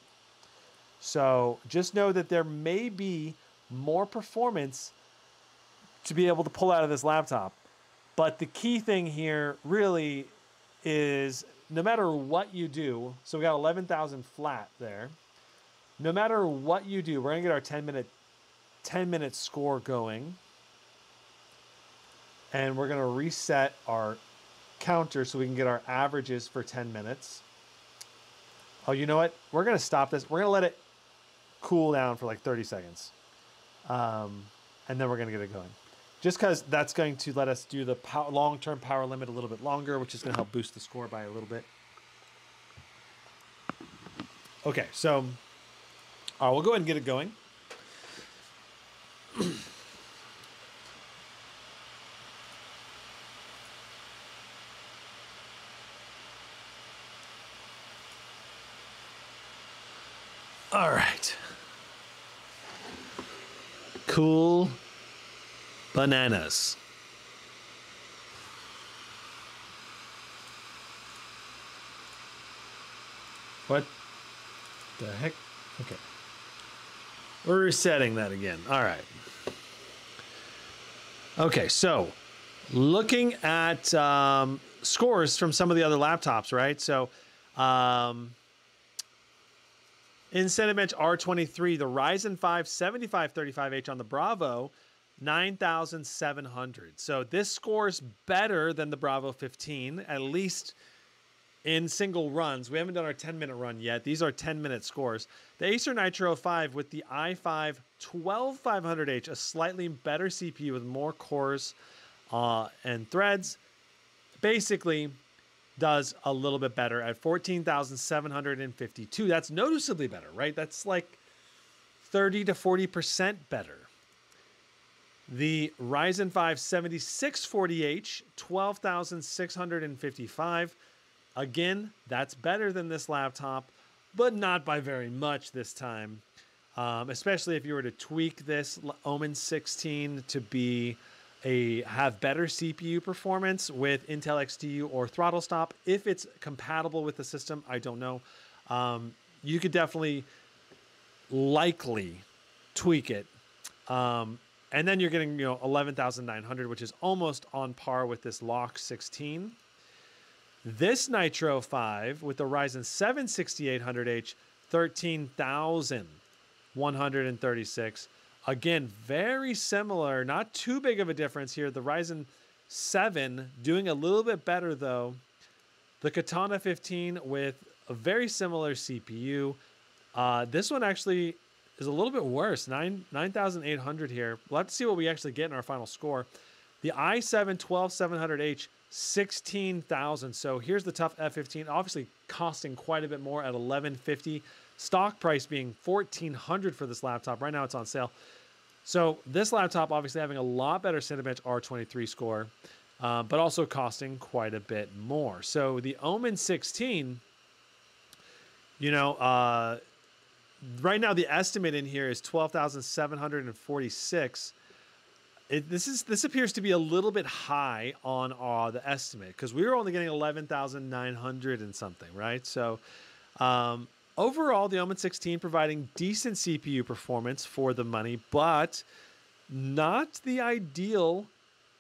So just know that there may be more performance to be able to pull out of this laptop. But the key thing here really is no matter what you do, so we got eleven thousand flat there. No matter what you do, we're gonna get our ten minute, ten minute score going. and we're going to reset our counter so we can get our averages for ten minutes. Oh, you know what? We're going to stop this. We're going to let it cool down for like thirty seconds. Um, and then we're going to get it going. Just because that's going to let us do the power, long-term power limit a little bit longer, which is going to help boost the score by a little bit. Okay, so uh, we'll go ahead and get it going. All right. Cool bananas. What the heck? Okay. We're resetting that again. All right. Okay, so looking at um, scores from some of the other laptops, right? So... Um, in Cinebench R twenty-three, the Ryzen five seventy-five thirty-five H on the Bravo, nine thousand seven hundred. So this scores better than the Bravo fifteen, at least in single runs. We haven't done our ten-minute run yet. These are ten-minute scores. The Acer Nitro five with the i five twelve five hundred H, a slightly better C P U with more cores uh, and threads, basically does a little bit better at fourteen thousand seven hundred fifty-two. That's noticeably better, right? That's like thirty to forty percent better. The Ryzen five seventy-six forty H, twelve thousand six hundred fifty-five. Again, that's better than this laptop, but not by very much this time. Um, especially if you were to tweak this Omen sixteen to be A, have better C P U performance with Intel X T U or Throttle Stop. If it's compatible with the system, I don't know. Um, you could definitely likely tweak it. Um, and then you're getting, you know, eleven thousand nine hundred, which is almost on par with this L O Q sixteen. This Nitro five with the Ryzen seven sixty-eight hundred H, thirteen thousand one hundred thirty-six. Again, very similar, not too big of a difference here. The Ryzen seven doing a little bit better though. The Katana fifteen with a very similar C P U. Uh, this one actually is a little bit worse, nine thousand eight hundred here. We'll have to see what we actually get in our final score. The i seven twelve seven hundred H, sixteen thousand. So here's the tough F fifteen, obviously costing quite a bit more at eleven fifty. Stock price being fourteen hundred for this laptop. Right now it's on sale. So this laptop obviously having a lot better Cinebench R twenty-three score, uh, but also costing quite a bit more. So the Omen sixteen, you know, uh, right now the estimate in here is twelve thousand seven hundred forty-six. It, this is this appears to be a little bit high on uh, the estimate because we were only getting eleven thousand nine hundred and something, right? So... Um, Overall, the Omen sixteen providing decent C P U performance for the money, but not the ideal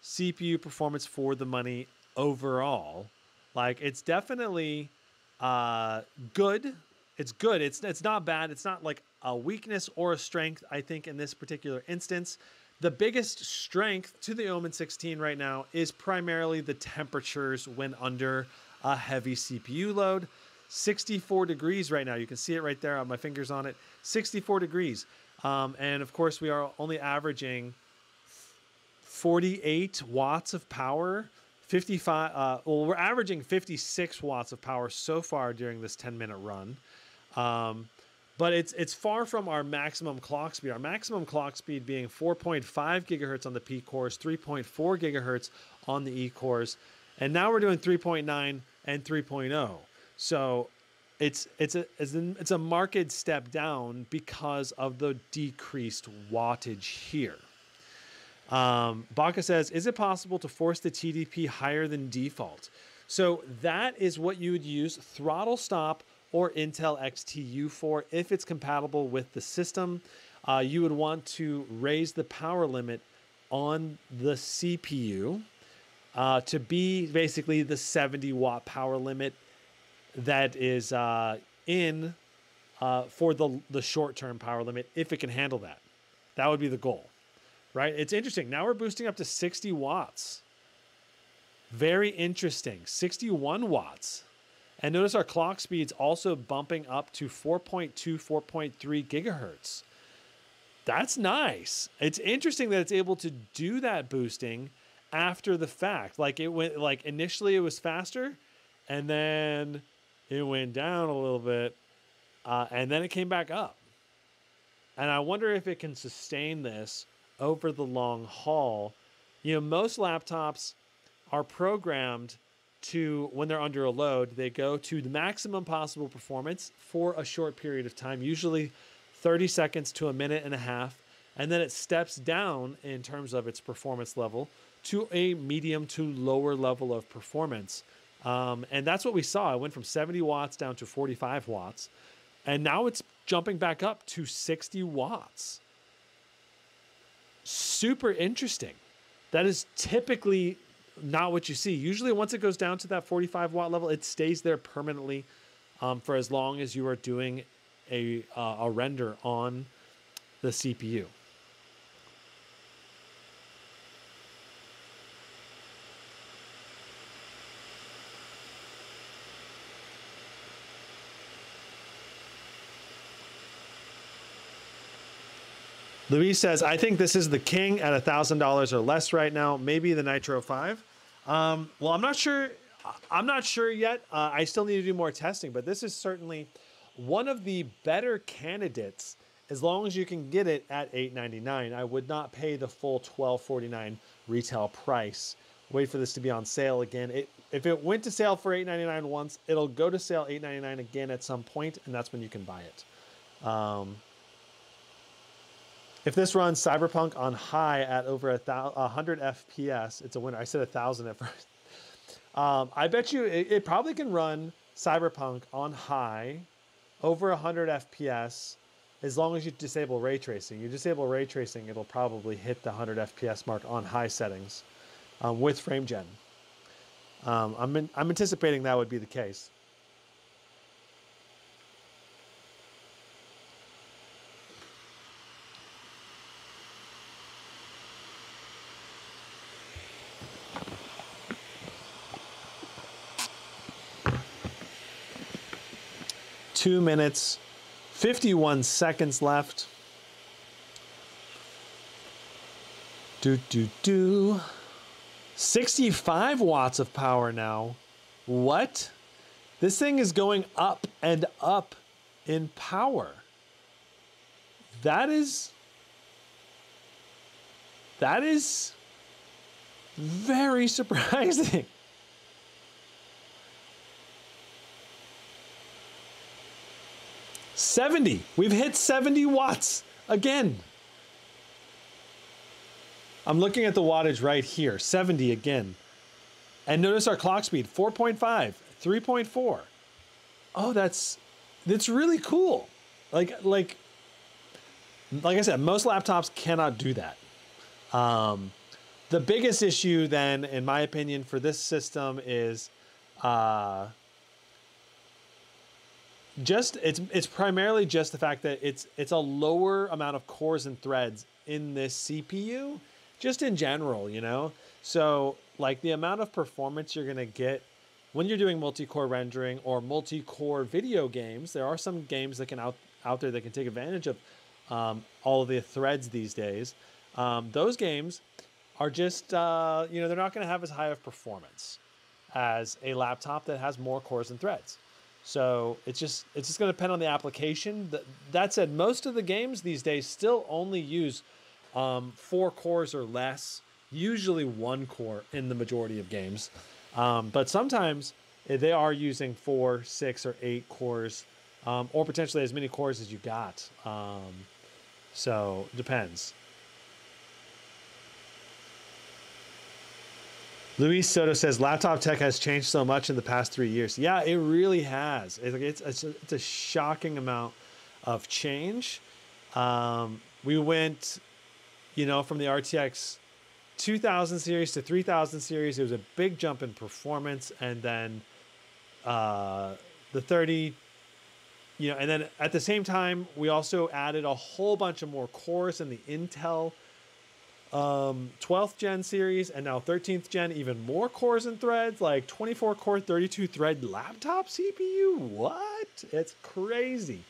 C P U performance for the money overall. Like, it's definitely uh, good. It's good. It's, it's not bad. It's not like a weakness or a strength, I think, in this particular instance. The biggest strength to the Omen sixteen right now is primarily the temperatures when under a heavy C P U load. sixty-four degrees right now. You can see it right there on my fingers on it. sixty-four degrees. Um, and of course, we are only averaging forty-eight watts of power. fifty-five. Uh, well, we're averaging fifty-six watts of power so far during this ten-minute run. Um, but it's it's far from our maximum clock speed. Our maximum clock speed being four point five gigahertz on the P cores, three point four gigahertz on the E cores, and now we're doing three point nine and three point oh. So it's it's a it's a, it's a marked step down because of the decreased wattage here. Um, Baca says, is it possible to force the T D P higher than default? So that is what you would use Throttle Stop or Intel X T U for if it's compatible with the system. Uh, you would want to raise the power limit on the C P U uh, to be basically the seventy watt power limit that is uh, in uh, for the, the short-term power limit, if it can handle that. That would be the goal, right? It's interesting. Now we're boosting up to sixty watts Very interesting, sixty-one watts. And notice our clock speed's also bumping up to four point two, four point three gigahertz. That's nice. It's interesting that it's able to do that boosting after the fact. Like it went, like initially it was faster and then it went down a little bit uh, and then it came back up. And I wonder if it can sustain this over the long haul. You know, most laptops are programmed to, when they're under a load, they go to the maximum possible performance for a short period of time, usually thirty seconds to a minute and a half, and then it steps down in terms of its performance level to a medium to lower level of performance. Um, and that's what we saw. It went from seventy watts down to forty-five watts, and now it's jumping back up to sixty watts. Super interesting. That is typically not what you see. Usually once it goes down to that forty-five watt level, it stays there permanently um, for as long as you are doing a, uh, a render on the C P U. Luis says, I think this is the king at one thousand dollars or less right now. Maybe the Nitro five. Um, well, I'm not sure. I'm not sure yet. Uh, I still need to do more testing, but this is certainly one of the better candidates as long as you can get it at eight ninety-nine. I would not pay the full twelve forty-nine retail price. Wait for this to be on sale again. It, if it went to sale for eight ninety-nine once, it'll go to sale eight ninety-nine again at some point, and that's when you can buy it. Um, If this runs Cyberpunk on high at over one hundred F P S, it's a winner. I said one thousand at first. Um, I bet you it, it probably can run Cyberpunk on high over one hundred F P S as long as you disable ray tracing. You disable ray tracing, it'll probably hit the one hundred F P S mark on high settings um, with frame gen. Um, I'm, in, I'm anticipating that would be the case. two minutes, fifty-one seconds left. Do, do, do. sixty-five watts of power now. What? This thing is going up and up in power. That is, that is very surprising. seventy. We've hit seventy watts again. I'm looking at the wattage right here, seventy again. And notice our clock speed, four point five, three point four. Oh, that's that's really cool. Like like like I said, most laptops cannot do that. Um, the biggest issue then, in my opinion, for this system is uh Just it's it's primarily just the fact that it's it's a lower amount of cores and threads in this C P U, just in general, you know. So like the amount of performance you're gonna get when you're doing multi-core rendering or multi-core video games, there are some games that can out out there that can take advantage of um, all of the threads these days. Um, those games are just uh, you know they're not gonna have as high of performance as a laptop that has more cores and threads. So it's just it's just going to depend on the application. That said, most of the games these days still only use um, four cores or less, usually one core in the majority of games. Um, but sometimes they are using four, six, or eight cores, um, or potentially as many cores as you got. Um, so it depends. Luis Soto says, laptop tech has changed so much in the past three years. Yeah, it really has. It's, it's, a, it's a shocking amount of change. Um, we went, you know, from the R T X two thousand series to three thousand series. It was a big jump in performance. And then uh, the thirty, you know, and then at the same time, we also added a whole bunch of more cores in the Intel um, twelfth gen series, and now thirteenth gen, even more cores and threads, like twenty-four core, thirty-two thread laptop C P U. What? It's crazy.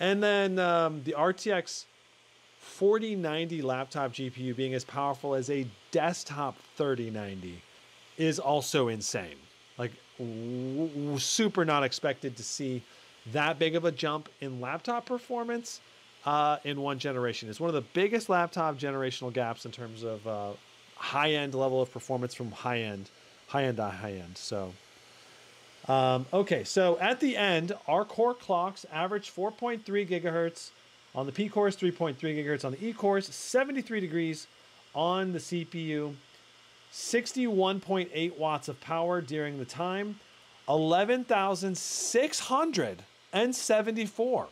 And then um, the R T X forty ninety laptop G P U being as powerful as a desktop thirty ninety is also insane. Like, super not expected to see that big of a jump in laptop performance uh, in one generation. It's one of the biggest laptop generational gaps in terms of uh, high-end level of performance from high-end, high-end to high-end. So, um, okay, so at the end, our core clocks average four point three gigahertz on the P cores, three point three gigahertz on the E cores, seventy-three degrees on the C P U, sixty-one point eight watts of power during the time, eleven thousand six hundred seventy-four.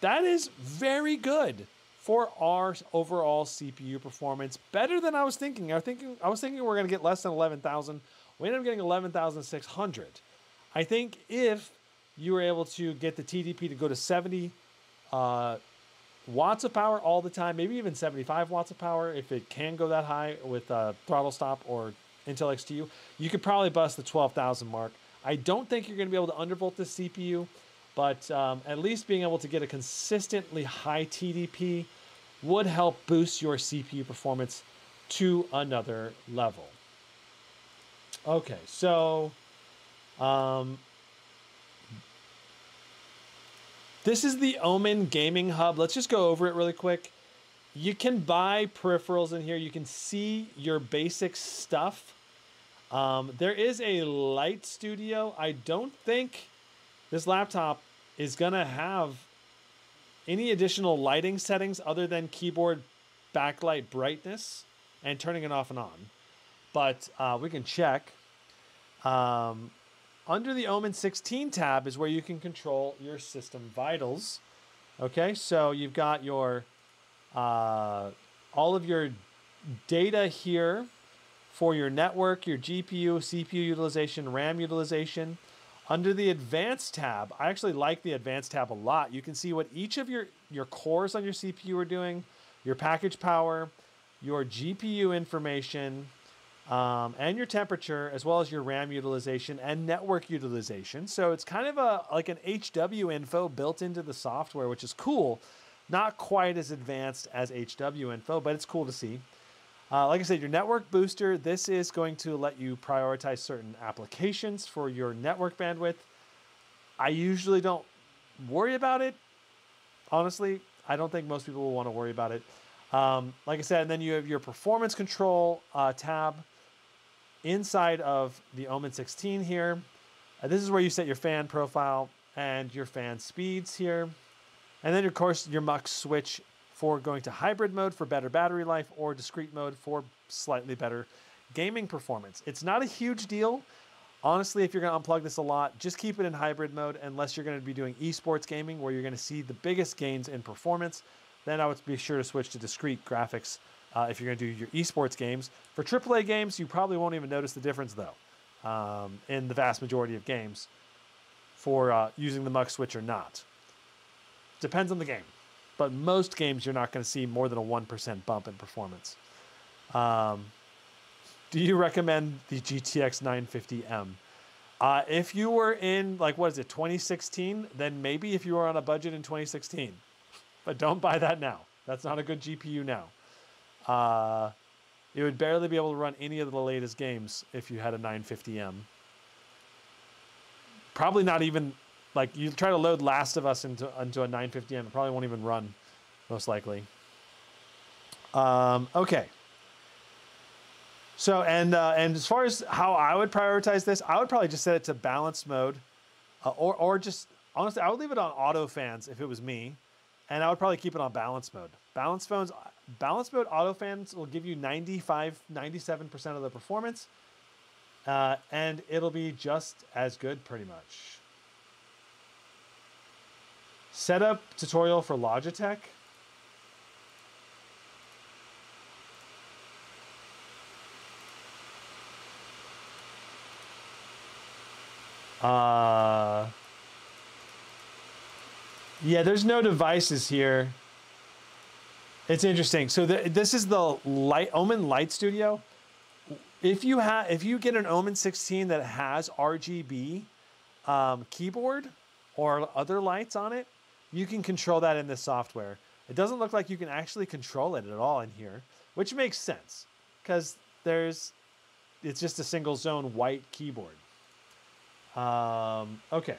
That is very good for our overall C P U performance. Better than I was thinking. I was thinking, I was thinking we were going to get less than eleven thousand. We ended up getting eleven thousand six hundred. I think if you were able to get the T D P to go to seventy uh, watts of power all the time, maybe even seventy-five watts of power, if it can go that high with uh, Throttle Stop or Intel X T U, you could probably bust the twelve thousand mark. I don't think you're going to be able to undervolt this C P U, but um, at least being able to get a consistently high T D P would help boost your C P U performance to another level. Okay, so um, this is the Omen Gaming Hub. Let's just go over it really quick. You can buy peripherals in here. You can see your basic stuff. Um, there is a light studio. I don't think this laptop is gonna have any additional lighting settings other than keyboard backlight brightness and turning it off and on. But uh, we can check. Um, under the Omen sixteen tab is where you can control your system vitals. Okay, so you've got your uh, all of your data here for your network, your G P U, C P U utilization, RAM utilization. Under the Advanced tab, I actually like the Advanced tab a lot. You can see what each of your, your cores on your C P U are doing, your package power, your G P U information, um, and your temperature, as well as your RAM utilization and network utilization. So it's kind of a like an H W info built into the software, which is cool. Not quite as advanced as H W info, but it's cool to see. Uh, like I said, your network booster, this is going to let you prioritize certain applications for your network bandwidth. I usually don't worry about it. Honestly, I don't think most people will want to worry about it. Um, like I said, and then you have your performance control uh, tab inside of the Omen sixteen here. Uh, this is where you set your fan profile and your fan speeds here. And then, of course, your MUX switch for going to hybrid mode for better battery life or discrete mode for slightly better gaming performance. It's not a huge deal. Honestly, if you're gonna unplug this a lot, just keep it in hybrid mode unless you're gonna be doing esports gaming where you're gonna see the biggest gains in performance. Then I would be sure to switch to discrete graphics uh, if you're gonna do your esports games. For triple A games, you probably won't even notice the difference though um, in the vast majority of games for uh, using the MUX switch or not. Depends on the game. But most games, you're not going to see more than a one percent bump in performance. Um, do you recommend the G T X nine fifty M? Uh, if you were in, like, what is it, twenty sixteen? Then maybe if you were on a budget in twenty sixteen. But don't buy that now. That's not a good G P U now. Uh, it would barely be able to run any of the latest games if you had a nine fifty M. Probably not even... Like, you try to load Last of Us into, into a nine fifty M, it probably won't even run, most likely. Um, okay. So, and, uh, and as far as how I would prioritize this, I would probably just set it to balanced mode. Uh, or, or just, honestly, I would leave it on auto fans if it was me. And I would probably keep it on balanced mode. Balanced, phones, balanced mode auto fans will give you ninety-five, ninety-seven percent of the performance. Uh, and it'll be just as good, pretty much. Setup tutorial for Logitech. Uh, yeah, there's no devices here. It's interesting. So the, this is the light, Omen Light Studio. If you have, if you get an Omen sixteen that has R G B um, keyboard or other lights on it, you can control that in this software. It doesn't look like you can actually control it at all in here, which makes sense because there's, it's just a single zone white keyboard. Um, okay.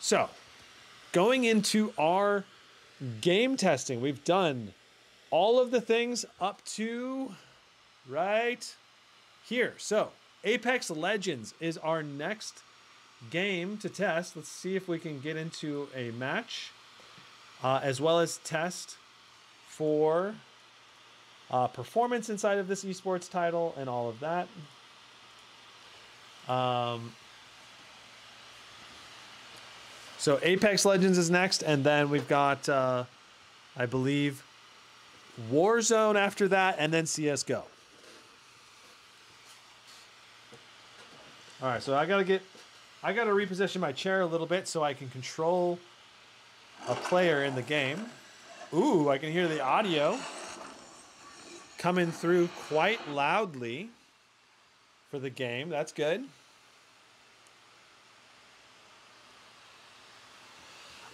So going into our game testing, we've done all of the things up to right here. So Apex Legends is our next game to test. Let's see if we can get into a match, uh, as well as test for uh, performance inside of this esports title and all of that. Um, so Apex Legends is next, and then we've got, uh, I believe, Warzone after that, and then C S G O. All right, so I gotta get, I gotta reposition my chair a little bit so I can control a player in the game. Ooh, I can hear the audio coming through quite loudly for the game. That's good.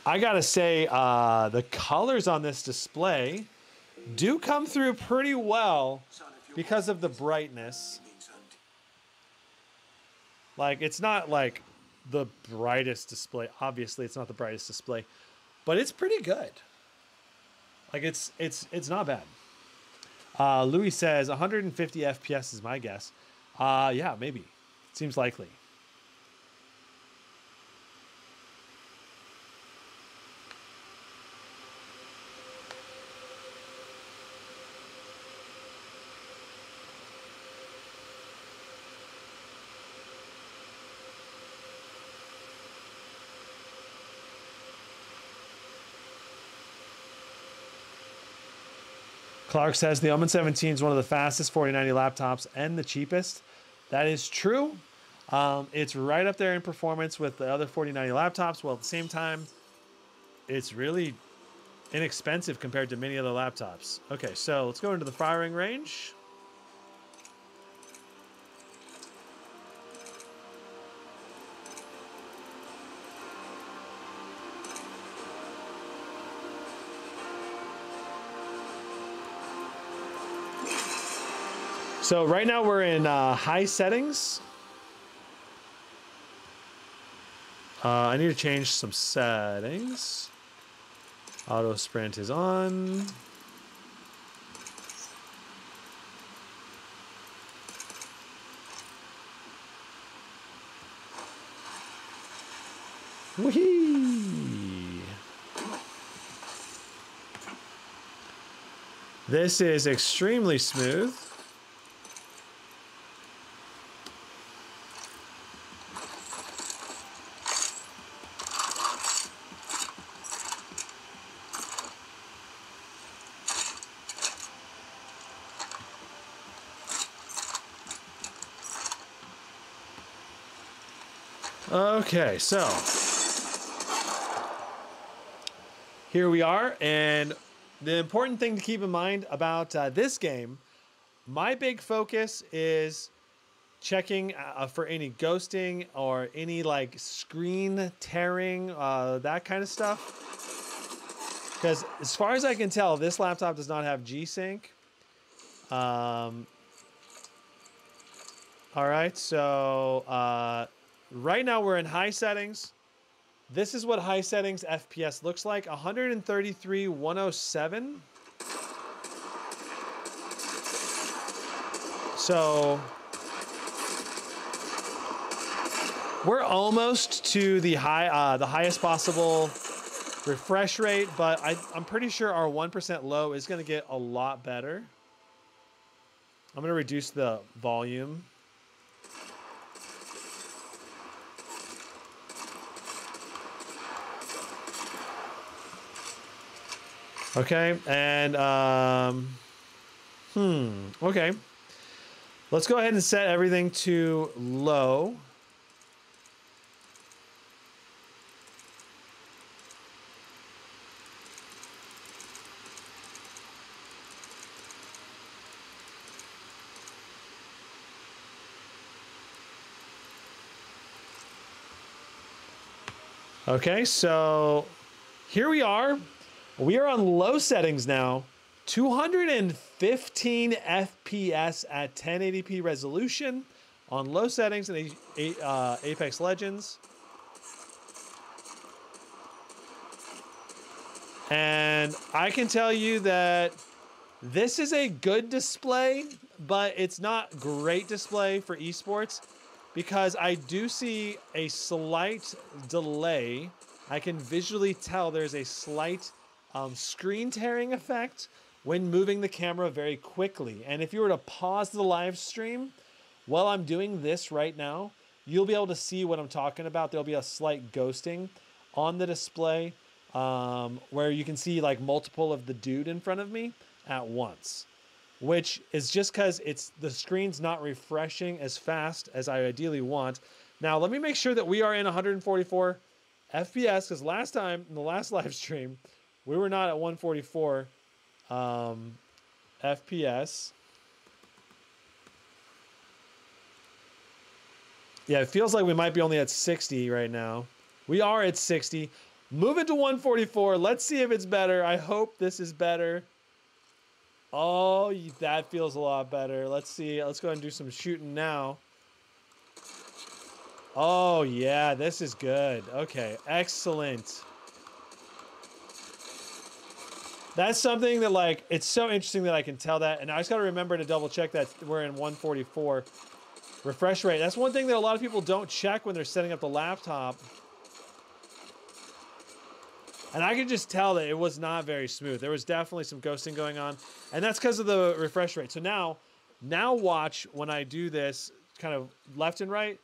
I gotta say, uh, the colors on this display do come through pretty well because of the brightness. Like, it's not like the brightest display. Obviously, it's not the brightest display, but it's pretty good. Like, it's it's it's not bad. Uh, Louis says one hundred fifty F P S is my guess. Uh, yeah, maybe. Seems likely. Clark says the Omen seventeen is one of the fastest forty ninety laptops and the cheapest. That is true. Um, it's right up there in performance with the other forty ninety laptops. While at the same time, it's really inexpensive compared to many other laptops. Okay, so let's go into the firing range. So right now we're in uh, high settings. Uh, I need to change some settings. Auto sprint is on. Whee! This is extremely smooth. Okay, so here we are, and the important thing to keep in mind about uh, this game, my big focus is checking uh, for any ghosting or any like screen tearing, uh, that kind of stuff. Because as far as I can tell, this laptop does not have G-Sync. Um, all right, so... Uh, right now we're in high settings. This is what high settings F P S looks like. one thirty-three, one oh seven. So we're almost to the high, uh, the highest possible refresh rate, but I, I'm pretty sure our one percent low is gonna get a lot better. I'm gonna reduce the volume. Okay, and, um, hmm, okay. Let's go ahead and set everything to low. Okay, so here we are. We are on low settings now. two hundred fifteen F P S at ten eighty p resolution on low settings in uh, Apex Legends. And I can tell you that this is a good display, but it's not great display for esports because I do see a slight delay. I can visually tell there's a slight um, screen tearing effect when moving the camera very quickly. And if you were to pause the live stream while I'm doing this right now, you'll be able to see what I'm talking about. There'll be a slight ghosting on the display um, where you can see like multiple of the dude in front of me at once, which is just because it's the screen's not refreshing as fast as I ideally want. Now, let me make sure that we are in one forty-four F P S because last time in the last live stream, we were not at one forty-four um, F P S. Yeah, it feels like we might be only at sixty right now. We are at sixty. Move it to one forty-four. Let's see if it's better. I hope this is better. Oh, that feels a lot better. Let's see. Let's go ahead and do some shooting now. Oh, yeah, this is good. Okay, excellent. That's something that, like, it's so interesting that I can tell that. And I just got to remember to double check that we're in one forty-four refresh rate. That's one thing that a lot of people don't check when they're setting up the laptop. And I could just tell that it was not very smooth. There was definitely some ghosting going on. And that's because of the refresh rate. So now, now watch when I do this kind of left and right,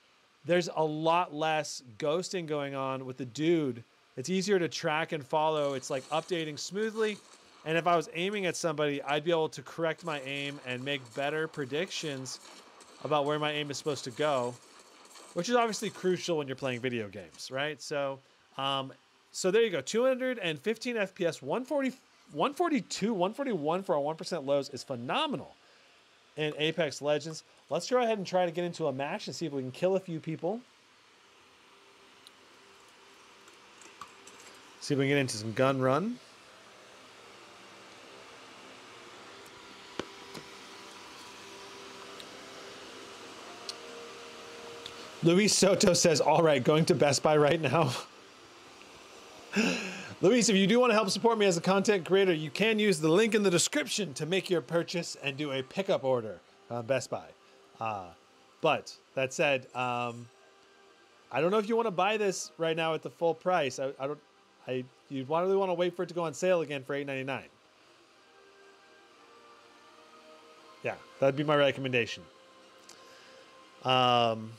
there's a lot less ghosting going on with the dude. It's easier to track and follow. It's like updating smoothly. And if I was aiming at somebody, I'd be able to correct my aim and make better predictions about where my aim is supposed to go, which is obviously crucial when you're playing video games, right? So, um, So there you go, two hundred fifteen F P S, one forty, one forty-two, one forty-one for our one percent lows is phenomenal in Apex Legends. Let's go ahead and try to get into a match and see if we can kill a few people. See if we can get into some gun run. Luis Soto says, all right, going to Best Buy right now. Luis, if you do want to help support me as a content creator, you can use the link in the description to make your purchase and do a pickup order on Best Buy. Uh, but that said, um, I don't know if you want to buy this right now at the full price. I, I don't. I you'd really want to wait for it to go on sale again for eight ninety-nine. Yeah, that'd be my recommendation. Um.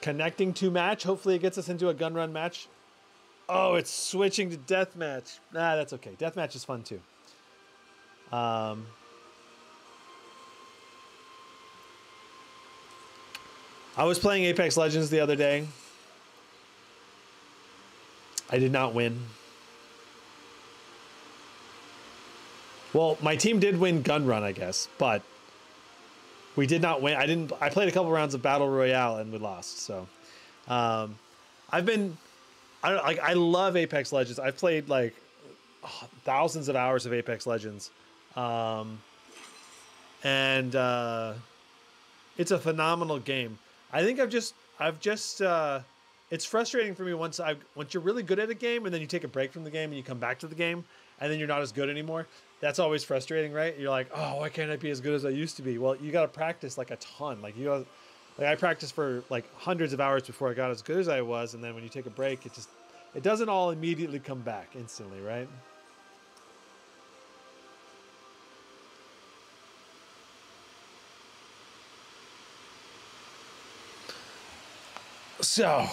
Connecting to match. Hopefully it gets us into a gun run match. Oh, it's switching to deathmatch. Nah, that's okay. Deathmatch is fun too. Um, I was playing Apex Legends the other day. I did not win. Well, my team did win gun run, I guess, but we did not win. I didn't. I played a couple rounds of Battle Royale and we lost. So, um, I've been. I don't, like. I love Apex Legends. I've played like oh, thousands of hours of Apex Legends, um, and uh, it's a phenomenal game. I think I've just. I've just. Uh, it's frustrating for me once I once you're really good at a game and then you take a break from the game and you come back to the game and then you're not as good anymore. That's always frustrating, right? You're like, oh, why can't I be as good as I used to be? Well, you got to practice like a ton. Like you gotta, like I practiced for like hundreds of hours before I got as good as I was. And then when you take a break, it just, it doesn't all immediately come back instantly, right? So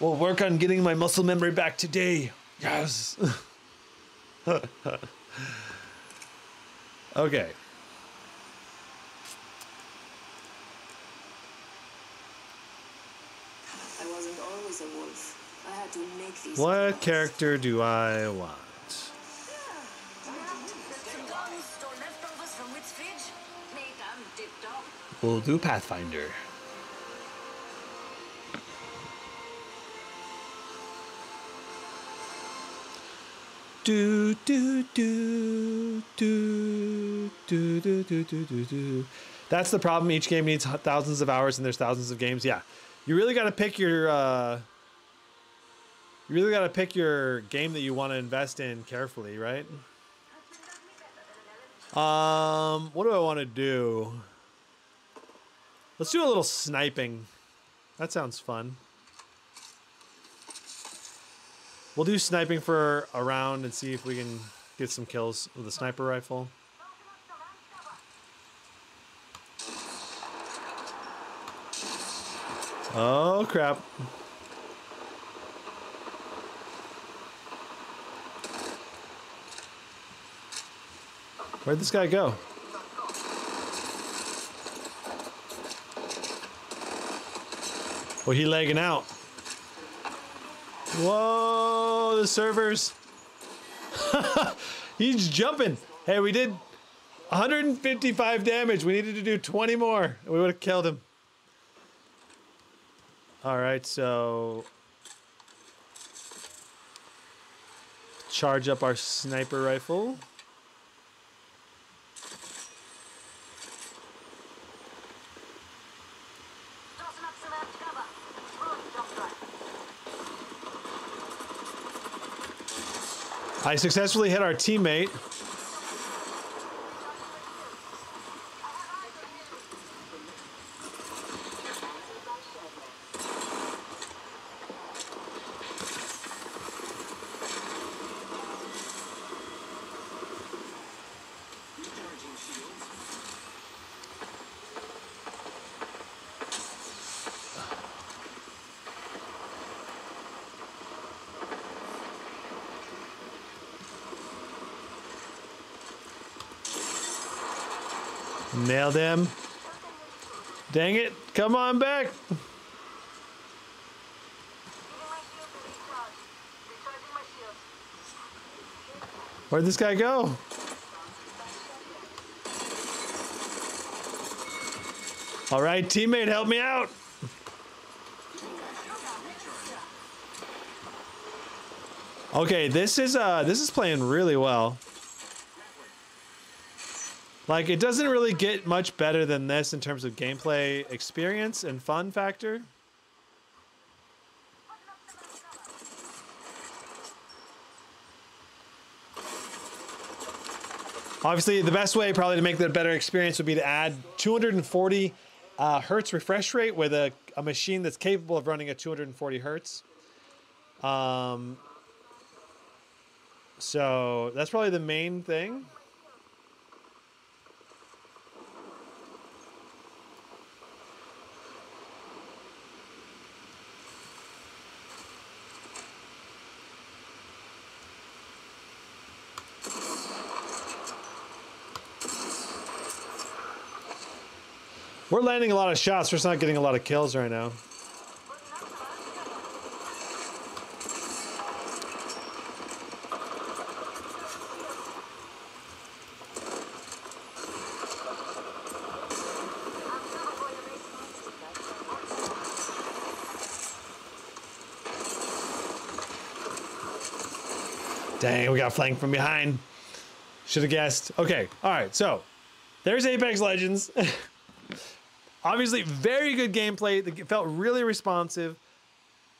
we'll work on getting my muscle memory back today. Yes. Okay. I wasn't always a wolf. I had to make these. What character do I want? We'll do Pathfinder. Do do do do do do do do do. That's the problem. Each game needs thousands of hours, and there's thousands of games. Yeah, you really got to pick your. Uh, you really got to pick your game that you want to invest in carefully, right? Um, what do I want to do? Let's do a little sniping. That sounds fun. We'll do sniping for a round and see if we can get some kills with a sniper rifle. Oh, crap. Where'd this guy go? Well, he lagging out. Whoa, the servers. He's jumping. Hey, we did one hundred fifty-five damage. We needed to do twenty more, and we would have killed him. All right, so... charge up our sniper rifle. I successfully hit our teammate. Nailed him. Dang it. Come on back. Where'd this guy go? All right, teammate, help me out. Okay, this is uh this is playing really well. Like, it doesn't really get much better than this in terms of gameplay experience and fun factor. Obviously, the best way probably to make that better experience would be to add two hundred forty uh, hertz refresh rate with a, a machine that's capable of running at two hundred forty hertz. Um, so that's probably the main thing. We're landing a lot of shots, we're just not getting a lot of kills right now. Dang, we got flanked from behind. Should have guessed. Okay, all right, so there's Apex Legends. Obviously, very good gameplay. It felt really responsive.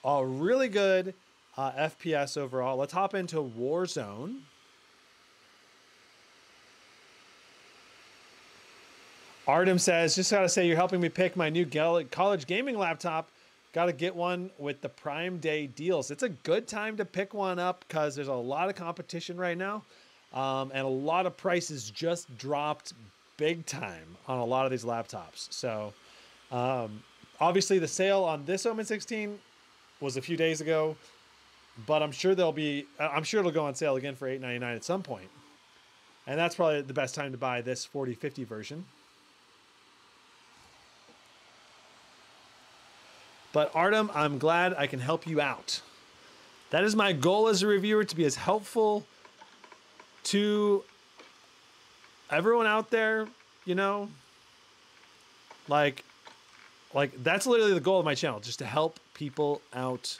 Uh, really good uh, F P S overall. Let's hop into Warzone. Artem says, just gotta say, you're helping me pick my new college gaming laptop. Gotta get one with the Prime Day deals. It's a good time to pick one up because there's a lot of competition right now. Um, and a lot of prices just dropped big time on a lot of these laptops. So um, obviously the sale on this Omen sixteen was a few days ago, but I'm sure there'll be, I'm sure it'll go on sale again for eight ninety-nine at some point. And that's probably the best time to buy this forty fifty version. But Artem, I'm glad I can help you out. That is my goal as a reviewer, to be as helpful to everyone out there, you know, like, like that's literally the goal of my channel, just to help people out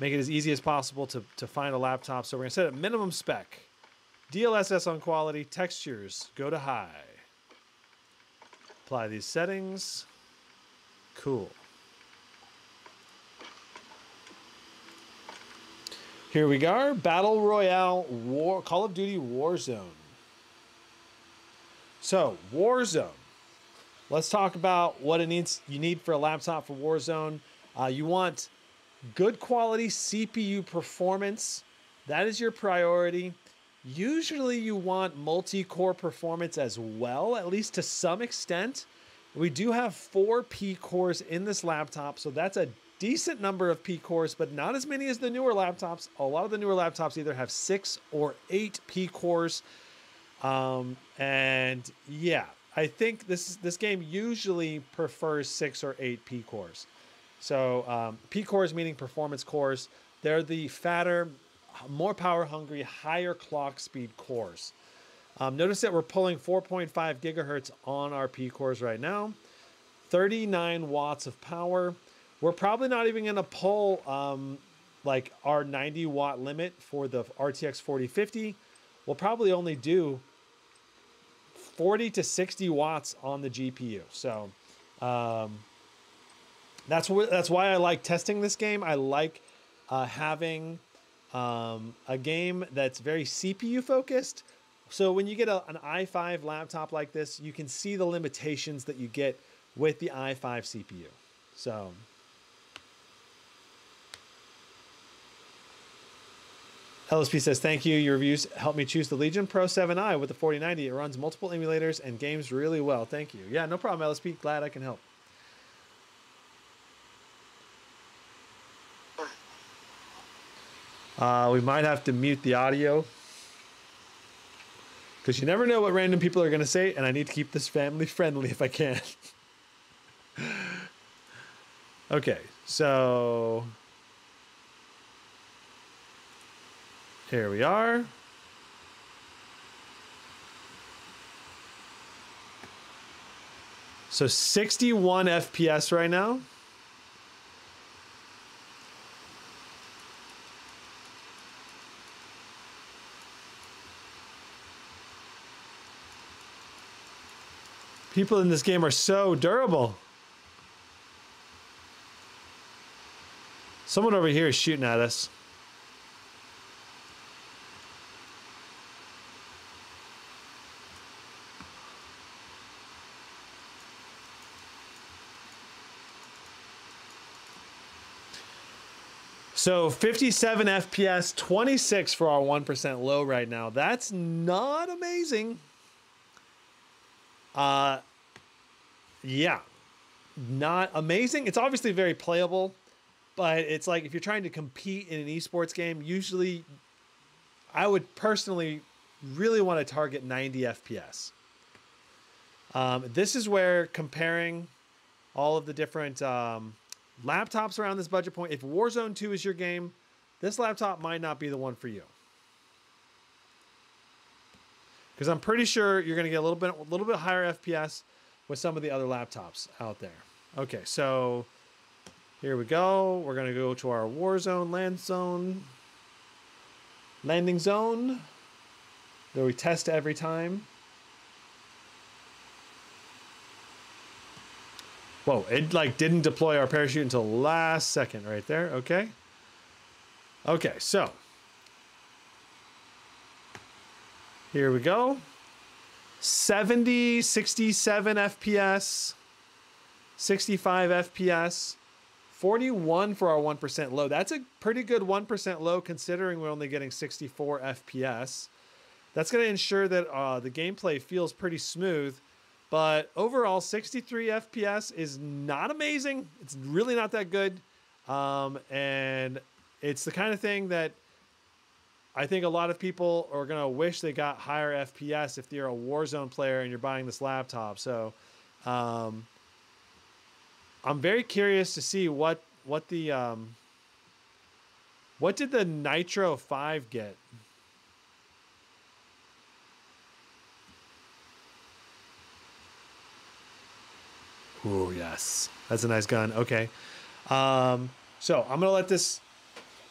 make it as easy as possible to, to find a laptop. So we're going to set it minimum spec. D L S S on quality, textures, go to high. Apply these settings. Cool. Here we go, Battle Royale, War, Call of Duty Warzone. So, Warzone. Let's talk about what it needs. You need for a laptop for Warzone. Uh, you want good quality C P U performance. That is your priority. Usually you want multi-core performance as well, at least to some extent. We do have four P cores in this laptop, so that's a decent number of P cores, but not as many as the newer laptops. A lot of the newer laptops either have six or eight P cores. Um, and yeah, I think this, this game usually prefers six or eight P cores. So um, P cores meaning performance cores. They're the fatter, more power hungry, higher clock speed cores. Um, notice that we're pulling four point five gigahertz on our P cores right now. thirty-nine watts of power. We're probably not even going to pull um, like our ninety watt limit for the R T X forty fifty. We'll probably only do forty to sixty watts on the G P U. So um, that's what, that's why I like testing this game. I like uh, having um, a game that's very C P U focused. So when you get a, an i five laptop like this, you can see the limitations that you get with the i five C P U. So. L S P says, thank you. Your reviews helped me choose the Legion Pro seven i with the forty ninety. It runs multiple emulators and games really well. Thank you. Yeah, no problem, L S P. Glad I can help. Uh, we might have to mute the audio because you never know what random people are going to say, and I need to keep this family friendly if I can. Okay, so... here we are. So sixty-one F P S right now. People in this game are so durable. Someone over here is shooting at us. So fifty-seven F P S, twenty-six for our one percent low right now. That's not amazing. Uh, yeah, not amazing. It's obviously very playable, but it's like if you're trying to compete in an esports game, usually I would personally really want to target ninety F P S. Um, this is where comparing all of the different... Um, laptops around this budget point. If Warzone two is your game, this laptop might not be the one for you. Because I'm pretty sure you're going to get a little bit, a little bit higher F P S with some of the other laptops out there. Okay, so here we go. We're going to go to our Warzone land zone, landing zone that we test every time. Whoa, it like didn't deploy our parachute until last second right there. Okay. Okay, so. Here we go. seventy, sixty-seven F P S, sixty-five F P S, forty-one for our one percent low. That's a pretty good one percent low considering we're only getting sixty-four F P S. That's going to ensure that uh, the gameplay feels pretty smooth. But overall, sixty-three F P S is not amazing. It's really not that good. Um, and it's the kind of thing that I think a lot of people are going to wish they got higher F P S if you're a Warzone player and you're buying this laptop. So um, I'm very curious to see what, what the... Um, what did the Nitro five get? Oh yes, that's a nice gun. Okay, um, so I'm gonna let this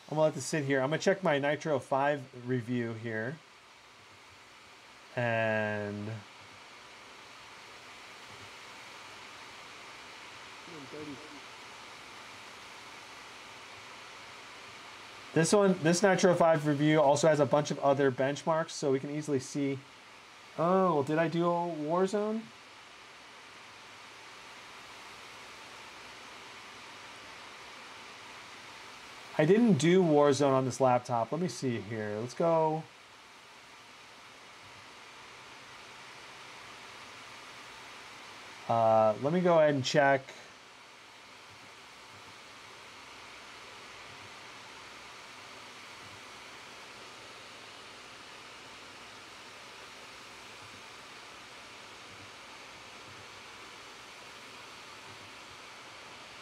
I'm gonna let this sit here. I'm gonna check my Nitro five review here. And this one, this Nitro five review also has a bunch of other benchmarks, so we can easily see. Oh, well, did I do a Warzone? I didn't do Warzone on this laptop. Let me see here. Let's go. Uh, let me go ahead and check.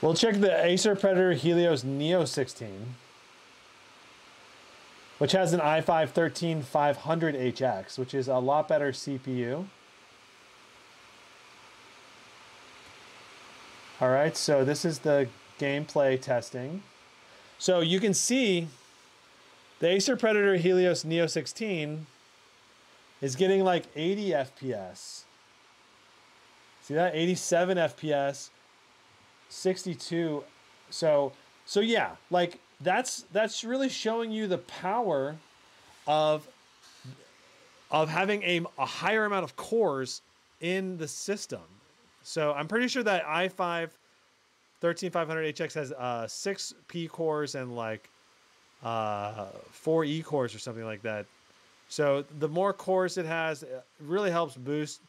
We'll check the Acer Predator Helios Neo sixteen, which has an i five thirteen five hundred H X, which is a lot better C P U. All right, so this is the gameplay testing. So you can see the Acer Predator Helios Neo sixteen is getting like eighty F P S. See that? eighty-seven F P S. sixty-two, so so yeah, like that's that's really showing you the power of of having a, a higher amount of cores in the system. So I'm pretty sure that i five thirteen five hundred H X has uh six P cores and like uh four E cores or something like that. So the more cores it has, it really helps boost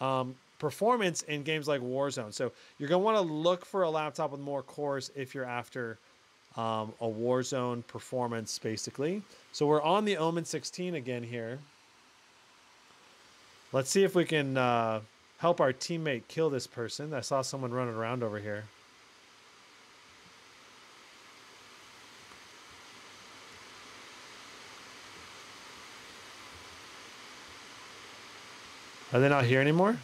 um performance in games like Warzone. So you're going to want to look for a laptop with more cores if you're after um, a Warzone performance, basically. So we're on the Omen sixteen again here. Let's see if we can uh, help our teammate kill this person. I saw someone running around over here. Are they not here anymore?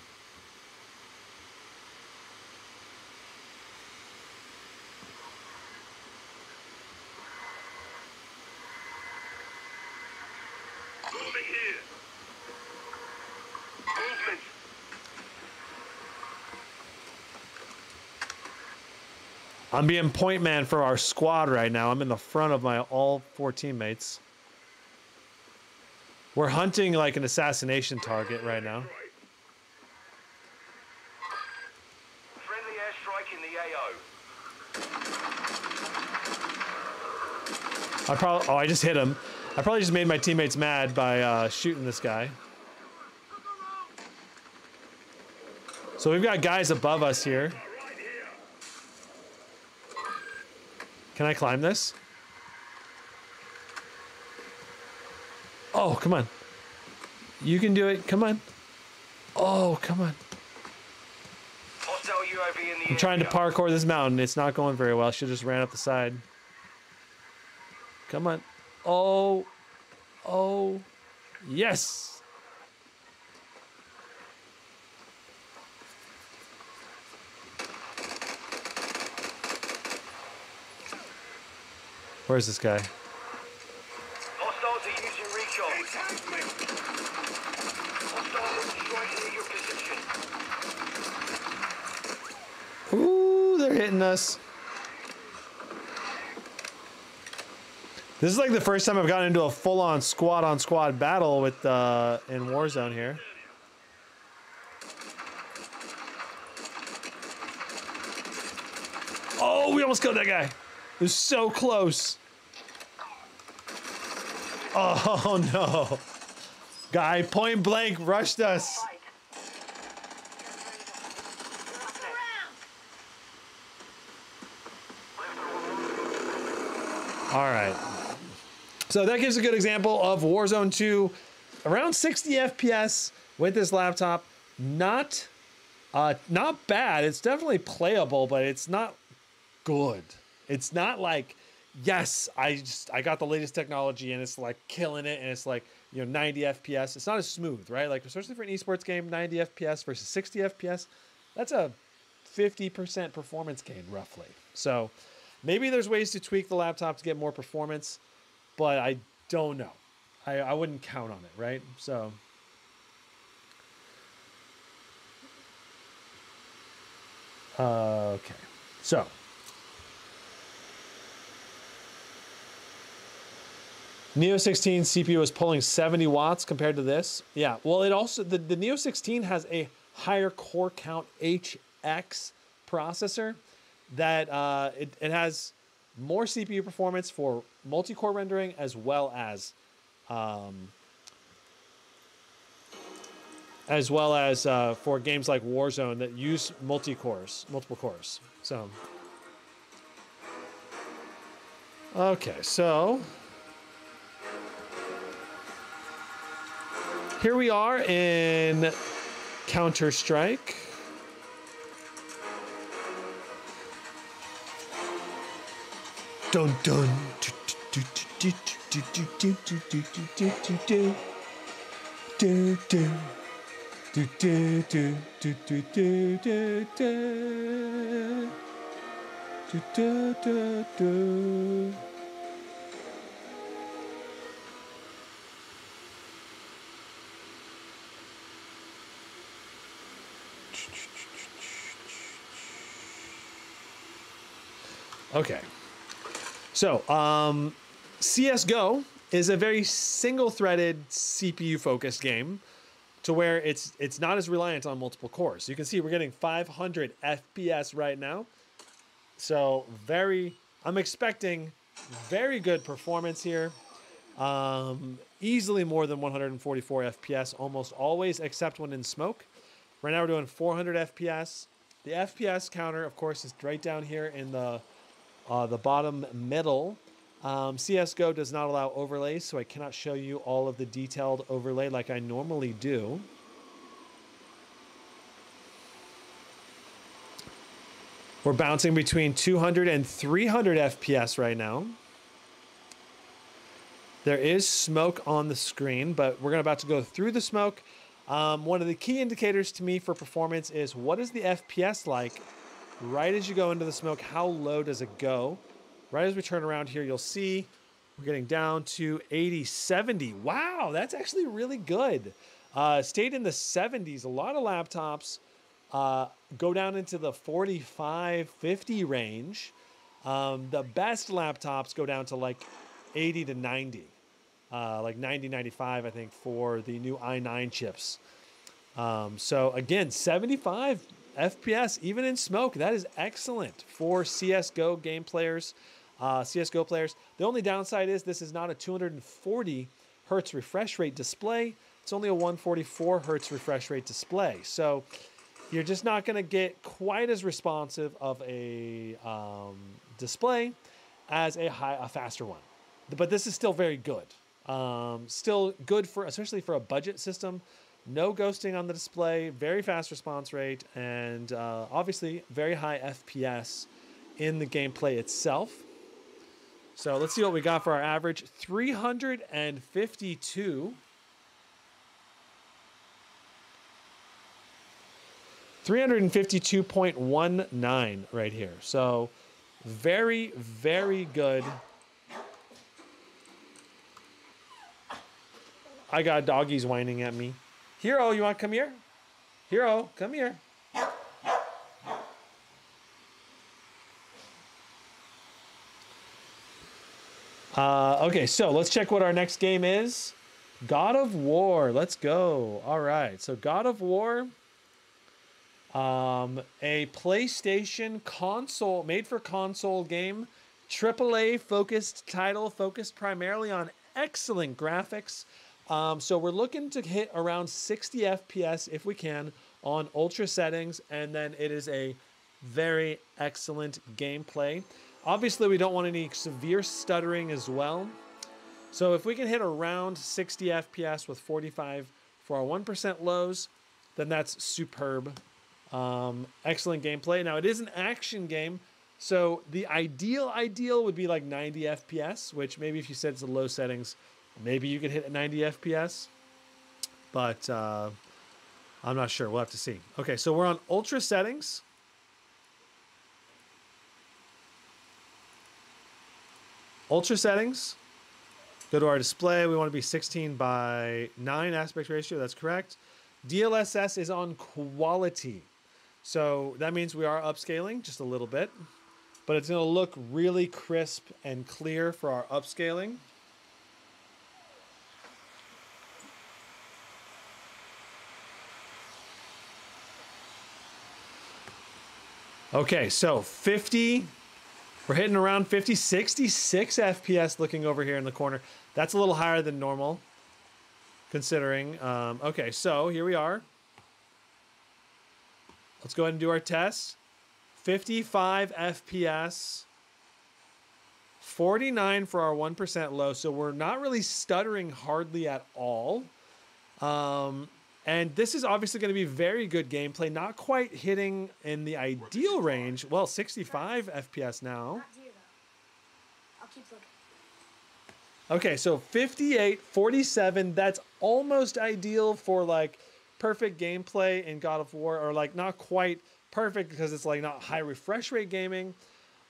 I'm being point man for our squad right now. I'm in the front of my all four teammates. We're hunting like an assassination target right now. Friendly airstrike in the A O. I probably oh I just hit him. I probably just made my teammates mad by uh, shooting this guy. So we've got guys above us here. Can I climb this? Oh, come on. You can do it. Come on. Oh, come on. I'm trying to parkour this mountain. It's not going very well. She just ran up the side. Come on. Oh. Oh. Yes. Where's this guy? Hostiles are using recon. Hostiles striking your position. Ooh, they're hitting us. This is like the first time I've gotten into a full-on squad-on-squad battle with uh, in Warzone here. Oh, we almost killed that guy. It was so close. Oh no. Guy point blank rushed us. All right. So that gives a good example of Warzone two, around sixty F P S with this laptop. Not, uh, not bad. It's definitely playable, but it's not good. It's not like, yes, I just I got the latest technology and it's like killing it and it's like, you know, ninety F P S. It's not as smooth, right? Like especially for an esports game, ninety F P S versus sixty F P S, that's a fifty percent performance gain roughly. So Maybe there's ways to tweak the laptop to get more performance, but I don't know. I, I wouldn't count on it, right? So... Uh, okay, so... Neo sixteen C P U is pulling seventy watts compared to this. Yeah, well, it also, the, the Neo sixteen has a higher core count H X processor that uh, it, it has more C P U performance for multi-core rendering as well as, um, as well as uh, for games like Warzone that use multi-cores, multiple cores. So, okay, so. Here we are in Counter-Strike. Dun dun. Okay, so um, C S G O is a very single-threaded C P U-focused game to where it's it's not as reliant on multiple cores. You can see we're getting five hundred F P S right now. So very, I'm expecting very good performance here. Um, easily more than one hundred forty-four F P S almost always, except when in smoke. Right now we're doing four hundred F P S. The F P S counter, of course, is right down here in the Uh, the bottom middle. um, C S G O does not allow overlays, so I cannot show you all of the detailed overlay like I normally do. We're bouncing between two hundred and three hundred F P S right now. There is smoke on the screen, but we're about to go through the smoke. Um, one of the key indicators to me for performance is what is the F P S like right as you go into the smoke. How low does it go? Right as we turn around here, you'll see we're getting down to eighty, seventy. Wow, that's actually really good. Uh, stayed in the seventies. A lot of laptops uh, go down into the forty-five, fifty range. Um, the best laptops go down to like eighty to ninety. Uh, like ninety, ninety-five, I think, for the new i nine chips. Um, so again, seventy-five F P S, even in smoke, that is excellent for C S G O game players, uh, C S G O players. The only downside is this is not a two hundred forty hertz refresh rate display. It's only a one forty-four hertz refresh rate display. So you're just not going to get quite as responsive of a um, display as a high, a faster one. But this is still very good. Um, still good for, especially for a budget system. No ghosting on the display, very fast response rate, and uh, obviously very high F P S in the gameplay itself. So let's see what we got for our average. three hundred fifty-two. three fifty-two point one nine right here. So very, very good. I got doggies whining at me. Hero, you want to come here? Hero, come here. Uh, okay, so let's check what our next game is. God of War. Let's go. All right, so God of War, um, a PlayStation console, made for console game, triple A focused title, focused primarily on excellent graphics. Um, so we're looking to hit around sixty F P S if we can on ultra settings, and then it is a very excellent gameplay. Obviously, we don't want any severe stuttering as well. So if we can hit around sixty F P S with forty-five for our one percent lows, then that's superb. Um, excellent gameplay. Now, it is an action game, so the ideal ideal would be like ninety F P S, which maybe if you set it to low settings, maybe you could hit ninety F P S, but uh, I'm not sure. We'll have to see. Okay, so we're on ultra settings. Ultra settings. Go to our display. We want to be sixteen by nine aspect ratio. That's correct. D L S S is on quality. So that means we are upscaling just a little bit, but it's going to look really crisp and clear for our upscaling. Okay, so fifty, we're hitting around fifty, sixty-six F P S looking over here in the corner. That's a little higher than normal, considering. Um, okay, so here we are. Let's go ahead and do our test. fifty-five F P S, forty-nine for our one percent low, so we're not really stuttering hardly at all. Um, and this is obviously going to be very good gameplay, not quite hitting in the ideal range. Well, sixty-five F P S now. Okay, so fifty-eight, forty-seven, that's almost ideal for like perfect gameplay in God of War, or like not quite perfect because it's like not high refresh rate gaming.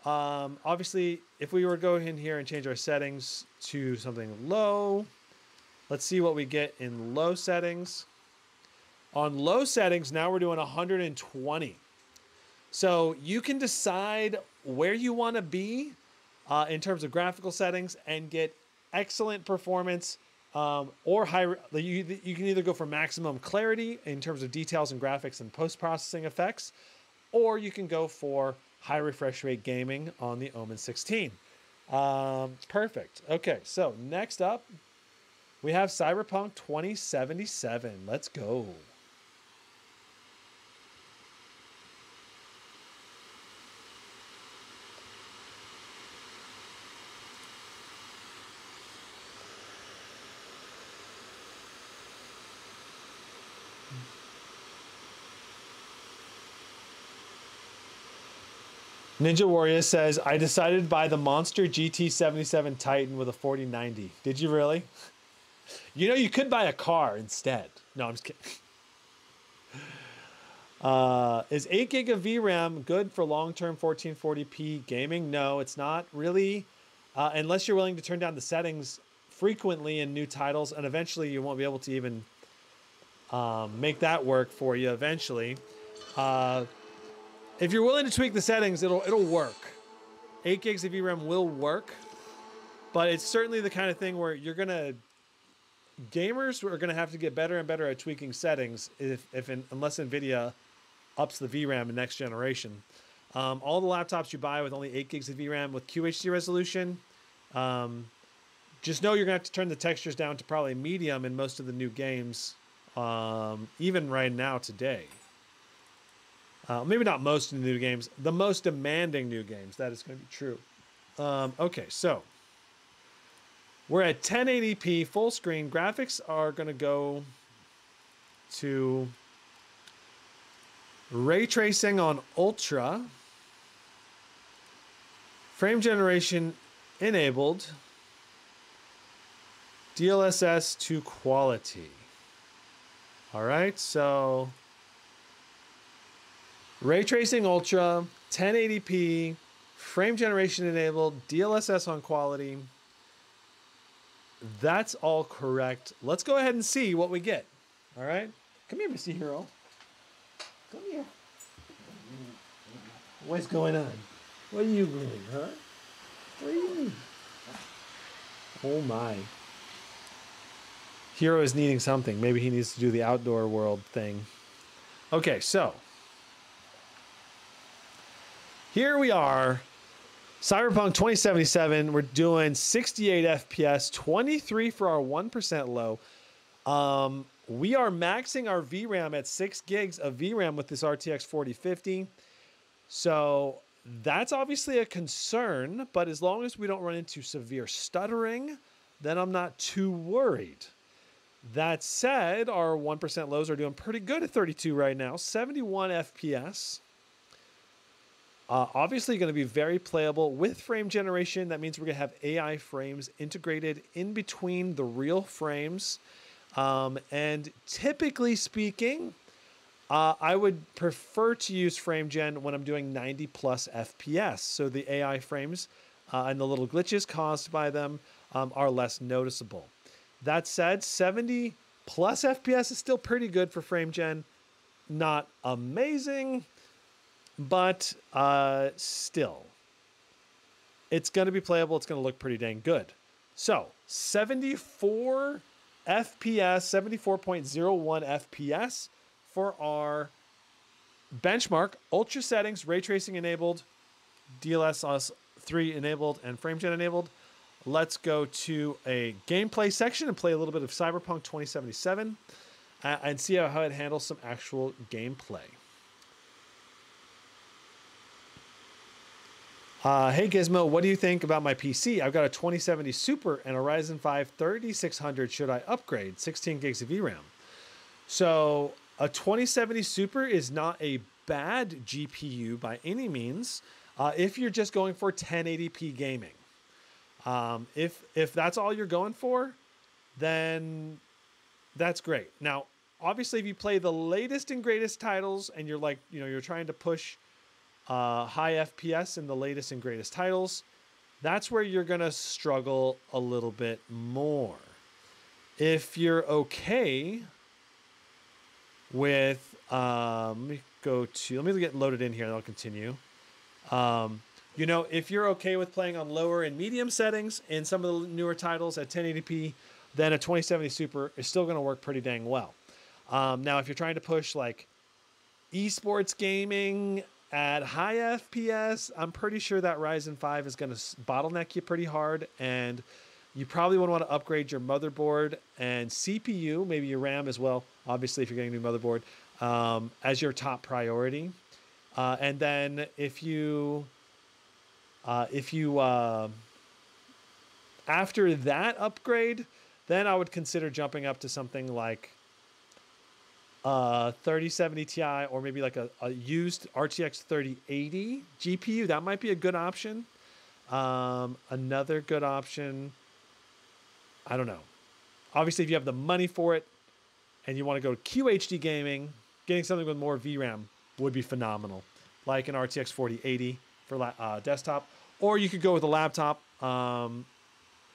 Um, obviously, if we were to go in here and change our settings to something low, let's see what we get in low settings. On low settings, now we're doing one hundred twenty. So you can decide where you want to be uh, in terms of graphical settings and get excellent performance. Um, or high, you, you can either go for maximum clarity in terms of details and graphics and post-processing effects, or you can go for high refresh rate gaming on the Omen sixteen. Um, perfect. Okay, so next up, we have Cyberpunk twenty seventy-seven. Let's go. Ninja Warrior says, I decided to buy the monster G T seventy-seven Titan with a forty ninety. Did you really? You know, you could buy a car instead. No, I'm just kidding. Uh, is eight gig of V RAM good for long-term fourteen forty p gaming? No, it's not really. Uh, unless you're willing to turn down the settings frequently in new titles, and eventually you won't be able to even um, make that work for you eventually. Uh... If you're willing to tweak the settings, it'll it'll work. Eight gigs of V RAM will work, but it's certainly the kind of thing where you're gonna gamers are gonna have to get better and better at tweaking settings if if in, unless Nvidia ups the V RAM in next generation. Um, all the laptops you buy with only eight gigs of V RAM with Q H D resolution, um, just know you're gonna have to turn the textures down to probably medium in most of the new games, um, even right now today. Uh, maybe not most of the new games, the most demanding new games. That is going to be true. Um, okay, so we're at ten eighty p full screen. Graphics are going to go to ray tracing on ultra. Frame generation enabled. D L S S to quality. All right, so ray tracing ultra, ten eighty p, frame generation enabled, D L S S on quality. That's all correct. Let's go ahead and see what we get. All right, come here, Mister Hero. Come here. What's going on? What are you doing, huh? What are you doing? Oh my. Hero is needing something. Maybe he needs to do the outdoor world thing. Okay, so here we are, Cyberpunk twenty seventy-seven. We're doing sixty-eight F P S, twenty-three for our one percent low. Um, we are maxing our V RAM at six gigs of V RAM with this R T X forty fifty. So that's obviously a concern, but as long as we don't run into severe stuttering, then I'm not too worried. That said, our one percent lows are doing pretty good at thirty-two right now, seventy-one F P S. Uh, obviously going to be very playable with frame generation. That means we're going to have A I frames integrated in between the real frames. Um, and typically speaking, uh, I would prefer to use frame gen when I'm doing ninety plus F P S. So the A I frames uh, and the little glitches caused by them um, are less noticeable. That said, seventy plus F P S is still pretty good for frame gen. Not amazing, but uh, still, it's going to be playable. It's going to look pretty dang good. So seventy-four F P S, seventy-four point oh one F P S for our benchmark, ultra settings, ray tracing enabled, D L S S three enabled, and frame gen enabled. Let's go to a gameplay section and play a little bit of Cyberpunk twenty seventy-seven uh, and see how, how it handles some actual gameplay. Uh, hey Gizmo, what do you think about my P C? I've got a twenty seventy Super and a Ryzen five thirty-six hundred. Should I upgrade? sixteen gigs of V RAM. So a twenty seventy Super is not a bad G P U by any means uh, if you're just going for ten eighty p gaming. Um, if if that's all you're going for, then that's great. Now, obviously, if you play the latest and greatest titles and you're like, you know, you're trying to push Uh, high F P S in the latest and greatest titles, that's where you're gonna struggle a little bit more. If you're okay with, um, let me go to, let me get loaded in here and I'll continue. Um, you know, if you're okay with playing on lower and medium settings in some of the newer titles at ten eighty p, then a twenty seventy Super is still gonna work pretty dang well. Um, now, if you're trying to push like esports gaming at high F P S, I'm pretty sure that Ryzen five is going to bottleneck you pretty hard, and you probably would want to upgrade your motherboard and C P U, maybe your RAM as well, obviously, if you're getting a new motherboard, um, as your top priority. Uh, and then if you, uh, if you, uh, after that upgrade, then I would consider jumping up to something like uh thirty seventy Ti, or maybe like a, a used R T X thirty eighty G P U. That might be a good option. Um another good option, I don't know, obviously, if you have the money for it and you want to go to Q H D gaming, getting something with more V RAM would be phenomenal, like an R T X forty eighty for la uh, desktop, or you could go with a laptop um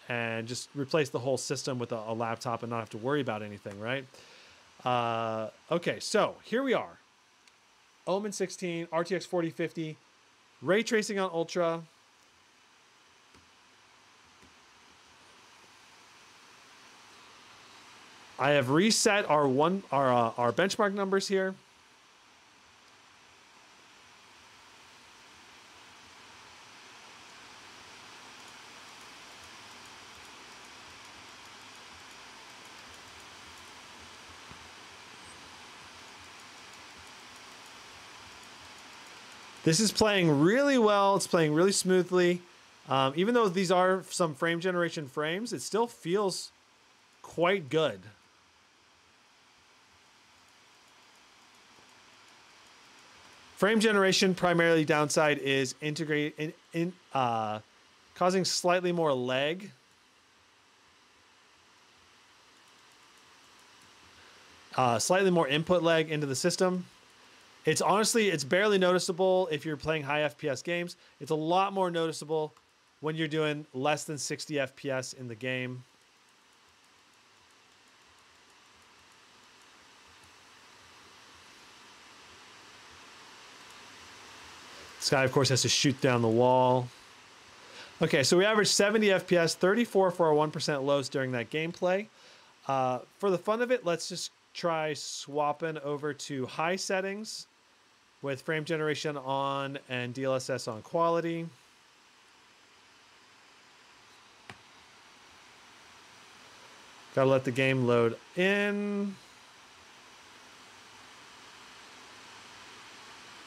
and just replace the whole system with a, a laptop and not have to worry about anything, right? Uh, okay, so here we are. Omen sixteen, R T X forty fifty, ray tracing on ultra. I have reset our one our uh, our benchmark numbers here. This is playing really well. It's playing really smoothly. Um, even though these are some frame generation frames, it still feels quite good. Frame generation primarily downside is integrate in, in uh, causing slightly more lag. Uh, slightly more input lag into the system. It's honestly, it's barely noticeable if you're playing high F P S games. It's a lot more noticeable when you're doing less than sixty F P S in the game. This guy, of course, has to shoot down the wall. Okay, so we averaged seventy F P S, thirty-four for our one percent lows during that gameplay. Uh, for the fun of it, let's just try swapping over to high settings with frame generation on and D L S S on quality. Gotta let the game load in.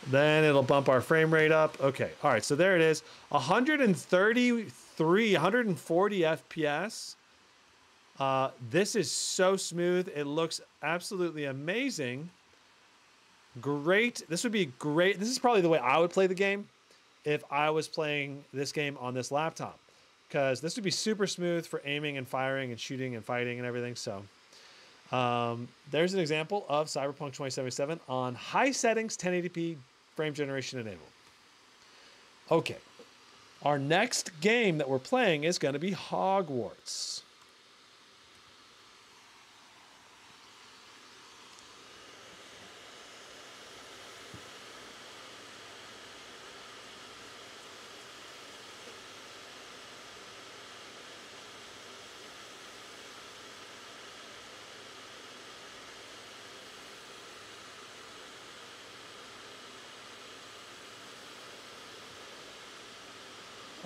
Then it'll bump our frame rate up. Okay, all right, so there it is. one thirty-three, one forty F P S. Uh, this is so smooth. It looks absolutely amazing. Great. This would be great. This is probably the way I would play the game if I was playing this game on this laptop, because this would be super smooth for aiming and firing and shooting and fighting and everything. So um, there's an example of Cyberpunk twenty seventy-seven on high settings, ten eighty p, frame generation enabled. Okay. Our next game that we're playing is going to be Hogwarts.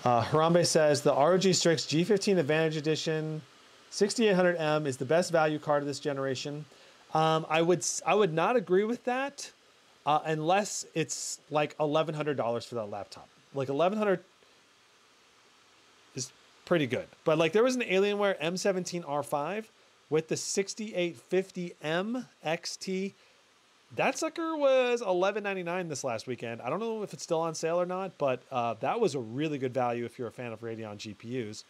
Uh, Harambe says, the R O G Strix G fifteen Advantage Edition sixty-eight hundred M is the best value card of this generation. Um, I would I would not agree with that uh, unless it's like eleven hundred dollars for that laptop. Like eleven hundred dollars is pretty good. But like there was an Alienware M seventeen R five with the sixty-eight fifty M X T. That sucker was eleven ninety-nine this last weekend. I don't know if it's still on sale or not, but uh, that was a really good value if you're a fan of Radeon G P Us.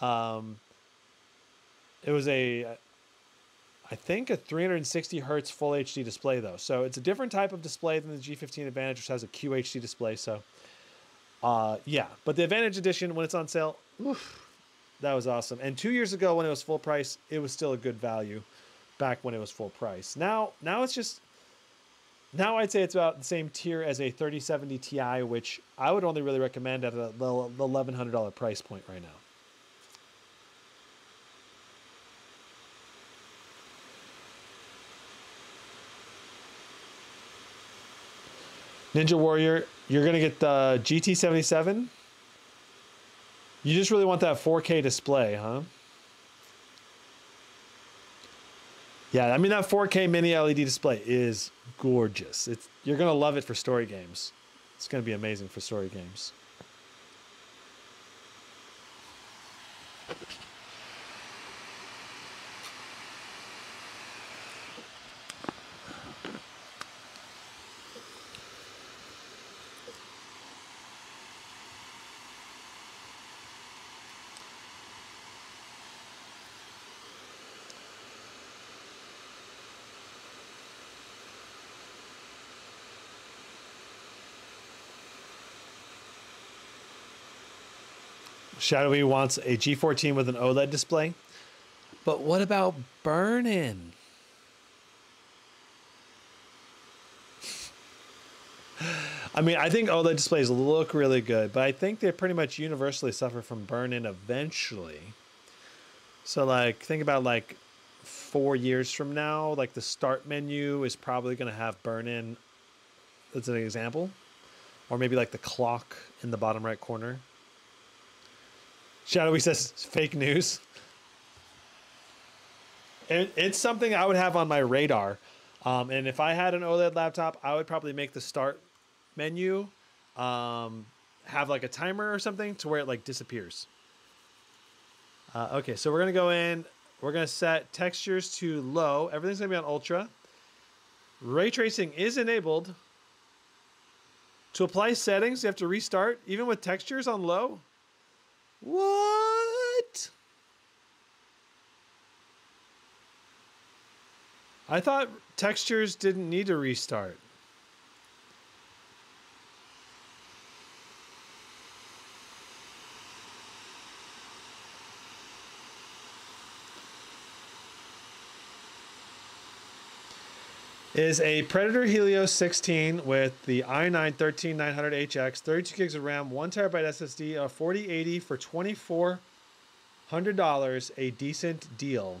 Um, it was a, I think, a three sixty hertz full H D display, though. So it's a different type of display than the G fifteen Advantage, which has a Q H D display. So, uh, yeah. But the Advantage Edition, when it's on sale, oof, that was awesome. And two years ago when it was full price, it was still a good value back when it was full price. Now, now it's just... Now I'd say it's about the same tier as a thirty seventy Ti, which I would only really recommend at the eleven hundred dollar price point right now. Ninja Warrior, you're going to get the G T seventy-seven. You just really want that four K display, huh? Yeah, I mean, that four K mini L E D display is gorgeous. It's, you're going to love it for story games. It's going to be amazing for story games. Shadowy wants a G fourteen with an OLED display. But what about burn-in? I mean, I think OLED displays look really good, but I think they pretty much universally suffer from burn-in eventually. So, like, think about, like, four years from now, like, the start menu is probably going to have burn-in. That's an example. Or maybe, like, the clock in the bottom right corner. Shadowy says fake news. It, it's something I would have on my radar. Um, and if I had an OLED laptop, I would probably make the start menu um, have like a timer or something to where it like disappears. Uh, okay, so we're going to go in. We're going to set textures to low. Everything's going to be on ultra. Ray tracing is enabled. To apply settings, you have to restart even with textures on low. What? I thought textures didn't need to restart. Is a Predator Helios sixteen with the i nine thirteen nine hundred H X, thirty-two gigs of RAM, one terabyte S S D, a forty eighty for twenty-four hundred dollars, a decent deal.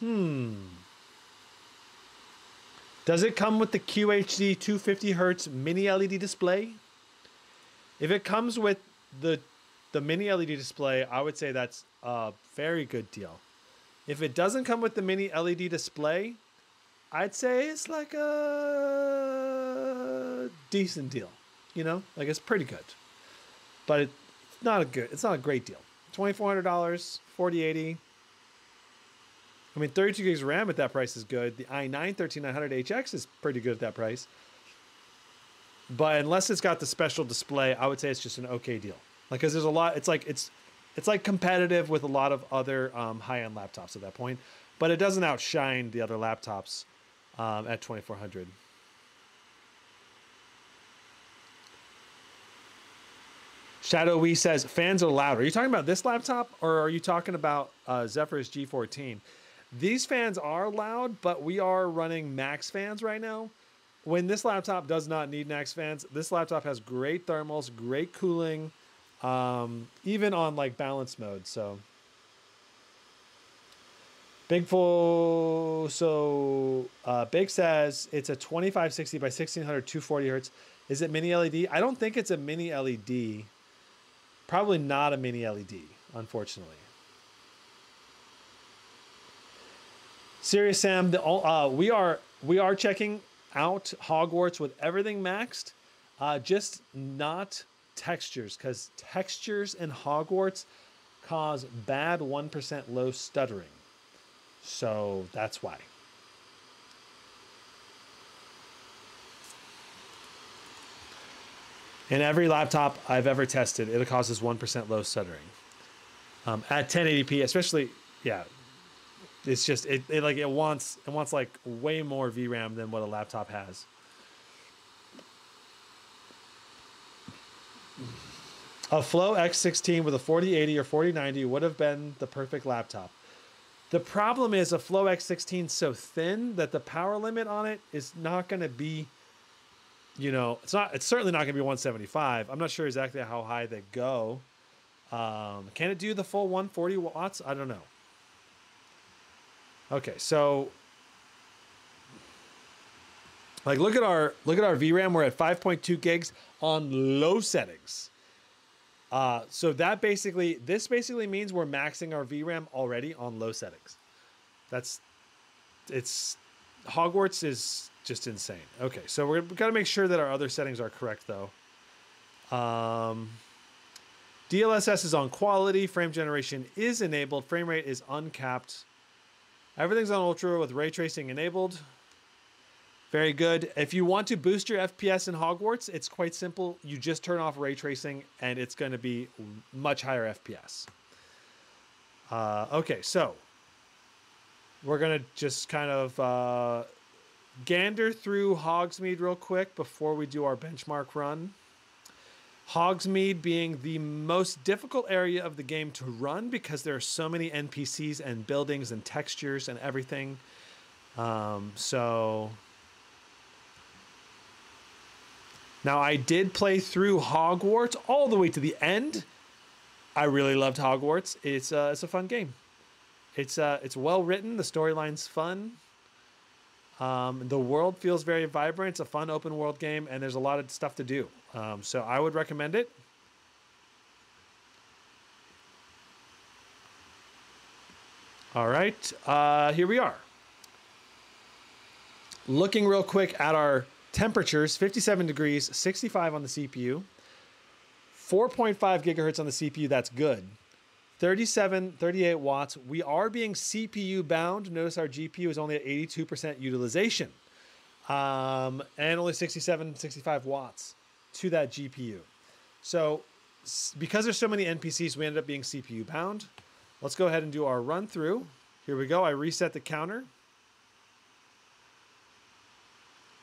Hmm. Does it come with the Q H D two fifty hertz mini L E D display? If it comes with the, the mini L E D display, I would say that's a very good deal. If it doesn't come with the mini L E D display, I'd say it's like a decent deal, you know, like it's pretty good, but it's not a good, it's not a great deal. twenty-four hundred dollars, forty eighty. I mean, thirty-two gigs of RAM at that price is good. The i nine thirteen nine hundred H X is pretty good at that price, but unless it's got the special display, I would say it's just an okay deal. Like, cause there's a lot, it's like, it's, it's like competitive with a lot of other um, high-end laptops at that point. But it doesn't outshine the other laptops um, at twenty-four hundred. Shadowy says, fans are louder. Are you talking about this laptop or are you talking about uh, Zephyrus G fourteen? These fans are loud, but we are running max fans right now. When this laptop does not need max fans, this laptop has great thermals, great cooling, um, even on like balance mode. So Bigful, so uh, Big says it's a twenty-five sixty by sixteen hundred two forty hertz. Is it mini L E D? I don't think it's a mini L E D. Probably not a mini L E D, unfortunately. Serious Sam, the, uh, we are we are checking out Hogwarts with everything maxed, uh, just not textures, because textures in Hogwarts cause bad one percent low stuttering. So that's why. In every laptop I've ever tested, it causes one percent low stuttering. Um, at ten eighty p, especially, yeah, it's just, it, it like, it wants, it wants like way more V RAM than what a laptop has. A Flow X sixteen with a forty eighty or forty ninety would have been the perfect laptop. The problem is a Flow X sixteen is so thin that the power limit on it is not going to be, you know, it's not, it's certainly not going to be one seventy-five. I'm not sure exactly how high they go. Um, can it do the full one forty watts? I don't know. Okay, so like look at our look at our V RAM. We're at five point two gigs on low settings. Uh, so that basically, this basically means we're maxing our V RAM already on low settings. That's, it's, Hogwarts is just insane. Okay, so we're got to make sure that our other settings are correct though. Um, D L S S is on quality, frame generation is enabled, frame rate is uncapped. Everything's on ultra with ray tracing enabled. Very good. If you want to boost your F P S in Hogwarts, it's quite simple. You just turn off ray tracing and it's going to be much higher F P S. Uh, okay, so we're going to just kind of uh, gander through Hogsmeade real quick before we do our benchmark run. Hogsmeade being the most difficult area of the game to run because there are so many N P Cs and buildings and textures and everything. Um, so now I did play through Hogwarts all the way to the end. I really loved Hogwarts. It's uh, it's a fun game. It's uh, it's well written. The storyline's fun. Um, the world feels very vibrant. It's a fun open world game, and there's a lot of stuff to do. Um, so I would recommend it. All right, uh, here we are. Looking real quick at our temperatures, fifty-seven degrees, sixty-five on the C P U, four point five gigahertz on the C P U, that's good. thirty-seven, thirty-eight watts. We are being C P U bound. Notice our G P U is only at eighty-two percent utilization, um, and only sixty-seven, sixty-five watts to that G P U. So because there's so many N P Cs, we ended up being C P U bound. Let's go ahead and do our run through. Here we go. I reset the counter.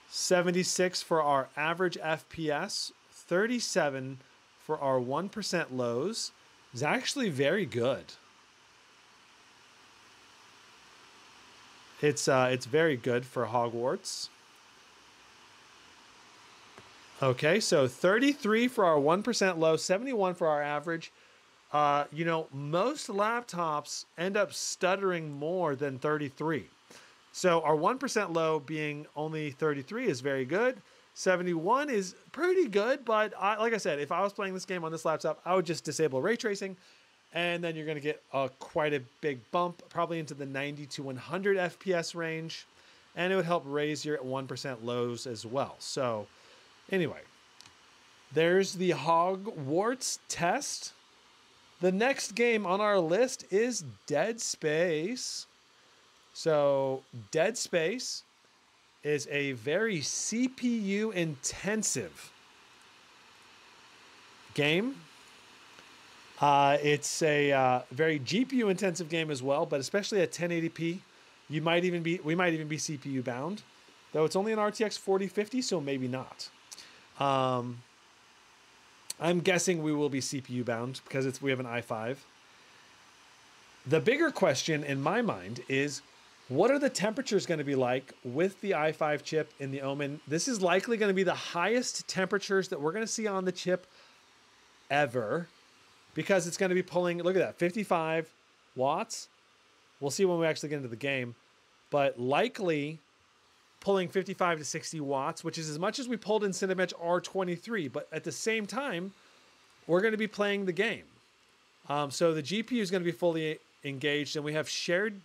seventy-six for our average F P S, thirty-seven for our one percent lows. It's actually very good. It's uh, it's very good for Hogwarts. Okay, so thirty-three for our one percent low, seventy-one for our average. Uh, you know, most laptops end up stuttering more than thirty-three. So our one percent low being only thirty-three is very good. seventy-one is pretty good, but I, like I said, if I was playing this game on this laptop, I would just disable ray tracing, and then you're going to get uh, quite a big bump, probably into the ninety to one hundred F P S range, and it would help raise your one percent lows as well. So anyway, there's the Hogwarts test. The next game on our list is Dead Space. So Dead Space is a very C P U intensive game. Uh, it's a uh, very G P U intensive game as well, but especially at ten eighty p, you might even be, we might even be C P U bound, though it's only an R T X forty fifty, so maybe not. Um, I'm guessing we will be C P U bound because it's we have an i five. The bigger question in my mind is, what are the temperatures going to be like with the i five chip in the Omen? This is likely going to be the highest temperatures that we're going to see on the chip ever, because it's going to be pulling, look at that, fifty-five watts. We'll see when we actually get into the game, but likely pulling fifty-five to sixty watts, which is as much as we pulled in Cinebench R twenty-three, but at the same time, we're going to be playing the game. Um, so the G P U is going to be fully engaged, and we have shared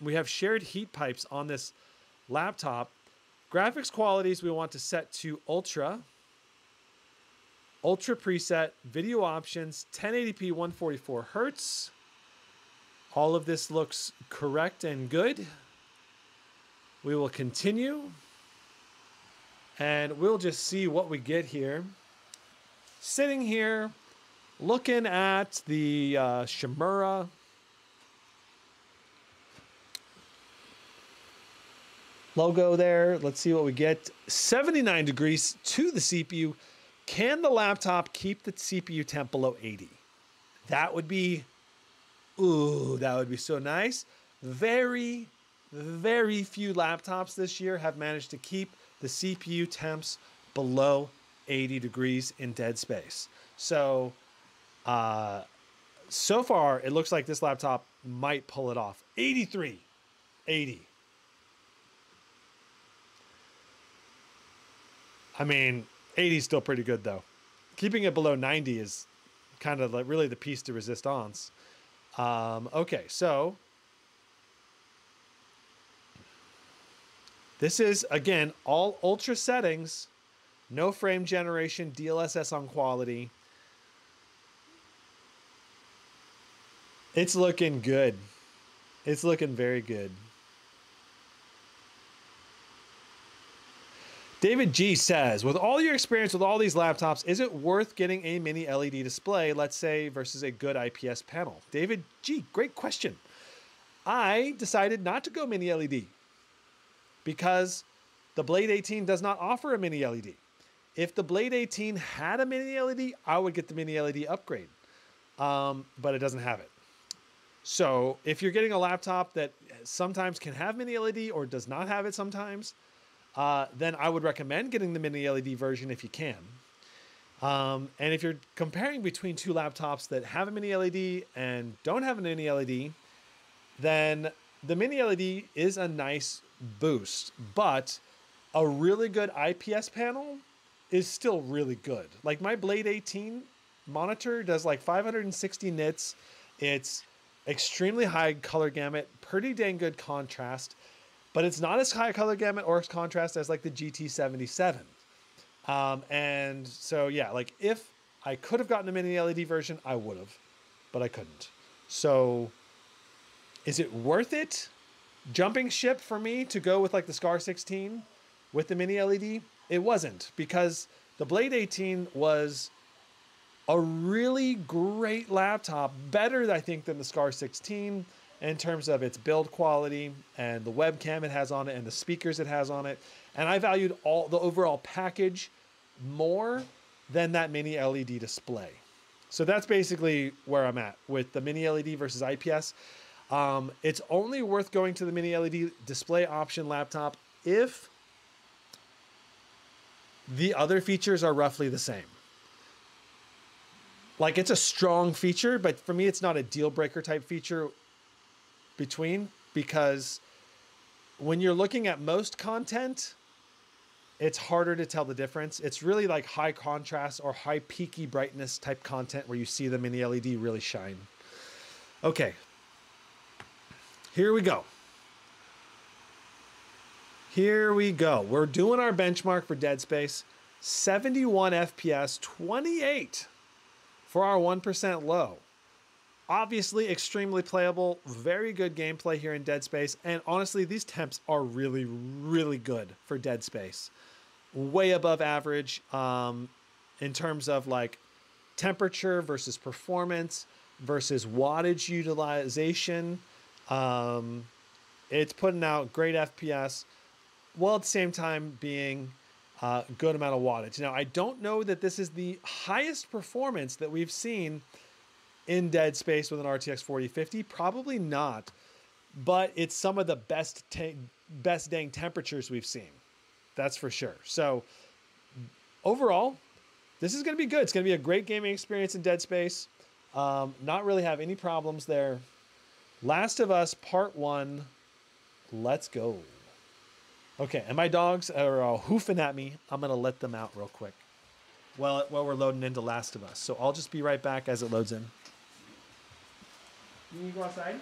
we have shared heat pipes on this laptop. Graphics qualities we want to set to Ultra. Ultra preset, video options, ten eighty p, one forty-four hertz. All of this looks correct and good. We will continue, and we'll just see what we get here. Sitting here, looking at the uh, Shimura. Logo there. Let's see what we get. seventy-nine degrees to the C P U. Can the laptop keep the C P U temp below eighty? That would be, ooh, that would be so nice. Very Very few laptops this year have managed to keep the C P U temps below eighty degrees in Dead Space. So, uh, so far, it looks like this laptop might pull it off. eighty-three, eighty. I mean, eighty is still pretty good, though. Keeping it below ninety is kind of like really the piece de resistance. Um, okay, so this is, again, all ultra settings, no frame generation, D L S S on quality. It's looking good. It's looking very good. David G says, with all your experience with all these laptops, is it worth getting a mini L E D display, let's say, versus a good I P S panel? David G, great question. I decided not to go mini L E D, because the Blade eighteen does not offer a mini L E D. If the Blade eighteen had a mini L E D, I would get the mini L E D upgrade, um, but it doesn't have it. So if you're getting a laptop that sometimes can have mini L E D or does not have it sometimes, uh, then I would recommend getting the mini L E D version if you can. Um, and if you're comparing between two laptops that have a mini L E D and don't have a mini L E D, then the mini L E D is a nice boost, but a really good I P S panel is still really good. Like my Blade eighteen monitor does like five hundred sixty nits. It's extremely high color gamut, pretty dang good contrast, but it's not as high color gamut or contrast as like the G T seventy-seven. Um, and so, yeah, like if I could have gotten a mini L E D version, I would have, but I couldn't. So is it worth it? Jumping ship for me to go with like the SCAR sixteen with the mini L E D, it wasn't, because the Blade eighteen was a really great laptop, better I think than the SCAR sixteen in terms of its build quality and the webcam it has on it and the speakers it has on it. And I valued all the overall package more than that mini L E D display. So that's basically where I'm at with the mini L E D versus I P S. Um, it's only worth going to the mini L E D display option laptop if the other features are roughly the same. Like it's a strong feature, but for me, it's not a deal breaker type feature between, because when you're looking at most content, it's harder to tell the difference. It's really like high contrast or high peaky brightness type content where you see the mini L E D really shine. Okay. Here we go. Here we go. We're doing our benchmark for Dead Space. seventy-one F P S, twenty-eight for our one percent low. Obviously extremely playable, very good gameplay here in Dead Space. And honestly, these temps are really, really good for Dead Space. Way above average um, in terms of like temperature versus performance versus wattage utilization. Um, it's putting out great F P S while at the same time being uh, good amount of wattage. Now, I don't know that this is the highest performance that we've seen in Dead Space with an R T X forty fifty, probably not, but it's some of the best best dang temperatures we've seen. That's for sure. So overall, this is going to be good. It's going to be a great gaming experience in Dead Space. Um, not really have any problems there. Last of Us Part One. Let's go. Okay, and my dogs are all hoofing at me. I'm going to let them out real quick while, while we're loading into Last of Us. So I'll just be right back as it loads in. You need to go outside?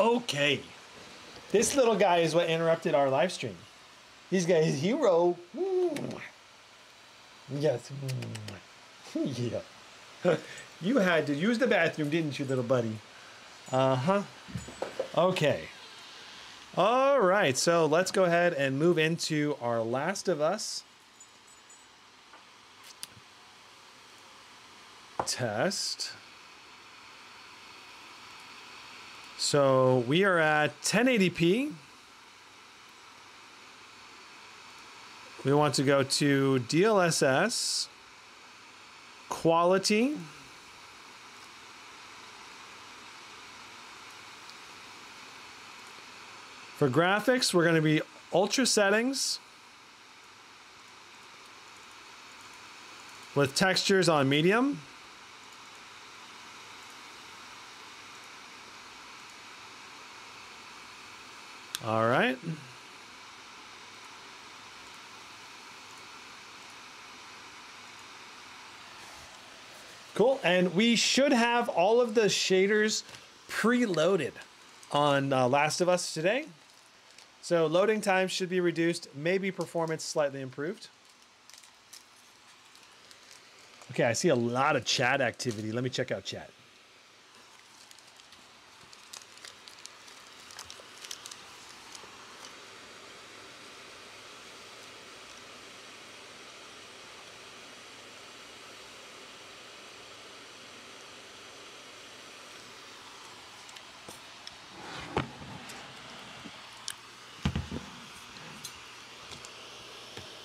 Okay, this little guy is what interrupted our live stream. He's got his hero. Yes. Yeah. You had to use the bathroom, didn't you, little buddy? Uh-huh. Okay. All right, so let's go ahead and move into our Last of Us test. So we are at ten eighty p. We want to go to D L S S, quality, for graphics we're going to be ultra settings with textures on medium. All right. Cool. And we should have all of the shaders preloaded on uh, Last of Us today. So loading time should be reduced, maybe performance slightly improved. Okay, I see a lot of chat activity. Let me check out chat.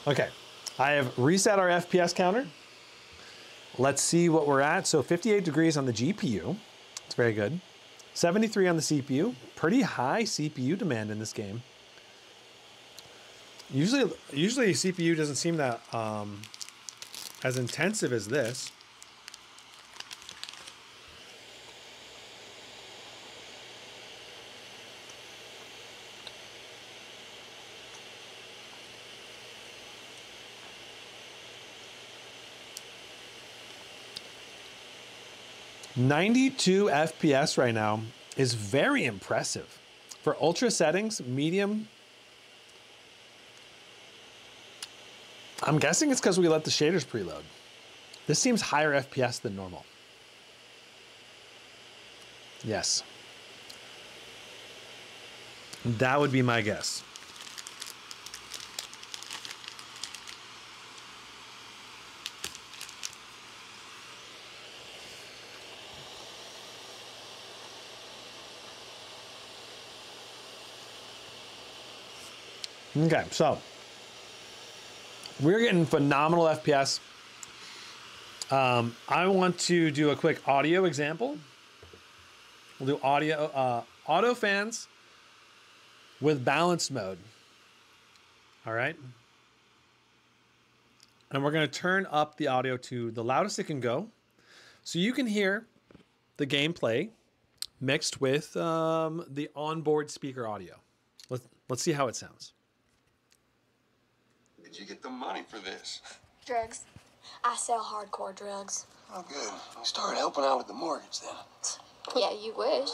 Okay, I have reset our F P S counter. Let's see what we're at. So fifty-eight degrees on the G P U. It's very good. seventy-three on the C P U. Pretty high C P U demand in this game. Usually, usually C P U doesn't seem that um, as intensive as this. ninety-two F P S right now is very impressive. For ultra settings, medium, I'm guessing it's because we let the shaders preload. This seems higher F P S than normal. Yes. That would be my guess. Okay, so we're getting phenomenal F P S. Um, I want to do a quick audio example. We'll do audio uh, auto fans with balanced mode. All right. And we're going to turn up the audio to the loudest it can go. So you can hear the gameplay mixed with um, the onboard speaker audio. Let's, let's see how it sounds. Did you get the money for this? Drugs. I sell hardcore drugs. Oh, good. Start helping out with the mortgage then. Yeah, you wish.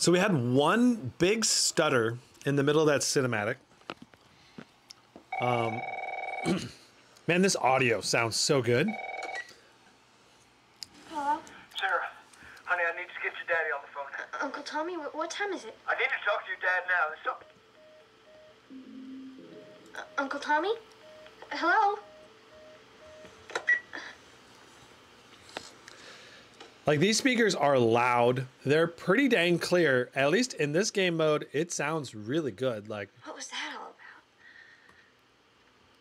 So we had one big stutter in the middle of that cinematic. Um, man, this audio sounds so good. Hello? Sarah, honey, I need to get your daddy on the phone. Uh, Uncle Tommy, what, what time is it? I need to talk to your dad now. There's something. Uh, Uncle Tommy? Hello? Like, these speakers are loud. They're pretty dang clear. At least in this game mode, it sounds really good. Like, what was that all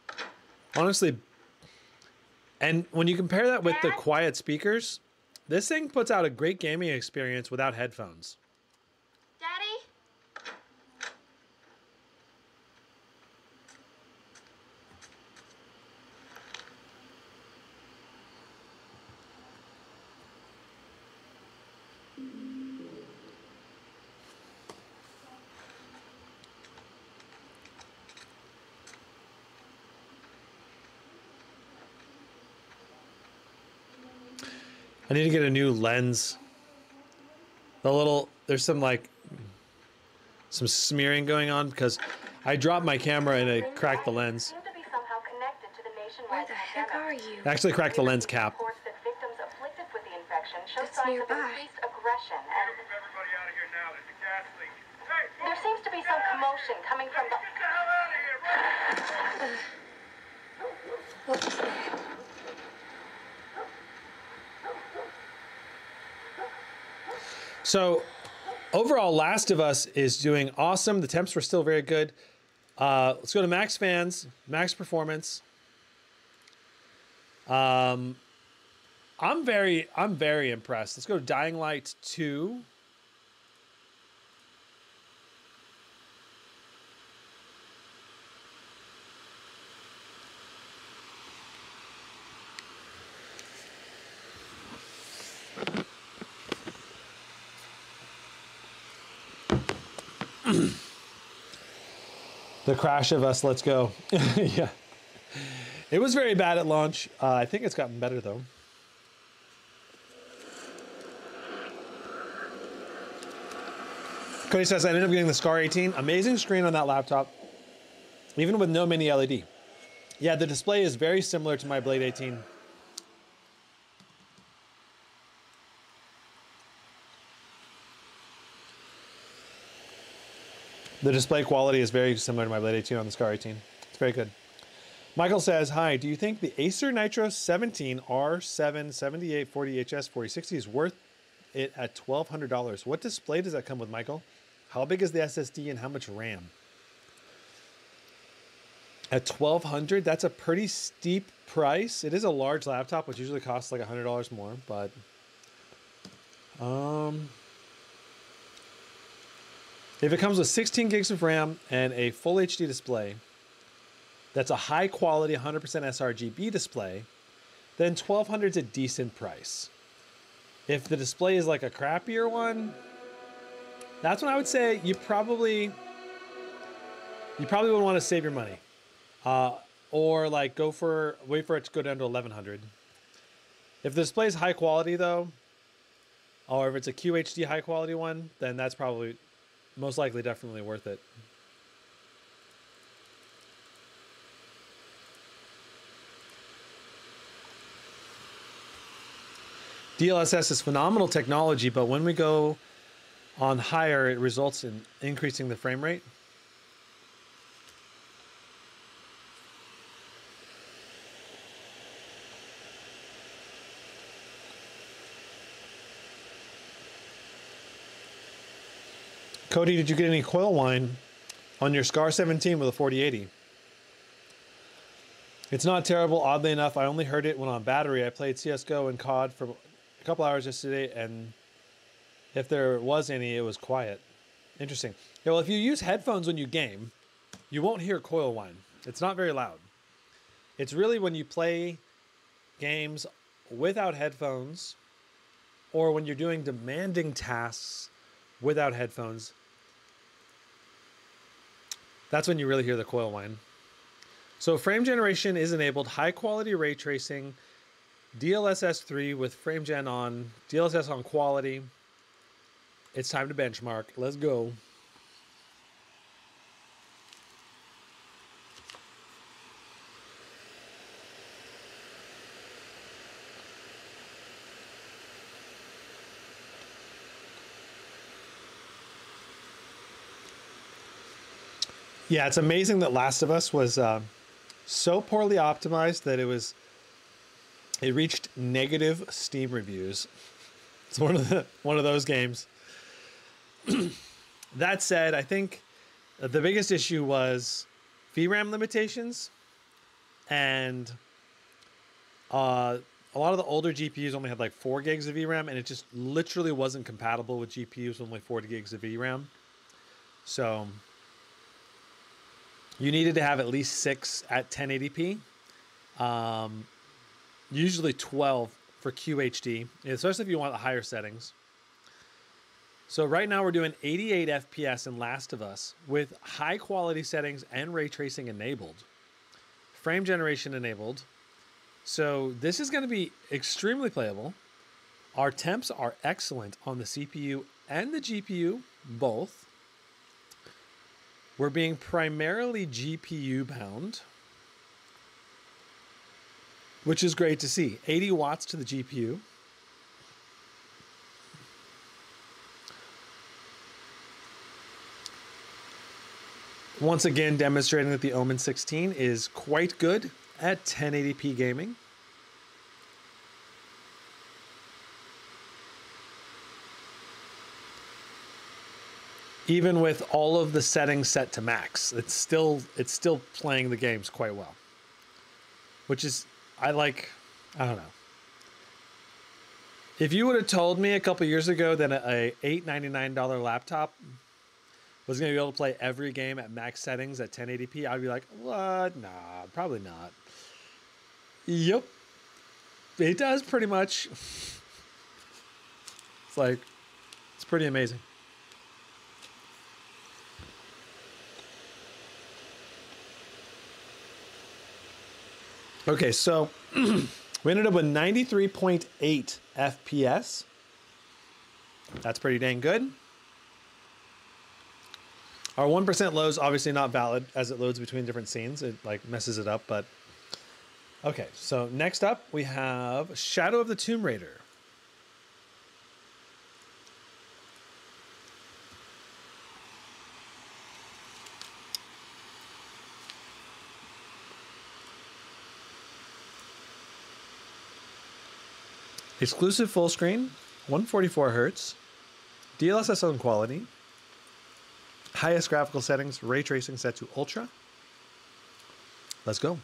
about? Honestly, and when you compare that with Dad? The quiet speakers, this thing puts out a great gaming experience without headphones. Daddy? I need to get a new lens. The little, there's some like, some smearing going on because I dropped my camera and I cracked the lens. Where the heck are you? I actually cracked the lens cap. That's nearby. There seems to be some commotion coming from the... Uh, what was that? So overall, Last of Us is doing awesome. The temps were still very good. Uh, let's go to max fans, max performance. Um, I'm very, I'm very impressed. Let's go to Dying Light two. The crash of us, let's go. Yeah. It was very bad at launch. Uh, I think it's gotten better though. Cody says, I ended up getting the SCAR eighteen. Amazing screen on that laptop, even with no mini L E D. Yeah, the display is very similar to my Blade eighteen. The display quality is very similar to my Blade eighteen on the Scar eighteen. It's very good. Michael says, hi, do you think the Acer Nitro seventeen R seven seventy-eight forty H S forty sixty is worth it at twelve hundred dollars? What display does that come with, Michael? How big is the S S D and how much RAM? At twelve hundred dollars, that's a pretty steep price. It is a large laptop, which usually costs like one hundred dollars more, but... Um, if it comes with sixteen gigs of RAM and a full H D display, that's a high quality one hundred percent sRGB display, then twelve hundred dollars is a decent price. If the display is like a crappier one, that's when I would say you probably you probably would want to save your money, uh, or like go for wait for it to go down to eleven hundred dollars. If the display is high quality though, or if it's a Q H D high quality one, then that's probably most likely definitely worth it. D L S S is phenomenal technology, but when we go on higher, it results in increasing the frame rate. Cody, did you get any coil whine on your Scar seventeen with a forty eighty? It's not terrible, oddly enough. I only heard it when on battery. I played C S G O and C O D for a couple hours yesterday, and if there was any, it was quiet. Interesting. Yeah, well, if you use headphones when you game, you won't hear coil whine. It's not very loud. It's really when you play games without headphones or when you're doing demanding tasks without headphones. That's when you really hear the coil whine. So frame generation is enabled, high quality ray tracing, D L S S three with frame gen on, D L S S on quality. It's time to benchmark. Let's go. Yeah, it's amazing that Last of Us was uh, so poorly optimized that it was it reached negative Steam reviews. It's one of the one of those games. That said, I think the biggest issue was V RAM limitations, and uh, a lot of the older G P Us only had like four gigs of V RAM, and it just literally wasn't compatible with G P Us with only forty gigs of V RAM. So you needed to have at least six at ten eighty p, um, usually twelve for Q H D, especially if you want the higher settings. So right now we're doing eighty-eight F P S in Last of Us with high quality settings and ray tracing enabled, frame generation enabled. So this is going to be extremely playable. Our temps are excellent on the C P U and the G P U, both. We're being primarily G P U bound, which is great to see. eighty watts to the G P U. Once again, demonstrating that the Omen sixteen is quite good at ten eighty p gaming. Even with all of the settings set to max, it's still it's still playing the games quite well, which is I like. I don't know. If you would have told me a couple years ago that a, a eight ninety-nine dollar laptop was going to be able to play every game at max settings at ten eighty p, I'd be like, what? Nah, probably not. Yep. It does pretty much. It's like, it's pretty amazing. Okay, so we ended up with ninety-three point eight F P S. That's pretty dang good. Our one percent low is obviously not valid as it loads between different scenes. It like messes it up, but okay. So next up we have Shadow of the Tomb Raider. Exclusive full screen, one forty-four hertz, D L S S on quality, highest graphical settings, ray tracing set to ultra. Let's go.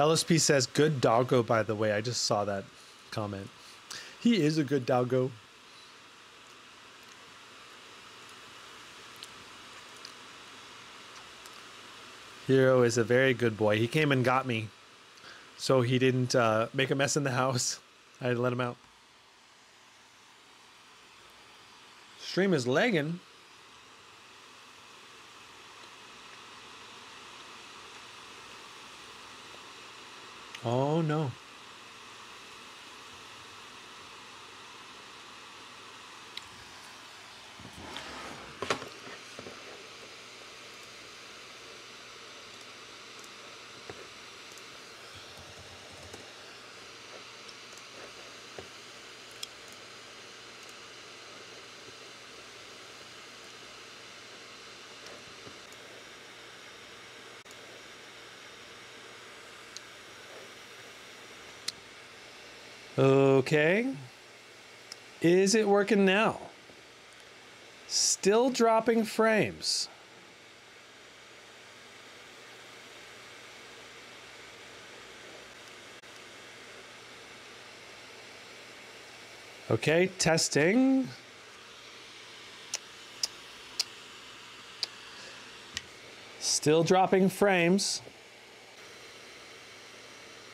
L S P says, good doggo, by the way. I just saw that comment. He is a good doggo. Hero is a very good boy. He came and got me, so he didn't uh, make a mess in the house. I let him out. Stream is lagging. Oh no. Okay, is it working now? Still dropping frames. Okay, testing. Still dropping frames.